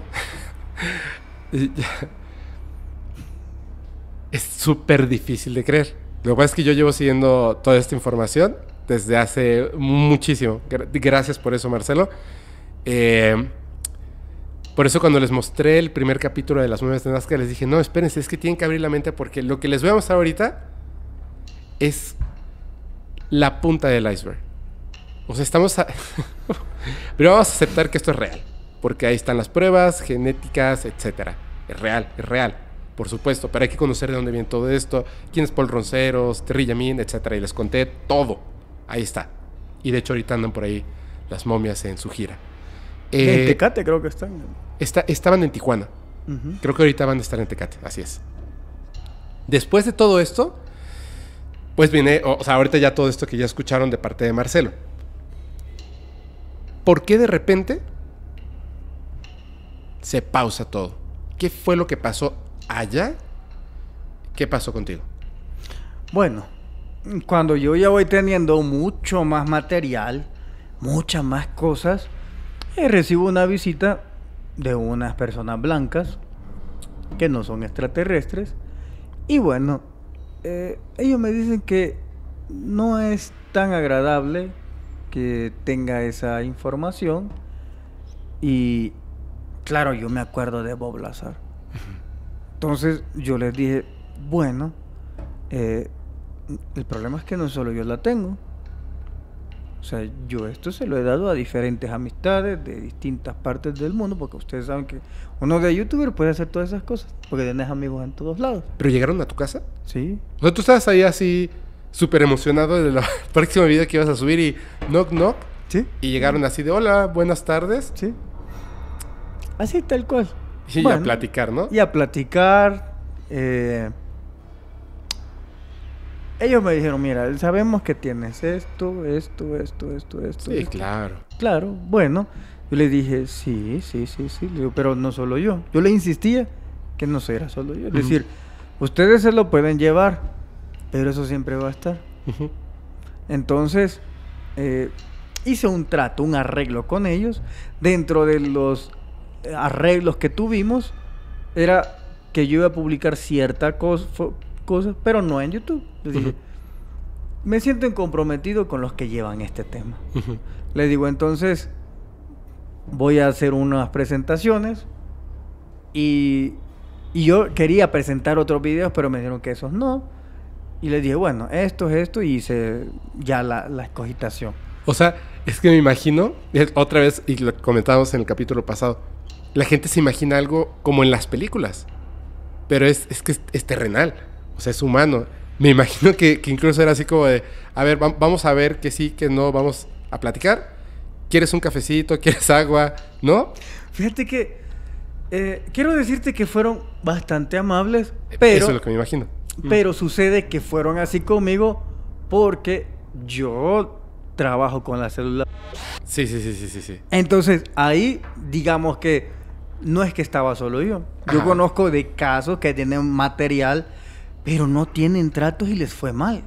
es súper difícil de creer. Lo que pasa es que yo llevo siguiendo toda esta información desde hace muchísimo. Gracias por eso, Marcelo. Por eso cuando les mostré el primer capítulo de Las Momias de Nazca, les dije, no, espérense, es que tienen que abrir la mente porque lo que les voy a mostrar ahorita es la punta del iceberg. O sea, estamos... Pero vamos a aceptar que esto es real, porque ahí están las pruebas genéticas, etcétera. Es real, es real, por supuesto, pero hay que conocer de dónde viene todo esto, quién es Paul Ronceros, Thierry Jamin, etcétera. Y les conté todo, ahí está. Y de hecho ahorita andan por ahí las momias en su gira. En Tecate creo que están. Estaban en Tijuana. Uh-huh. Creo que ahorita van a estar en Tecate, así es. Después de todo esto, pues viene, o sea, ahorita ya todo esto que ya escucharon de parte de Marcelo. ¿Por qué de repente se pausa todo? ¿Qué fue lo que pasó allá? ¿Qué pasó contigo? Bueno, cuando yo ya voy teniendo mucho más material, muchas más cosas, recibo una visita de unas personas blancas que no son extraterrestres. Y bueno, ellos me dicen que no es tan agradable que tenga esa información. Y claro, yo me acuerdo de Bob Lazar. Entonces yo les dije, bueno, el problema es que no solo yo la tengo. O sea, yo esto se lo he dado a diferentes amistades de distintas partes del mundo, porque ustedes saben que uno de youtuber puede hacer todas esas cosas, porque tenés amigos en todos lados. ¿Pero llegaron a tu casa? Sí. O sea, tú estabas ahí así súper emocionado de la próxima video que ibas a subir y knock knock. Sí. Y llegaron así de hola, buenas tardes. Sí. Así tal cual. Y bueno, a platicar, ¿no? Y a platicar. Ellos me dijeron, mira, sabemos que tienes esto, esto, esto, esto, esto. Sí, esto. Claro. Claro, bueno. Yo le dije, sí. Le digo, pero no solo yo. Yo le insistía que no era solo yo. Es decir, ustedes se lo pueden llevar, pero eso siempre va a estar. Entonces, hice un trato, un arreglo con ellos. Dentro de los arreglos que tuvimos, era que yo iba a publicar cierta cosa, pero no en YouTube. Les dije, me siento comprometido con los que llevan este tema. Les digo, entonces voy a hacer unas presentaciones y yo quería presentar otros videos, pero me dijeron que esos no. Y les dije, bueno, esto es esto, y hice ya la escogitación. O sea, es que me imagino, otra vez, y lo comentábamos en el capítulo pasado, la gente se imagina algo como en las películas, pero es que es terrenal. O sea, es humano. Me imagino que incluso era así como de, a ver, vamos a ver que sí, que no, vamos a platicar. ¿Quieres un cafecito? ¿Quieres agua? ¿No? Fíjate que quiero decirte que fueron bastante amables, pero... Eso es lo que me imagino. Pero sucede que fueron así conmigo porque yo trabajo con la célula. Sí. Entonces, ahí digamos que no es que estaba solo yo. Yo conozco de casos que tienen material... pero no tienen tratos y les fue mal.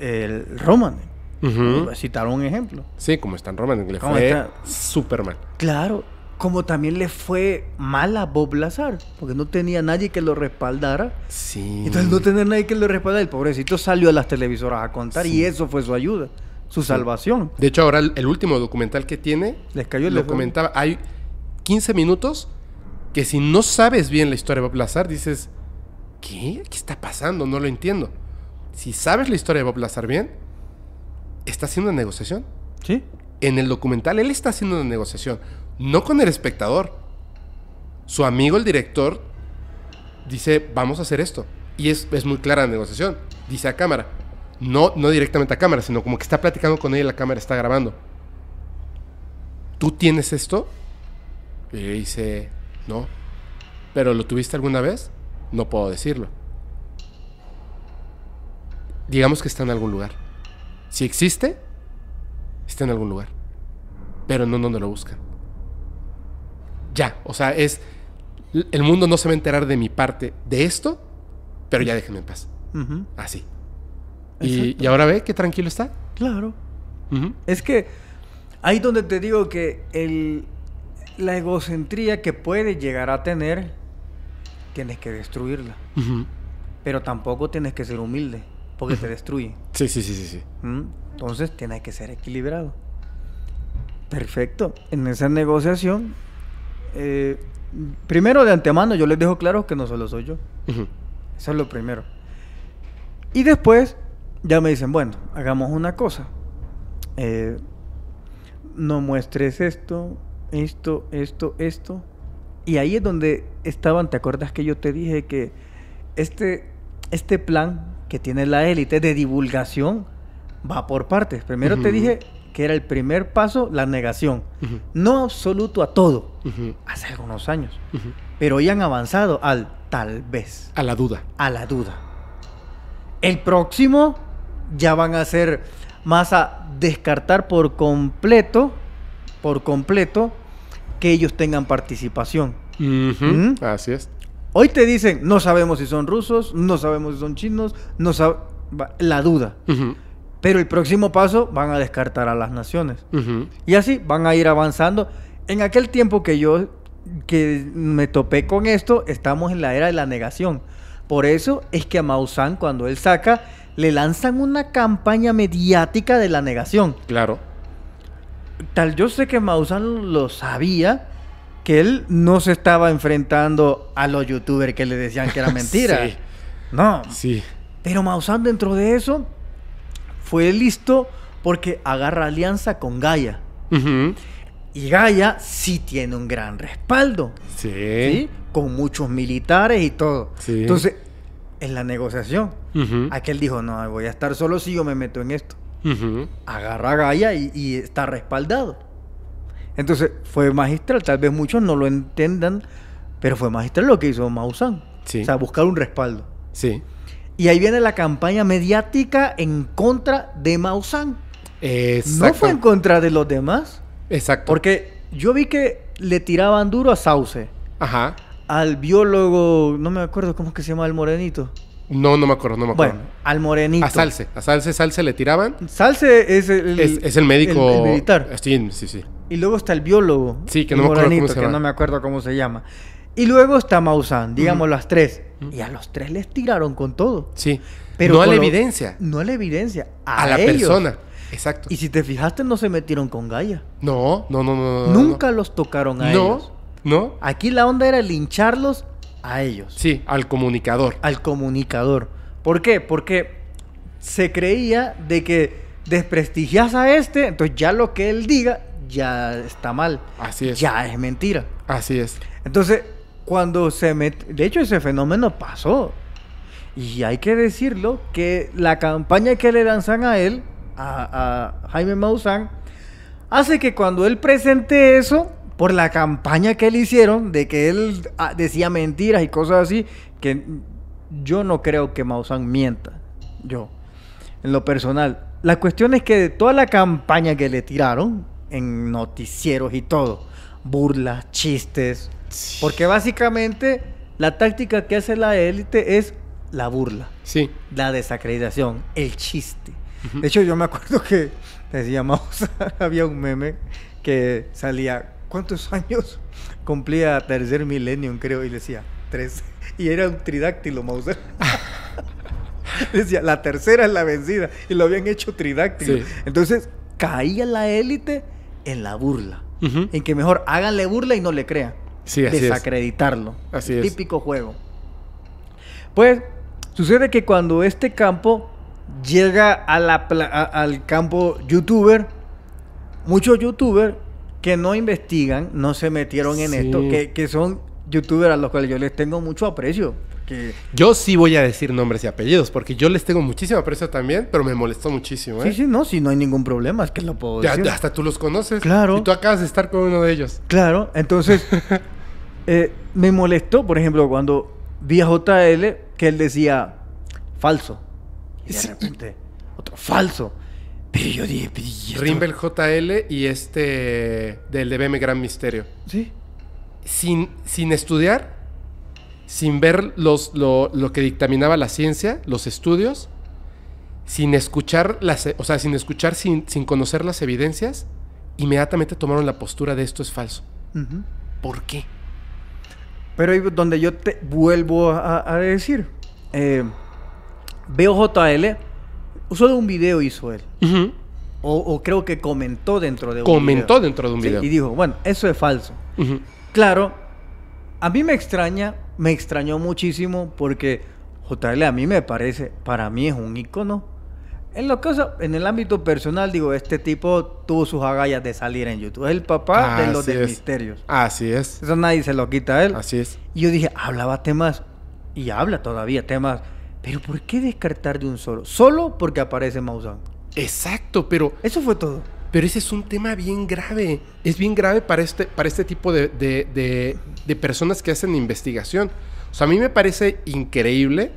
El Romanen. Citar un ejemplo. Sí, como Stan Romanen, le fue súper mal. Claro, como también le fue mal a Bob Lazar, porque no tenía nadie que lo respaldara. Sí. Entonces, no tener nadie que lo respaldara, el pobrecito salió a las televisoras a contar, y eso fue su ayuda, su salvación. De hecho, ahora el último documental que tiene, les cayó el lo comentaba, hay 15 minutos que si no sabes bien la historia de Bob Lazar, dices... ¿Qué? ¿Qué está pasando? No lo entiendo. Si sabes la historia de Bob Lazar bien, está haciendo una negociación. Sí. En el documental él está haciendo una negociación, no con el espectador. Su amigo, el director, dice, vamos a hacer esto. Y es muy clara la negociación. Dice a cámara. No directamente a cámara, sino como que está platicando con ella y la cámara está grabando. ¿Tú tienes esto? Y le dice, no. ¿Pero lo tuviste alguna vez? No puedo decirlo. Digamos que está en algún lugar. Si existe, está en algún lugar. Pero no donde lo buscan. Ya, o sea, es... El mundo no se va a enterar de mi parte de esto, pero ya déjenme en paz. Así. Y ahora ve qué tranquilo está. Claro. Uh-huh. Es que ahí donde te digo que la egocentría que puede llegar a tener, tienes que destruirla. Uh-huh. Pero tampoco tienes que ser humilde, porque te destruye. Sí. Entonces tienes que ser equilibrado. Perfecto. En esa negociación, primero de antemano yo les dejo claro que no solo soy yo. Uh-huh. Eso es lo primero. Y después ya me dicen, bueno, hagamos una cosa. No muestres esto. Y ahí es donde estaban, ¿te acuerdas que yo te dije que este plan que tiene la élite de divulgación va por partes? Primero te dije que era el primer paso, la negación. No absoluto a todo. Hace algunos años. Pero ya han avanzado al tal vez. A la duda. A la duda. El próximo ya van a ser más a descartar por completo, que ellos tengan participación. Así es. Hoy te dicen, no sabemos si son rusos, no sabemos si son chinos, la duda. Pero el próximo paso van a descartar a las naciones. Y así van a ir avanzando. En aquel tiempo que me topé con esto, estamos en la era de la negación. Por eso es que a Maussan, cuando él saca, le lanzan una campaña mediática de la negación. Claro. Yo sé que Maussan lo sabía, que él no se estaba enfrentando a los youtubers que le decían que era mentira. Sí. No. Sí. Pero Maussan, dentro de eso, fue listo porque agarra alianza con Gaia. Y Gaia sí tiene un gran respaldo. Sí. ¿Sí? Con muchos militares y todo. Sí. Entonces, en la negociación, aquel dijo, no, voy a estar solo si yo me meto en esto. Agarra a Gaia y está respaldado. Entonces, fue magistral. Tal vez muchos no lo entiendan, pero fue magistral lo que hizo Maussan. Sí. O sea, buscar un respaldo. Sí. Y ahí viene la campaña mediática en contra de Maussan. Exacto. No fue en contra de los demás. Exacto. Porque yo vi que le tiraban duro a Sauce. Ajá. Al biólogo, no me acuerdo cómo es que se llama el morenito. No me acuerdo. Bueno, al morenito. A Salce le tiraban. Salce es el médico. El militar. Sí. Y luego está el biólogo. Sí, que no me acuerdo cómo se llama. Y luego está Maussan, digamos las tres. Y a los tres les tiraron con todo. Sí. Pero no a la evidencia. No a la evidencia. A la persona. Exacto. Y si te fijaste, no se metieron con Gaia. No. Nunca los tocaron a ellos. No. Aquí la onda era lincharlos a ellos. Sí, al comunicador. Al comunicador. ¿Por qué? Porque se creía de que desprestigias a este, entonces ya lo que él diga ya está mal. Así es. Ya es mentira. Así es. Entonces, cuando se mete... De hecho, ese fenómeno pasó. Y hay que decirlo que la campaña que le lanzan a él, a Jaime Maussan, hace que cuando él presente eso... Por la campaña que le hicieron, de que él decía mentiras y cosas así, que yo no creo que Maussan mienta, yo, en lo personal. La cuestión es que de toda la campaña que le tiraron, en noticieros y todo, burlas, chistes, porque básicamente la táctica que hace la élite es la burla, sí, la desacreditación, el chiste. De hecho, yo me acuerdo que decía Maussan, había un meme que salía... ¿Cuántos años cumplía? Tercer milenio, creo, y le decía 3. Y era un tridáctilo, Maussan. Decía, la tercera es la vencida. Y lo habían hecho tridáctilo. Sí. Entonces, caía la élite en la burla. En que mejor háganle burla y no le crean. Sí, así desacreditarlo. Así es. Típico juego. Pues, sucede que cuando este campo llega a al campo youtuber, muchos youtubers que no investigan, no se metieron en esto, que son youtubers a los cuales yo les tengo mucho aprecio. Que... Yo sí voy a decir nombres y apellidos, porque yo les tengo muchísimo aprecio también, pero me molestó muchísimo, ¿eh? Sí, no hay ningún problema, es que lo puedo decir. Hasta tú los conoces. Claro. Y tú acabas de estar con uno de ellos. Claro, entonces, me molestó, por ejemplo, cuando vi a JL, que él decía, falso. Y de repente, otro, falso. Pero yo dije... Rimbel JL y del de BM Gran Misterio. Sí. Sin estudiar, sin ver lo que dictaminaba la ciencia, los estudios, sin escuchar las, o sea, sin conocer las evidencias, inmediatamente tomaron la postura de esto es falso. Uh-huh. ¿Por qué? Pero ahí donde yo te vuelvo a decir, veo JL, solo un video hizo él. Uh-huh. O creo que comentó dentro de un video. Dentro de un video. Sí, y dijo, bueno, eso es falso. Uh-huh. Claro, a mí me extrañó muchísimo porque JL a mí me parece, para mí es un ícono. En lo que, en el ámbito personal, digo, este tipo tuvo sus agallas de salir en YouTube. Es el papá de los misterios. Así es. Eso nadie se lo quita a él. Así es. Y yo dije, hablaba temas, y habla todavía temas, pero ¿por qué descartar de un solo? Solo porque aparece Maussan. Exacto, pero... eso fue todo. Pero ese es un tema bien grave. Es bien grave para este tipo de personas que hacen investigación. O sea, a mí me parece increíble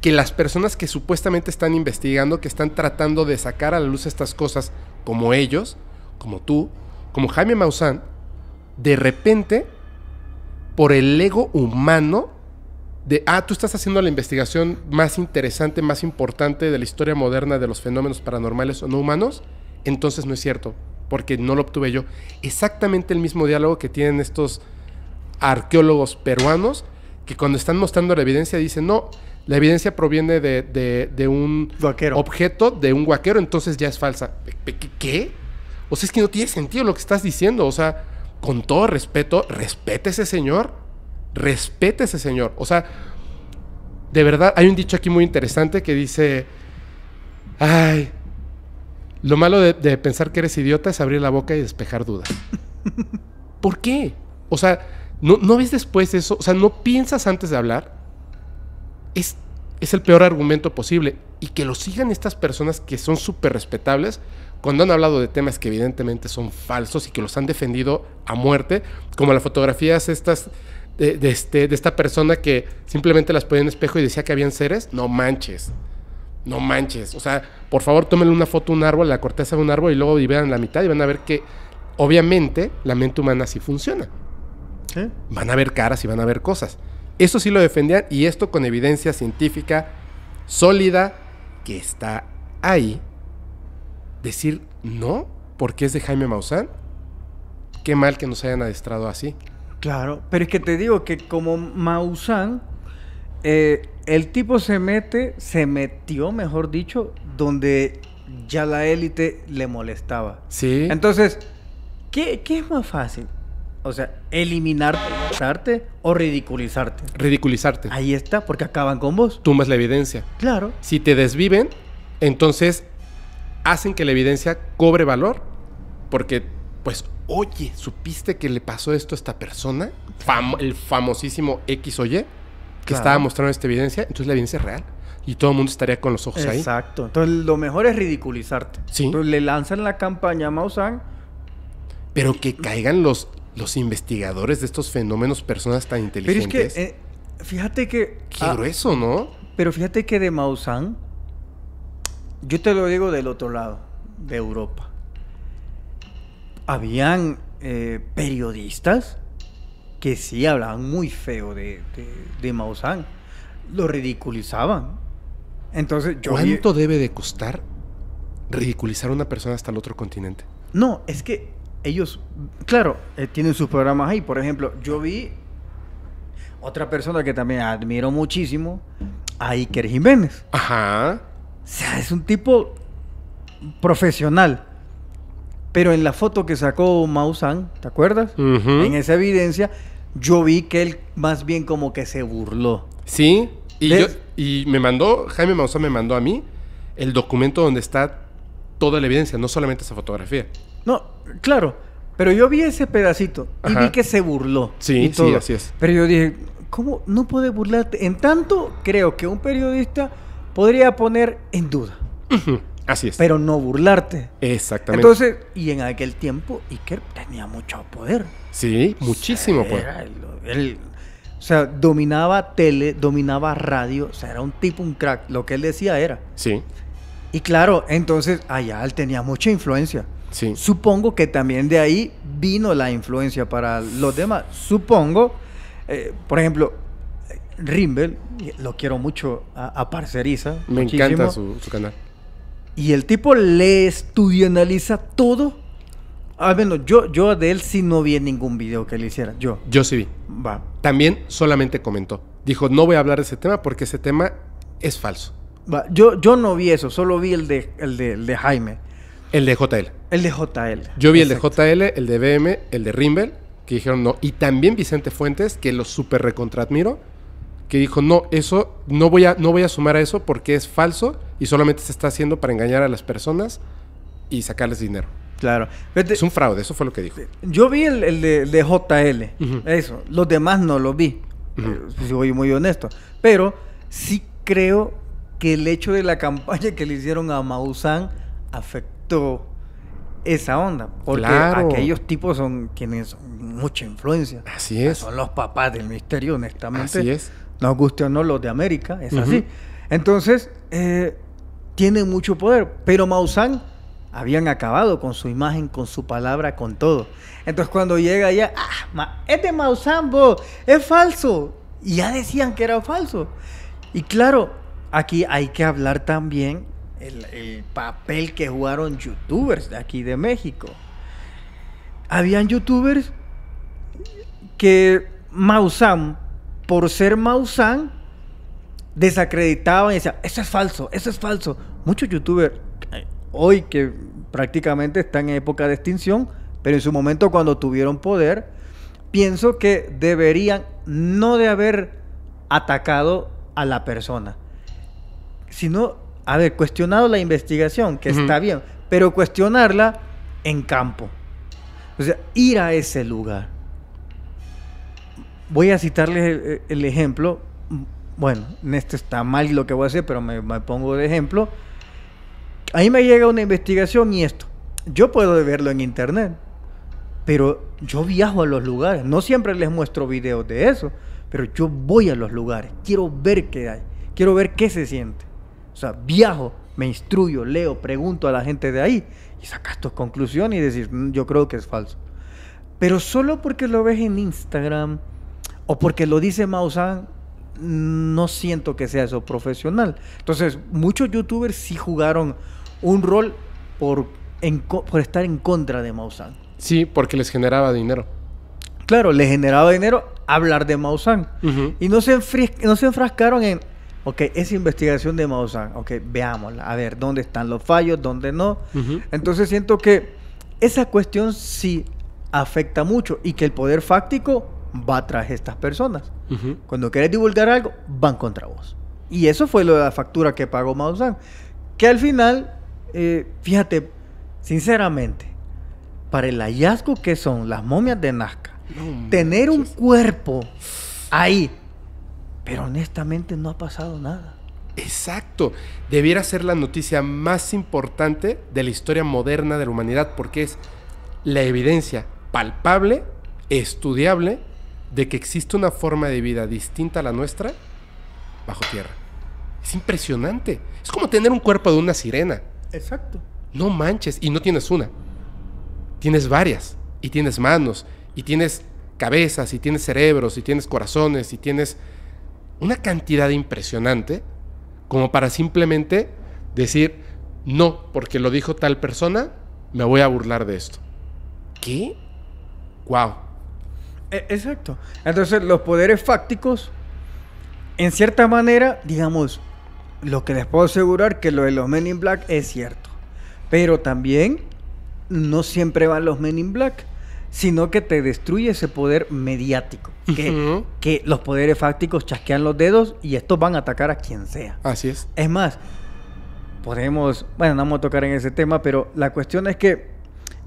que las personas que supuestamente están investigando, que están tratando de sacar a la luz estas cosas, como ellos, como tú, como Jaime Maussan, de repente, por el ego humano de, ah, tú estás haciendo la investigación más interesante, más importante de la historia moderna de los fenómenos paranormales o no humanos, entonces no es cierto, porque no lo obtuve yo. Exactamente el mismo diálogo que tienen estos arqueólogos peruanos, que cuando están mostrando la evidencia dicen, no, la evidencia proviene de un guaquero. Objeto, de un guaquero, entonces ya es falsa. ¿Qué? O sea, es que no tiene sentido lo que estás diciendo, o sea, con todo respeto, respete ese señor. Respete a ese señor. O sea, de verdad, hay un dicho aquí muy interesante que dice, ay, lo malo de pensar que eres idiota es abrir la boca y despejar dudas. ¿Por qué? O sea, ¿no ves después eso? O sea, ¿no piensas antes de hablar? Es el peor argumento posible. Y que lo sigan estas personas que son súper respetables cuando han hablado de temas que evidentemente son falsos y que los han defendido a muerte, como las fotografías estas... de esta persona que simplemente las ponía en espejo y decía que habían seres. No manches, no manches. O sea, por favor, tómenle una foto a un árbol, la corteza de un árbol, y luego vean la mitad y van a ver que obviamente la mente humana sí funciona. ¿Eh? Van a ver caras y van a ver cosas. Eso sí lo defendían, y esto con evidencia científica sólida que está ahí. Decir no porque es de Jaime Maussan, qué mal que nos hayan adiestrado así. Claro, pero es que te digo que como Maussan, el tipo se metió, mejor dicho, donde ya la élite le molestaba. Sí. Entonces, ¿qué es más fácil? O sea, eliminarte o ridiculizarte. Ridiculizarte. Ahí está, porque acaban con vos. Tumbas la evidencia. Claro. Si te desviven, entonces hacen que la evidencia cobre valor, porque pues... oye, ¿supiste que le pasó esto a esta persona? El famosísimo X o Y que estaba mostrando esta evidencia. Entonces la evidencia es real y todo el mundo estaría con los ojos ahí. Exacto. Entonces lo mejor es ridiculizarte. Sí. Entonces le lanzan la campaña a Maussan. Pero que caigan los investigadores de estos fenómenos, personas tan inteligentes. Pero es que, fíjate que... qué grueso, ¿no? Pero fíjate que de Maussan, yo te lo digo del otro lado, de Europa. Habían periodistas que sí hablaban muy feo de Maussan. Lo ridiculizaban. Entonces, yo... ¿cuánto debe de costar ridiculizar a una persona hasta el otro continente? No, es que ellos, claro, tienen sus programas ahí. Por ejemplo, yo vi otra persona que también admiro muchísimo, a Iker Jiménez. Ajá. O sea, es un tipo profesional. Pero en la foto que sacó Maussan, ¿te acuerdas? Uh-huh. En esa evidencia, yo vi que él más bien como que se burló. Sí, y me mandó, Jaime Maussan me mandó a mí el documento donde está toda la evidencia, no solamente esa fotografía. No, claro, pero yo vi ese pedacito y ajá, vi que se burló. Sí, sí, así es. Pero yo dije, ¿cómo no puede burlarte? En tanto, creo que un periodista podría poner en duda. Uh-huh. Así es. Pero no burlarte. Exactamente. Entonces, y en aquel tiempo Iker tenía mucho poder. Sí, muchísimo poder. Él, o sea, dominaba tele, dominaba radio, o sea, era un tipo, un crack, lo que él decía era. Sí. Y claro, entonces allá él tenía mucha influencia. Sí. Supongo que también de ahí vino la influencia para los demás. Supongo, por ejemplo, Rimbel, lo quiero mucho a Parceriza. Me muchísimo. Encanta su canal. Y el tipo le estudia, analiza todo. Al menos yo de él sí no vi ningún video que le hiciera. Yo sí vi. Va. También solamente comentó. Dijo, no voy a hablar de ese tema porque ese tema es falso. Va. Yo no vi eso, solo vi el de Jaime. El de JL. El de JL. Yo vi exacto. El de JL, el de BM, el de Rimbel, que dijeron no. Y también Vicente Fuentes, que lo súper recontraadmiro, que dijo, no, eso, no voy a sumar a eso porque es falso y solamente se está haciendo para engañar a las personas y sacarles dinero. Claro. Es un fraude, eso fue lo que dijo. Yo vi el de JL, uh-huh. Eso. Los demás no los vi, uh-huh. Soy muy honesto. Pero sí creo que el hecho de la campaña que le hicieron a Maussan afectó esa onda. Porque claro. Aquellos tipos son quienes son mucha influencia. Así es. Son los papás del misterio, honestamente. Así es. Nos guste o no los de América, es uh-huh. Así. Entonces, tienen mucho poder. Pero Maussan habían acabado con su imagen, con su palabra, con todo. Entonces, cuando llega allá, es de Maussan, vos, es falso. Y ya decían que era falso. Y claro, aquí hay que hablar también el papel que jugaron youtubers de aquí de México. Habían youtubers que Maussan, por ser Maussan, desacreditaban y decían, eso es falso, eso es falso. Muchos youtubers hoy que prácticamente están en época de extinción, pero en su momento cuando tuvieron poder, pienso que deberían no de haber atacado a la persona, sino haber cuestionado la investigación, que uh-huh. Está bien, pero cuestionarla en campo. O sea, ir a ese lugar. Voy a citarles el ejemplo. Bueno, en esto está mal lo que voy a hacer, pero me pongo de ejemplo. A mí me llega una investigación y esto. Yo puedo verlo en internet, pero yo viajo a los lugares. No siempre les muestro videos de eso, pero yo voy a los lugares. Quiero ver qué hay. Quiero ver qué se siente. O sea, viajo, me instruyo, leo, pregunto a la gente de ahí y sacas tus conclusiones y decís, yo creo que es falso. Pero solo porque lo ves en Instagram o porque lo dice Maussan, no siento que sea eso profesional. Entonces, muchos youtubers sí jugaron un rol por estar en contra de Maussan. Sí, porque les generaba dinero. Claro, les generaba dinero hablar de Maussan. Uh-huh. Y no se enfrascaron en, ok, esa investigación de Maussan, ok, veámosla, a ver, ¿dónde están los fallos? ¿Dónde no? Uh-huh. Entonces siento que esa cuestión sí afecta mucho y que el poder fáctico va tras estas personas. Uh-huh. Cuando querés divulgar algo, van contra vos. Y eso fue lo de la factura que pagó Maussan. Que al final, fíjate, sinceramente, para el hallazgo que son las momias de Nazca, no, tener un cuerpo ahí, pero honestamente no ha pasado nada. Exacto. Debiera ser la noticia más importante de la historia moderna de la humanidad porque es la evidencia palpable, estudiable, de que existe una forma de vida distinta a la nuestra bajo tierra. Es impresionante. Es como tener un cuerpo de una sirena. Exacto. No manches. Y no tienes una. Tienes varias. Y tienes manos. Y tienes cabezas. Y tienes cerebros. Y tienes corazones. Y tienes una cantidad impresionante como para simplemente decir, no, porque lo dijo tal persona, me voy a burlar de esto. ¿Qué? ¡Wow! Exacto. Entonces, los poderes fácticos, en cierta manera, digamos, lo que les puedo asegurar que lo de los Men in Black es cierto. Pero también, no siempre van los Men in Black, sino que te destruye ese poder mediático. Que los poderes fácticos chasquean los dedos y estos van a atacar a quien sea. Así es. Es más, bueno, no vamos a tocar en ese tema, pero la cuestión es que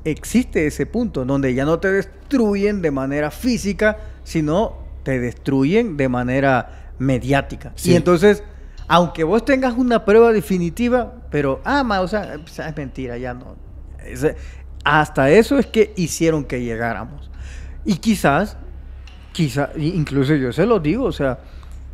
existe ese punto donde ya no te destruyen de manera física, sino te destruyen de manera mediática. Sí. Y entonces, aunque vos tengas una prueba definitiva, pero, Maussan, es mentira, ya no. Hasta eso es que hicieron que llegáramos. Y quizás, incluso yo se lo digo, o sea,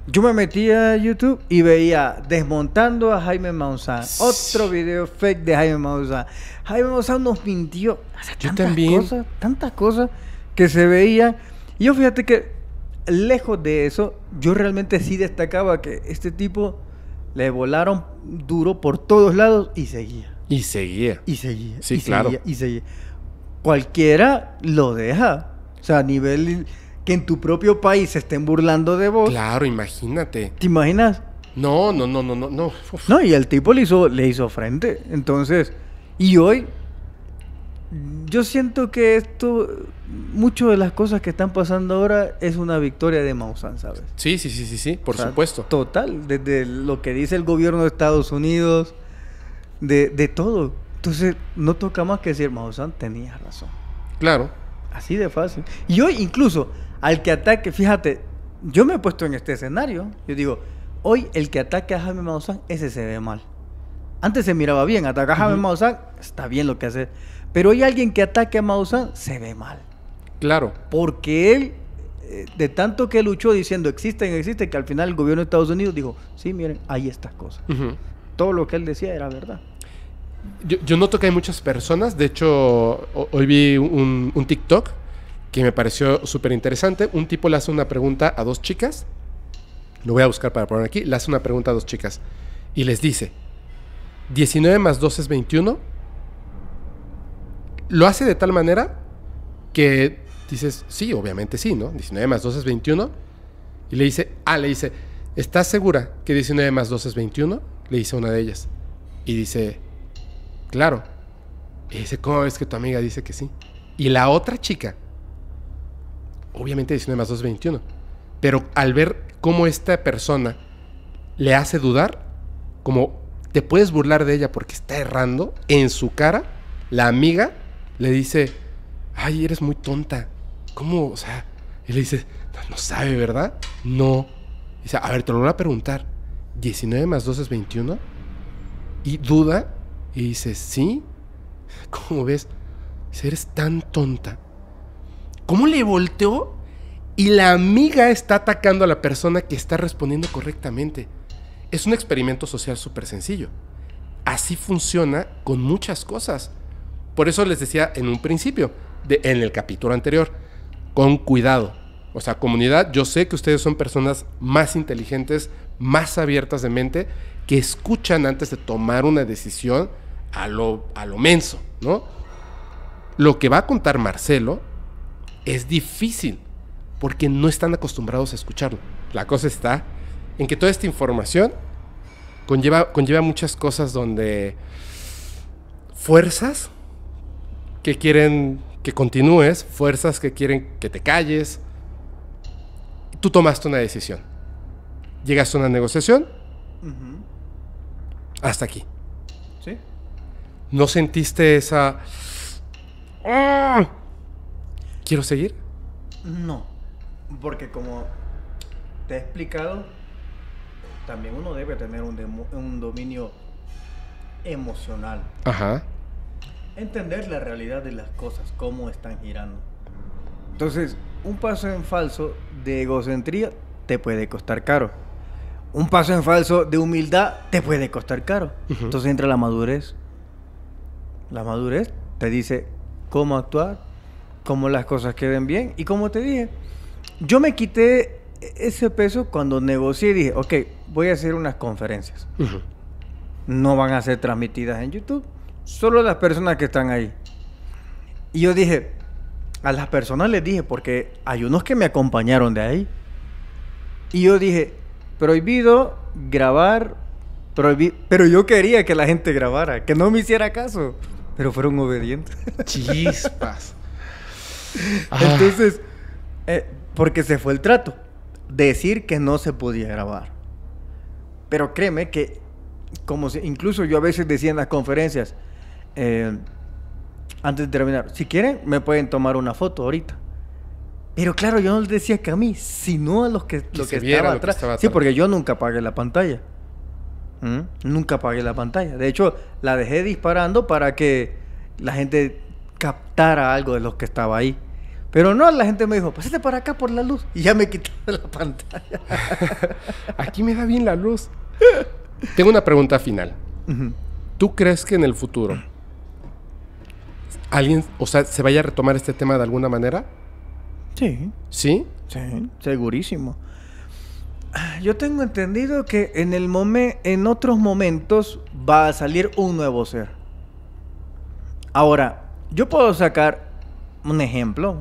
yo me metía a YouTube y veía desmontando a Jaime Maussan, sí. Otro video fake de Jaime Maussan. Jaime Maussan nos mintió. O sea, yo también. Tantas cosas que se veían. Y yo fíjate que lejos de eso, yo realmente sí destacaba que este tipo le volaron duro por todos lados y seguía. Y seguía. Y seguía. Sí, y claro. Seguía, y seguía. Cualquiera lo deja. O sea, a nivel que en tu propio país se estén burlando de vos. Claro, imagínate. ¿Te imaginas? No. Uf. No, y el tipo le hizo frente. Entonces, y hoy, yo siento que esto, muchas de las cosas que están pasando ahora es una victoria de Maussan, ¿sabes? Sí, por supuesto. Total, desde lo que dice el gobierno de Estados Unidos, de todo. Entonces, no toca más que decir, Maussan, tenías razón. Claro. Así de fácil. Y hoy, incluso, al que ataque, fíjate, yo me he puesto en este escenario, yo digo, hoy el que ataque a Jaime Maussan, ese se ve mal. Antes se miraba bien, ataca a Jaime Maussan, está bien lo que hace. Pero hoy alguien que ataque a Maussan se ve mal. Claro. Porque él, de tanto que luchó diciendo existen, que al final el gobierno de Estados Unidos dijo, sí, miren, hay estas cosas. Uh-huh. Todo lo que él decía era verdad. Yo noto que hay muchas personas, de hecho, hoy vi un TikTok que me pareció súper interesante. Un tipo le hace una pregunta a dos chicas, lo voy a buscar para poner aquí, le hace una pregunta a dos chicas y les dice, 19 más 2 es 21. Lo hace de tal manera que dices, sí, obviamente sí, ¿no? 19 más 2 es 21. Y le dice, ¿estás segura que 19 más 2 es 21? Le dice una de ellas. Y dice, claro. Y dice, ¿cómo es que tu amiga dice que sí? Y la otra chica, obviamente 19 más 2 es 21. Pero al ver cómo esta persona le hace dudar, como... te puedes burlar de ella porque está errando, en su cara, la amiga le dice, ay, eres muy tonta, ¿cómo? O sea, y le dice, no sabe, ¿verdad? No. Y dice, a ver, te lo voy a preguntar, 19 más 2 es 21, y duda, y dice, sí, ¿cómo ves? Dice, eres tan tonta. ¿Cómo le volteó? Y la amiga está atacando a la persona que está respondiendo correctamente. Es un experimento social súper sencillo. Así funciona con muchas cosas. Por eso les decía en un principio, en el capítulo anterior, con cuidado. O sea, comunidad, yo sé que ustedes son personas más inteligentes, más abiertas de mente, que escuchan antes de tomar una decisión a lo menso, ¿no? Lo que va a contar Marcelo es difícil, porque no están acostumbrados a escucharlo. La cosa está... en que toda esta información conlleva muchas cosas donde fuerzas que quieren que continúes, fuerzas que quieren que te calles. Tú tomaste una decisión. Llegaste a una negociación. Uh-huh. Hasta aquí. ¿Sí? ¿No sentiste esa... ¡ah! ¿Quiero seguir? No. Porque como te he explicado... también uno debe tener un dominio emocional. Ajá. Entender la realidad de las cosas, cómo están girando. Entonces, un paso en falso de egocentría te puede costar caro. Un paso en falso de humildad te puede costar caro. Uh-huh. Entonces entra la madurez. La madurez te dice cómo actuar, cómo las cosas queden bien. Y como te dije, yo me quité... ese peso cuando negocié, dije, ok, voy a hacer unas conferencias. Uh-huh. No van a ser transmitidas en YouTube, solo las personas que están ahí. Y yo dije, a las personas les dije, porque hay unos que me acompañaron de ahí. Y yo dije, prohibido grabar, pero yo quería que la gente grabara, que no me hiciera caso. Pero fueron obedientes. Chispas. Entonces, porque se fue el trato. Decir que no se podía grabar. Pero créeme que, incluso yo a veces decía en las conferencias, antes de terminar, si quieren, me pueden tomar una foto ahorita. Pero claro, yo no les decía que a mí, sino a los que estaban atrás. Sí, porque yo nunca apagué la pantalla. Nunca apagué la pantalla. De hecho, la dejé disparando para que la gente captara algo de los que estaba ahí. Pero no, la gente me dijo, pásate para acá por la luz. Y ya me quité la pantalla. Aquí me da bien la luz. Tengo una pregunta final. Uh-huh. ¿Tú crees que en el futuro alguien, o sea, se vaya a retomar este tema de alguna manera? Sí. ¿Sí? Sí, segurísimo. Yo tengo entendido que en otros momentos va a salir un nuevo ser. Ahora, yo puedo sacar un ejemplo.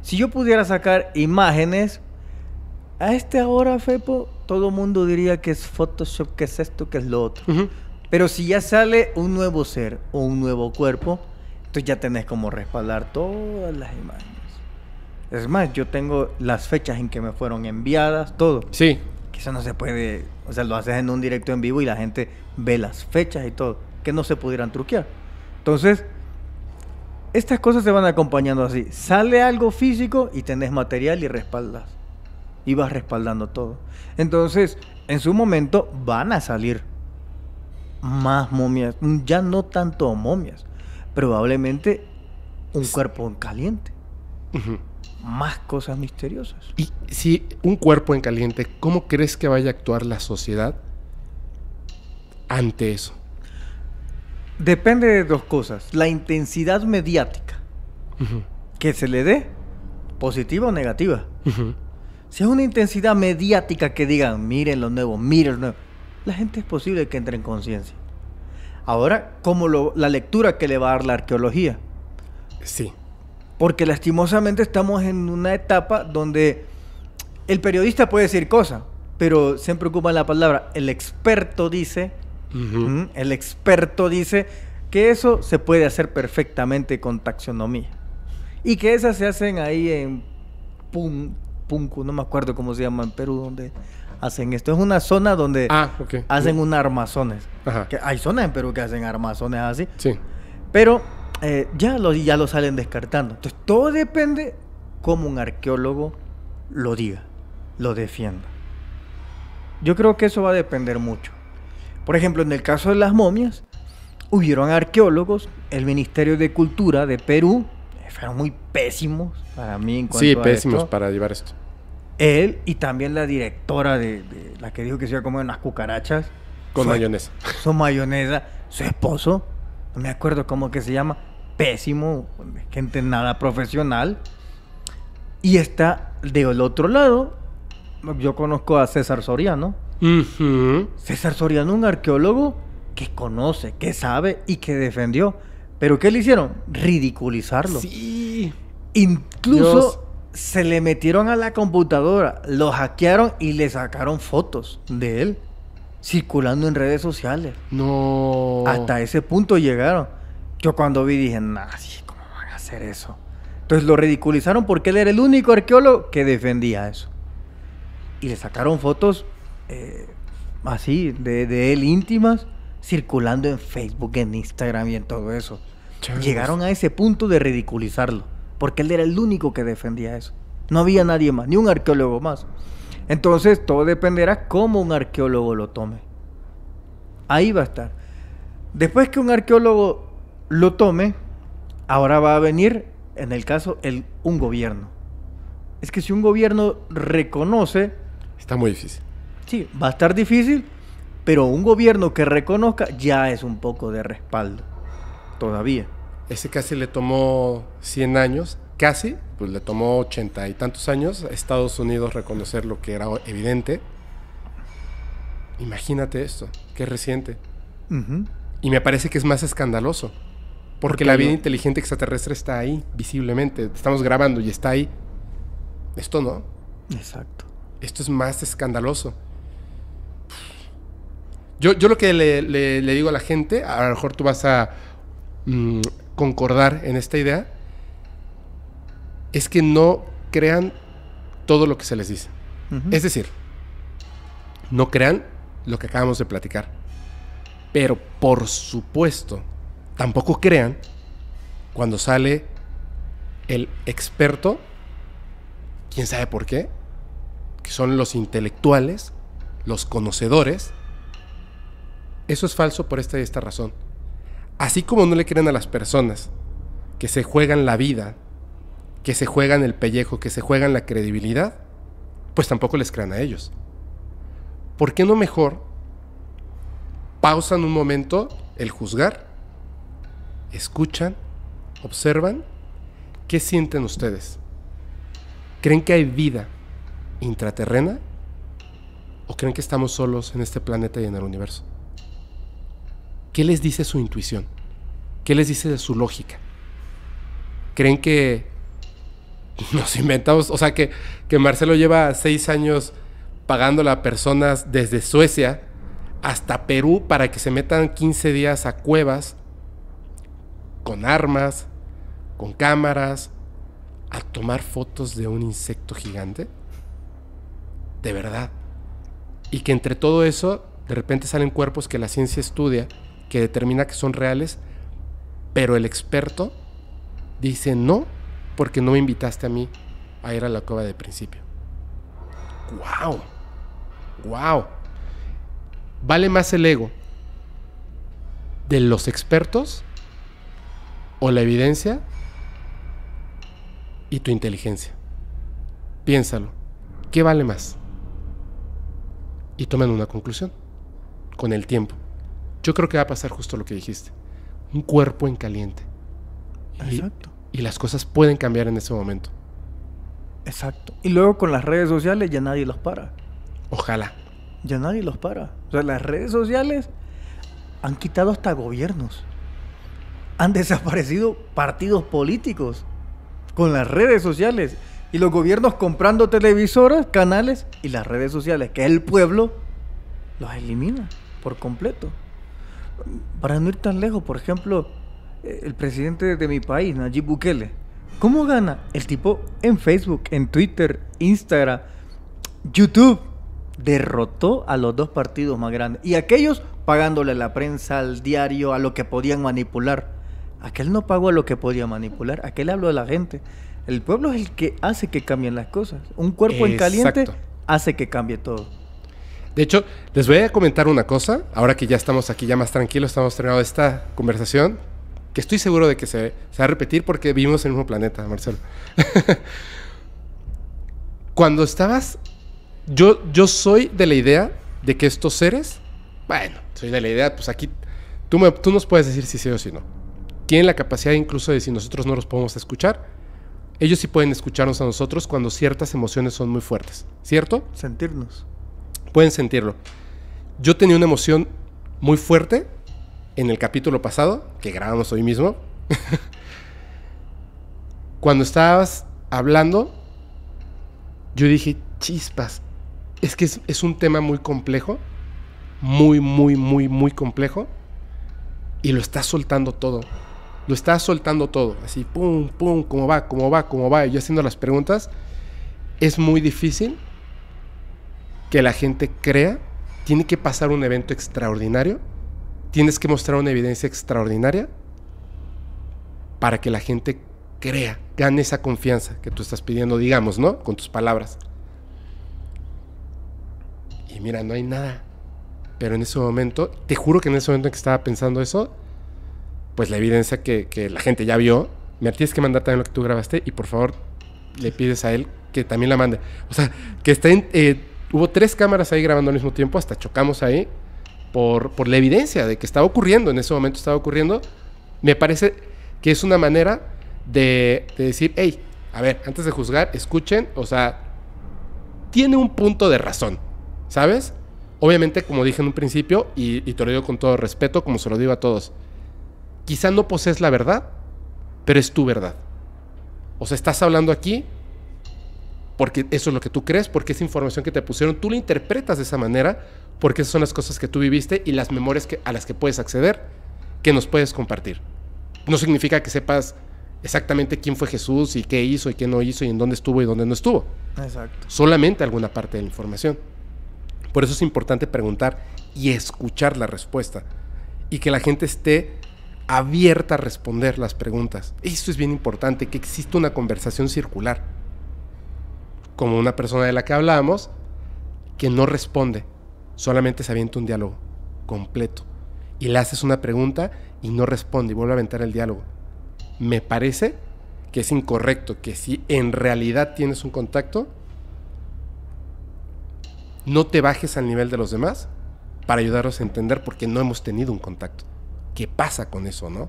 Si yo pudiera sacar imágenes, a esta hora, Fepo, todo mundo diría que es Photoshop, que es esto, que es lo otro. Uh-huh. Pero si ya sale un nuevo ser o un nuevo cuerpo, entonces ya tenés como respaldar todas las imágenes. Es más, yo tengo las fechas en que me fueron enviadas, todo. Sí. Que eso no se puede... O sea, lo haces en un directo en vivo y la gente ve las fechas y todo, que no se pudieran truquear. Entonces, estas cosas se van acompañando así. Sale algo físico y tenés material y respaldas. Y vas respaldando todo. Entonces, en su momento van a salir más momias. Ya no tanto momias. Probablemente un cuerpo en caliente. Uh-huh. Más cosas misteriosas. Y si un cuerpo en caliente, ¿cómo crees que vaya a actuar la sociedad ante eso? Depende de dos cosas. La intensidad mediática, uh-huh, que se le dé, positiva o negativa. Uh-huh. Si es una intensidad mediática que digan, miren lo nuevo, miren lo nuevo, la gente es posible que entre en conciencia. Ahora, como la lectura que le va a dar la arqueología. Sí. Porque lastimosamente estamos en una etapa donde el periodista puede decir cosas, pero siempre ocupa la palabra. El experto dice, uh-huh, el experto dice que eso se puede hacer perfectamente con taxonomía. Y que esas se hacen ahí en Punku, no me acuerdo cómo se llama en Perú, donde hacen esto. Es una zona donde okay, hacen un armazones. Ajá. Que hay zonas en Perú que hacen armazones así. Sí. Pero... ya lo salen descartando. Entonces todo depende cómo un arqueólogo lo diga, lo defienda. Yo creo que eso va a depender mucho. Por ejemplo, en el caso de las momias, hubieron arqueólogos. El Ministerio de Cultura de Perú fueron muy pésimos para mí en cuanto a pésimos esto, para llevar esto. Él y también la directora de la que dijo que se iba a comer unas cucarachas con mayonesa. Son mayonesa. Su esposo, no me acuerdo cómo que se llama, pésimo, gente nada profesional. Y está del otro lado, yo conozco a César Soriano. Uh-huh. César Soriano, un arqueólogo que conoce, que sabe y que defendió. ¿Pero qué le hicieron? Ridiculizarlo. Sí. Incluso se le metieron a la computadora, lo hackearon y le sacaron fotos de él circulando en redes sociales. No. Hasta ese punto llegaron. Yo cuando vi dije, nah, sí, ¿cómo van a hacer eso? Entonces lo ridiculizaron porque él era el único arqueólogo que defendía eso. Y le sacaron fotos así de él, íntimas, circulando en Facebook, en Instagram y en todo eso. Chavos. Llegaron a ese punto de ridiculizarlo porque él era el único que defendía eso. No había nadie más, ni un arqueólogo más. Entonces, todo dependerá cómo un arqueólogo lo tome. Ahí va a estar. Después que un arqueólogo lo tome, ahora va a venir, en el caso, un gobierno. Es que si un gobierno reconoce... Está muy difícil. Sí, va a estar difícil, pero un gobierno que reconozca ya es un poco de respaldo. Todavía. Ese casi le tomó 100 años... Casi, pues le tomó 80 y tantos años a Estados Unidos reconocer lo que era evidente. Imagínate esto, que es reciente. Uh-huh. Y me parece que es más escandaloso. Porque la vida inteligente extraterrestre está ahí, visiblemente. Estamos grabando y está ahí. Esto no. Exacto. Esto es más escandaloso. Yo lo que le digo a la gente, a lo mejor tú vas a concordar en esta idea, es que no crean todo lo que se les dice. Uh-huh. Es decir, no crean lo que acabamos de platicar. Pero, por supuesto, tampoco crean cuando sale el experto, quién sabe por qué, que son los intelectuales, los conocedores. Eso es falso por esta y esta razón. Así como no le crean a las personas que se juegan la vida, que se juegan el pellejo, que se juegan la credibilidad, pues tampoco les crean a ellos. ¿Por qué no mejor pausan un momento el juzgar? Escuchan, observan, ¿qué sienten ustedes? ¿Creen que hay vida intraterrena? ¿O creen que estamos solos en este planeta y en el universo? ¿Qué les dice su intuición? ¿Qué les dice de su lógica? ¿Creen que nos inventamos? O sea, que Marcelo lleva 6 años pagándole a personas desde Suecia hasta Perú para que se metan 15 días a cuevas con armas, con cámaras, a tomar fotos de un insecto gigante. De verdad. Y que entre todo eso, de repente salen cuerpos que la ciencia estudia, que determina que son reales, pero el experto dice no, porque no me invitaste a mí a ir a la cueva de principio. ¡Guau! ¡Guau! ¿Vale más el ego de los expertos o la evidencia y tu inteligencia? Piénsalo. ¿Qué vale más? Y tomen una conclusión con el tiempo. Yo creo que va a pasar justo lo que dijiste. Un cuerpo en caliente. Exacto. Y las cosas pueden cambiar en ese momento. Exacto. Y luego con las redes sociales ya nadie los para. Ojalá. Ya nadie los para. O sea, las redes sociales han quitado hasta gobiernos. Han desaparecido partidos políticos con las redes sociales. Y los gobiernos comprando televisoras, canales, y las redes sociales, que el pueblo los elimina por completo. Para no ir tan lejos, por ejemplo, el presidente de mi país, Nayib Bukele, ¿cómo gana? El tipo en Facebook, en Twitter, Instagram, YouTube, derrotó a los 2 partidos más grandes. Y aquellos pagándole a la prensa, al diario, a lo que podían manipular. Aquel no pagó a lo que podía manipular, aquel habló de la gente. El pueblo es el que hace que cambien las cosas. Un cuerpo en caliente hace que cambie todo. De hecho, les voy a comentar una cosa. Ahora que ya estamos aquí, ya más tranquilos, estamos terminando esta conversación, que estoy seguro de que se va a repetir porque vivimos en el mismo planeta, Marcelo. Cuando estabas... Yo soy de la idea de que estos seres... Bueno, soy de la idea, pues aquí... Tú nos puedes decir si sí o si no. Tienen la capacidad incluso de, si nosotros no los podemos escuchar... Ellos sí pueden escucharnos a nosotros cuando ciertas emociones son muy fuertes, ¿cierto? Sentirnos. Pueden sentirlo. Yo tenía una emoción muy fuerte en el capítulo pasado, que grabamos hoy mismo. Cuando estabas hablando, yo dije, chispas, es que es un tema muy complejo, muy complejo, y lo estás soltando todo. Lo estás soltando todo, así, pum, pum, cómo va, y yo haciendo las preguntas. Es muy difícil que la gente crea, tiene que pasar un evento extraordinario, tienes que mostrar una evidencia extraordinaria para que la gente crea, gane esa confianza que tú estás pidiendo, digamos, ¿no? Con tus palabras. Y mira, no hay nada, pero en ese momento, te juro que en ese momento en que estaba pensando eso, pues la evidencia que la gente ya vio, me tienes que mandar también lo que tú grabaste y por favor le pides a él que también la mande. O sea, que estén, hubo 3 cámaras ahí grabando al mismo tiempo, hasta chocamos ahí por la evidencia de que estaba ocurriendo, en ese momento estaba ocurriendo. Me parece que es una manera de decir, hey, a ver, antes de juzgar, escuchen, o sea, tiene un punto de razón, ¿sabes? Obviamente, como dije en un principio, y te lo digo con todo respeto, como se lo digo a todos, quizá no posees la verdad, pero es tu verdad. O sea, estás hablando aquí porque eso es lo que tú crees, porque esa información que te pusieron, tú la interpretas de esa manera, porque esas son las cosas que tú viviste y las memorias a las que puedes acceder, que nos puedes compartir. No significa que sepas exactamente quién fue Jesús y qué hizo y qué no hizo y en dónde estuvo y dónde no estuvo. Exacto. Solamente alguna parte de la información. Por eso es importante preguntar y escuchar la respuesta y que la gente esté... abierta a responder las preguntas. Esto es bien importante, que existe una conversación circular, como una persona de la que hablábamos que no responde, solamente se avienta un diálogo completo y le haces una pregunta y no responde y vuelve a aventar el diálogo. Me parece que es incorrecto, que si en realidad tienes un contacto, no te bajes al nivel de los demás para ayudarlos a entender por qué no hemos tenido un contacto. ¿Qué pasa con eso, no?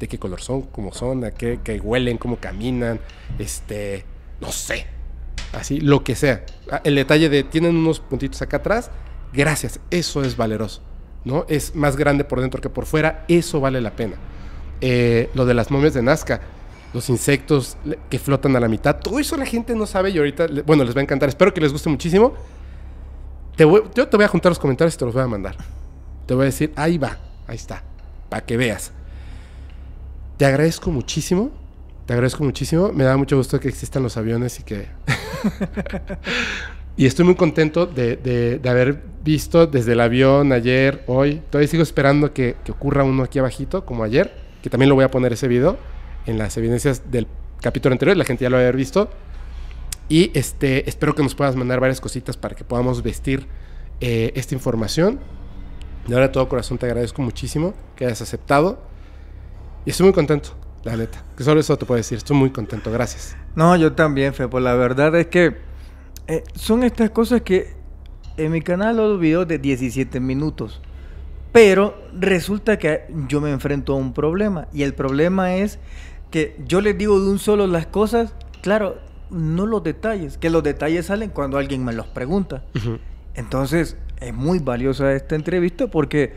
¿De qué color son? ¿Cómo son? ¿A qué huelen? ¿Cómo caminan? No sé. así, lo que sea. El detalle de tienen unos puntitos acá atrás, gracias, eso es valeroso, ¿no? Es más grande por dentro que por fuera, eso vale la pena. Lo de las momias de Nazca, los insectos que flotan a la mitad, todo eso la gente no sabe y ahorita, bueno, les va a encantar, espero que les guste muchísimo. Yo te voy a juntar los comentarios y te los voy a mandar. Te voy a decir, ahí va, ahí está, para que veas. Te agradezco muchísimo. Te agradezco muchísimo, me da mucho gusto que existan los aviones y que... y estoy muy contento de haber visto desde el avión ayer, hoy. Todavía sigo esperando que ocurra uno aquí abajito, como ayer, que también lo voy a poner ese video en las evidencias del capítulo anterior, la gente ya lo va a haber visto. Y espero que nos puedas mandar varias cositas para que podamos vestir esta información. De ahora de todo corazón te agradezco muchísimo que hayas aceptado y estoy muy contento. La neta, que solo eso te puedo decir, estoy muy contento, gracias. No, yo también, Fepo, la verdad es que son estas cosas que en mi canal los videos de 17 minutos, pero resulta que yo me enfrento a un problema y el problema es que yo les digo de un solo las cosas, claro, no los detalles, que los detalles salen cuando alguien me los pregunta. Uh-huh. Entonces, es muy valiosa esta entrevista porque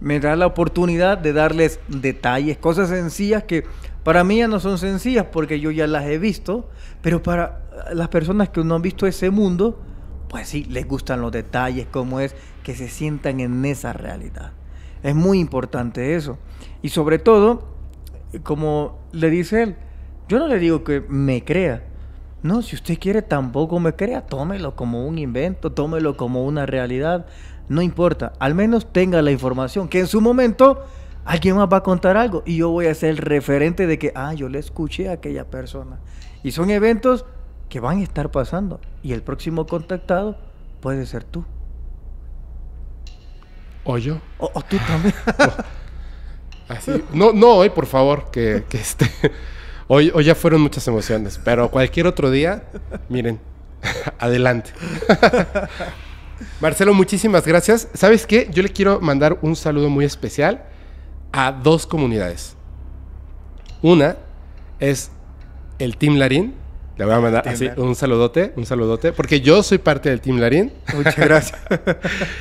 me da la oportunidad de darles detalles, cosas sencillas que... para mí ya no son sencillas porque yo ya las he visto, pero para las personas que no han visto ese mundo, pues sí, les gustan los detalles, cómo es que se sientan en esa realidad. Es muy importante eso. Y sobre todo, como le dice él, yo no le digo que me crea. No, si usted quiere tampoco me crea, tómelo como un invento, tómelo como una realidad. No importa, al menos tenga la información, que en su momento... alguien más va a contar algo y yo voy a ser el referente de que, yo le escuché a aquella persona. Y son eventos que van a estar pasando y el próximo contactado puede ser tú. O yo. O tú también. Así. No hoy, por favor, que Hoy ya fueron muchas emociones, pero cualquier otro día, miren, adelante. Marcelo, muchísimas gracias. ¿Sabes qué? Yo le quiero mandar un saludo muy especial a dos comunidades. Una es el Team Larín. Le voy a mandar así un saludote, porque yo soy parte del Team Larín. Muchas gracias.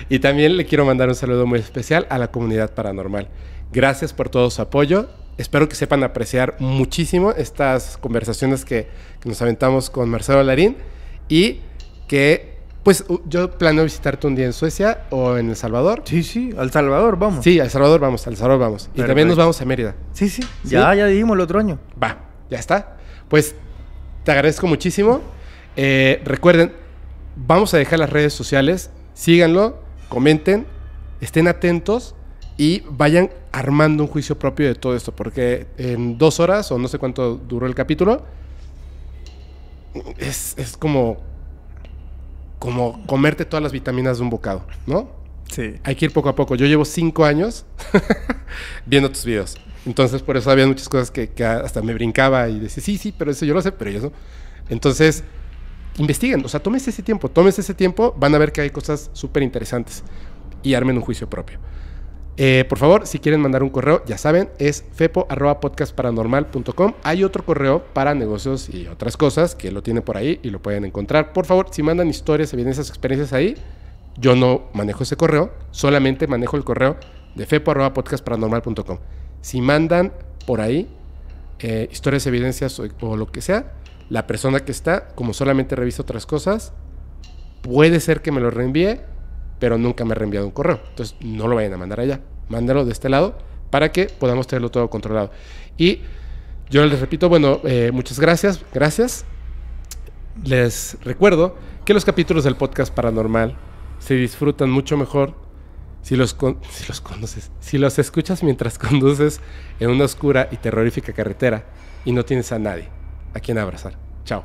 Y también le quiero mandar un saludo muy especial a la comunidad paranormal. Gracias por todo su apoyo. Espero que sepan apreciar muchísimo estas conversaciones que nos aventamos con Marcelo Larín y que... pues yo planeo visitarte un día en Suecia o en El Salvador. Sí, al Salvador vamos. Sí, al Salvador vamos. Perfecto. Y también nos vamos a Mérida. Sí. Ya dijimos el otro año. Va, ya está. Pues te agradezco muchísimo. Recuerden, vamos a dejar las redes sociales. Síganlo, comenten, estén atentos y vayan armando un juicio propio de todo esto. Porque en 2 horas, o no sé cuánto duró el capítulo, es como comerte todas las vitaminas de un bocado, ¿no? Sí. Hay que ir poco a poco. Yo llevo 5 años viendo tus videos. Entonces, por eso había muchas cosas que hasta me brincaba y decía, sí, pero eso yo lo sé, pero yo no. Entonces, investiguen. O sea, tómense ese tiempo. Van a ver que hay cosas súper interesantes y armen un juicio propio. Por favor, si quieren mandar un correo, ya saben, es fepo@podcastparanormal.com. Hay otro correo para negocios y otras cosas que lo tienen por ahí y lo pueden encontrar. Por favor, si mandan historias, evidencias, experiencias ahí, yo no manejo ese correo, solamente manejo el correo de fepo@podcastparanormal.com. Si mandan por ahí historias, evidencias o lo que sea, la persona que está, como solamente revisa otras cosas, puede ser que me lo reenvíe, pero nunca me ha reenviado un correo. Entonces, no lo vayan a mandar allá. Mándalo de este lado para que podamos tenerlo todo controlado. Y yo les repito, bueno, muchas gracias. Gracias. Les recuerdo que los capítulos del Podcast Paranormal se disfrutan mucho mejor si los escuchas mientras conduces en una oscura y terrorífica carretera y no tienes a nadie a quien abrazar. Chao.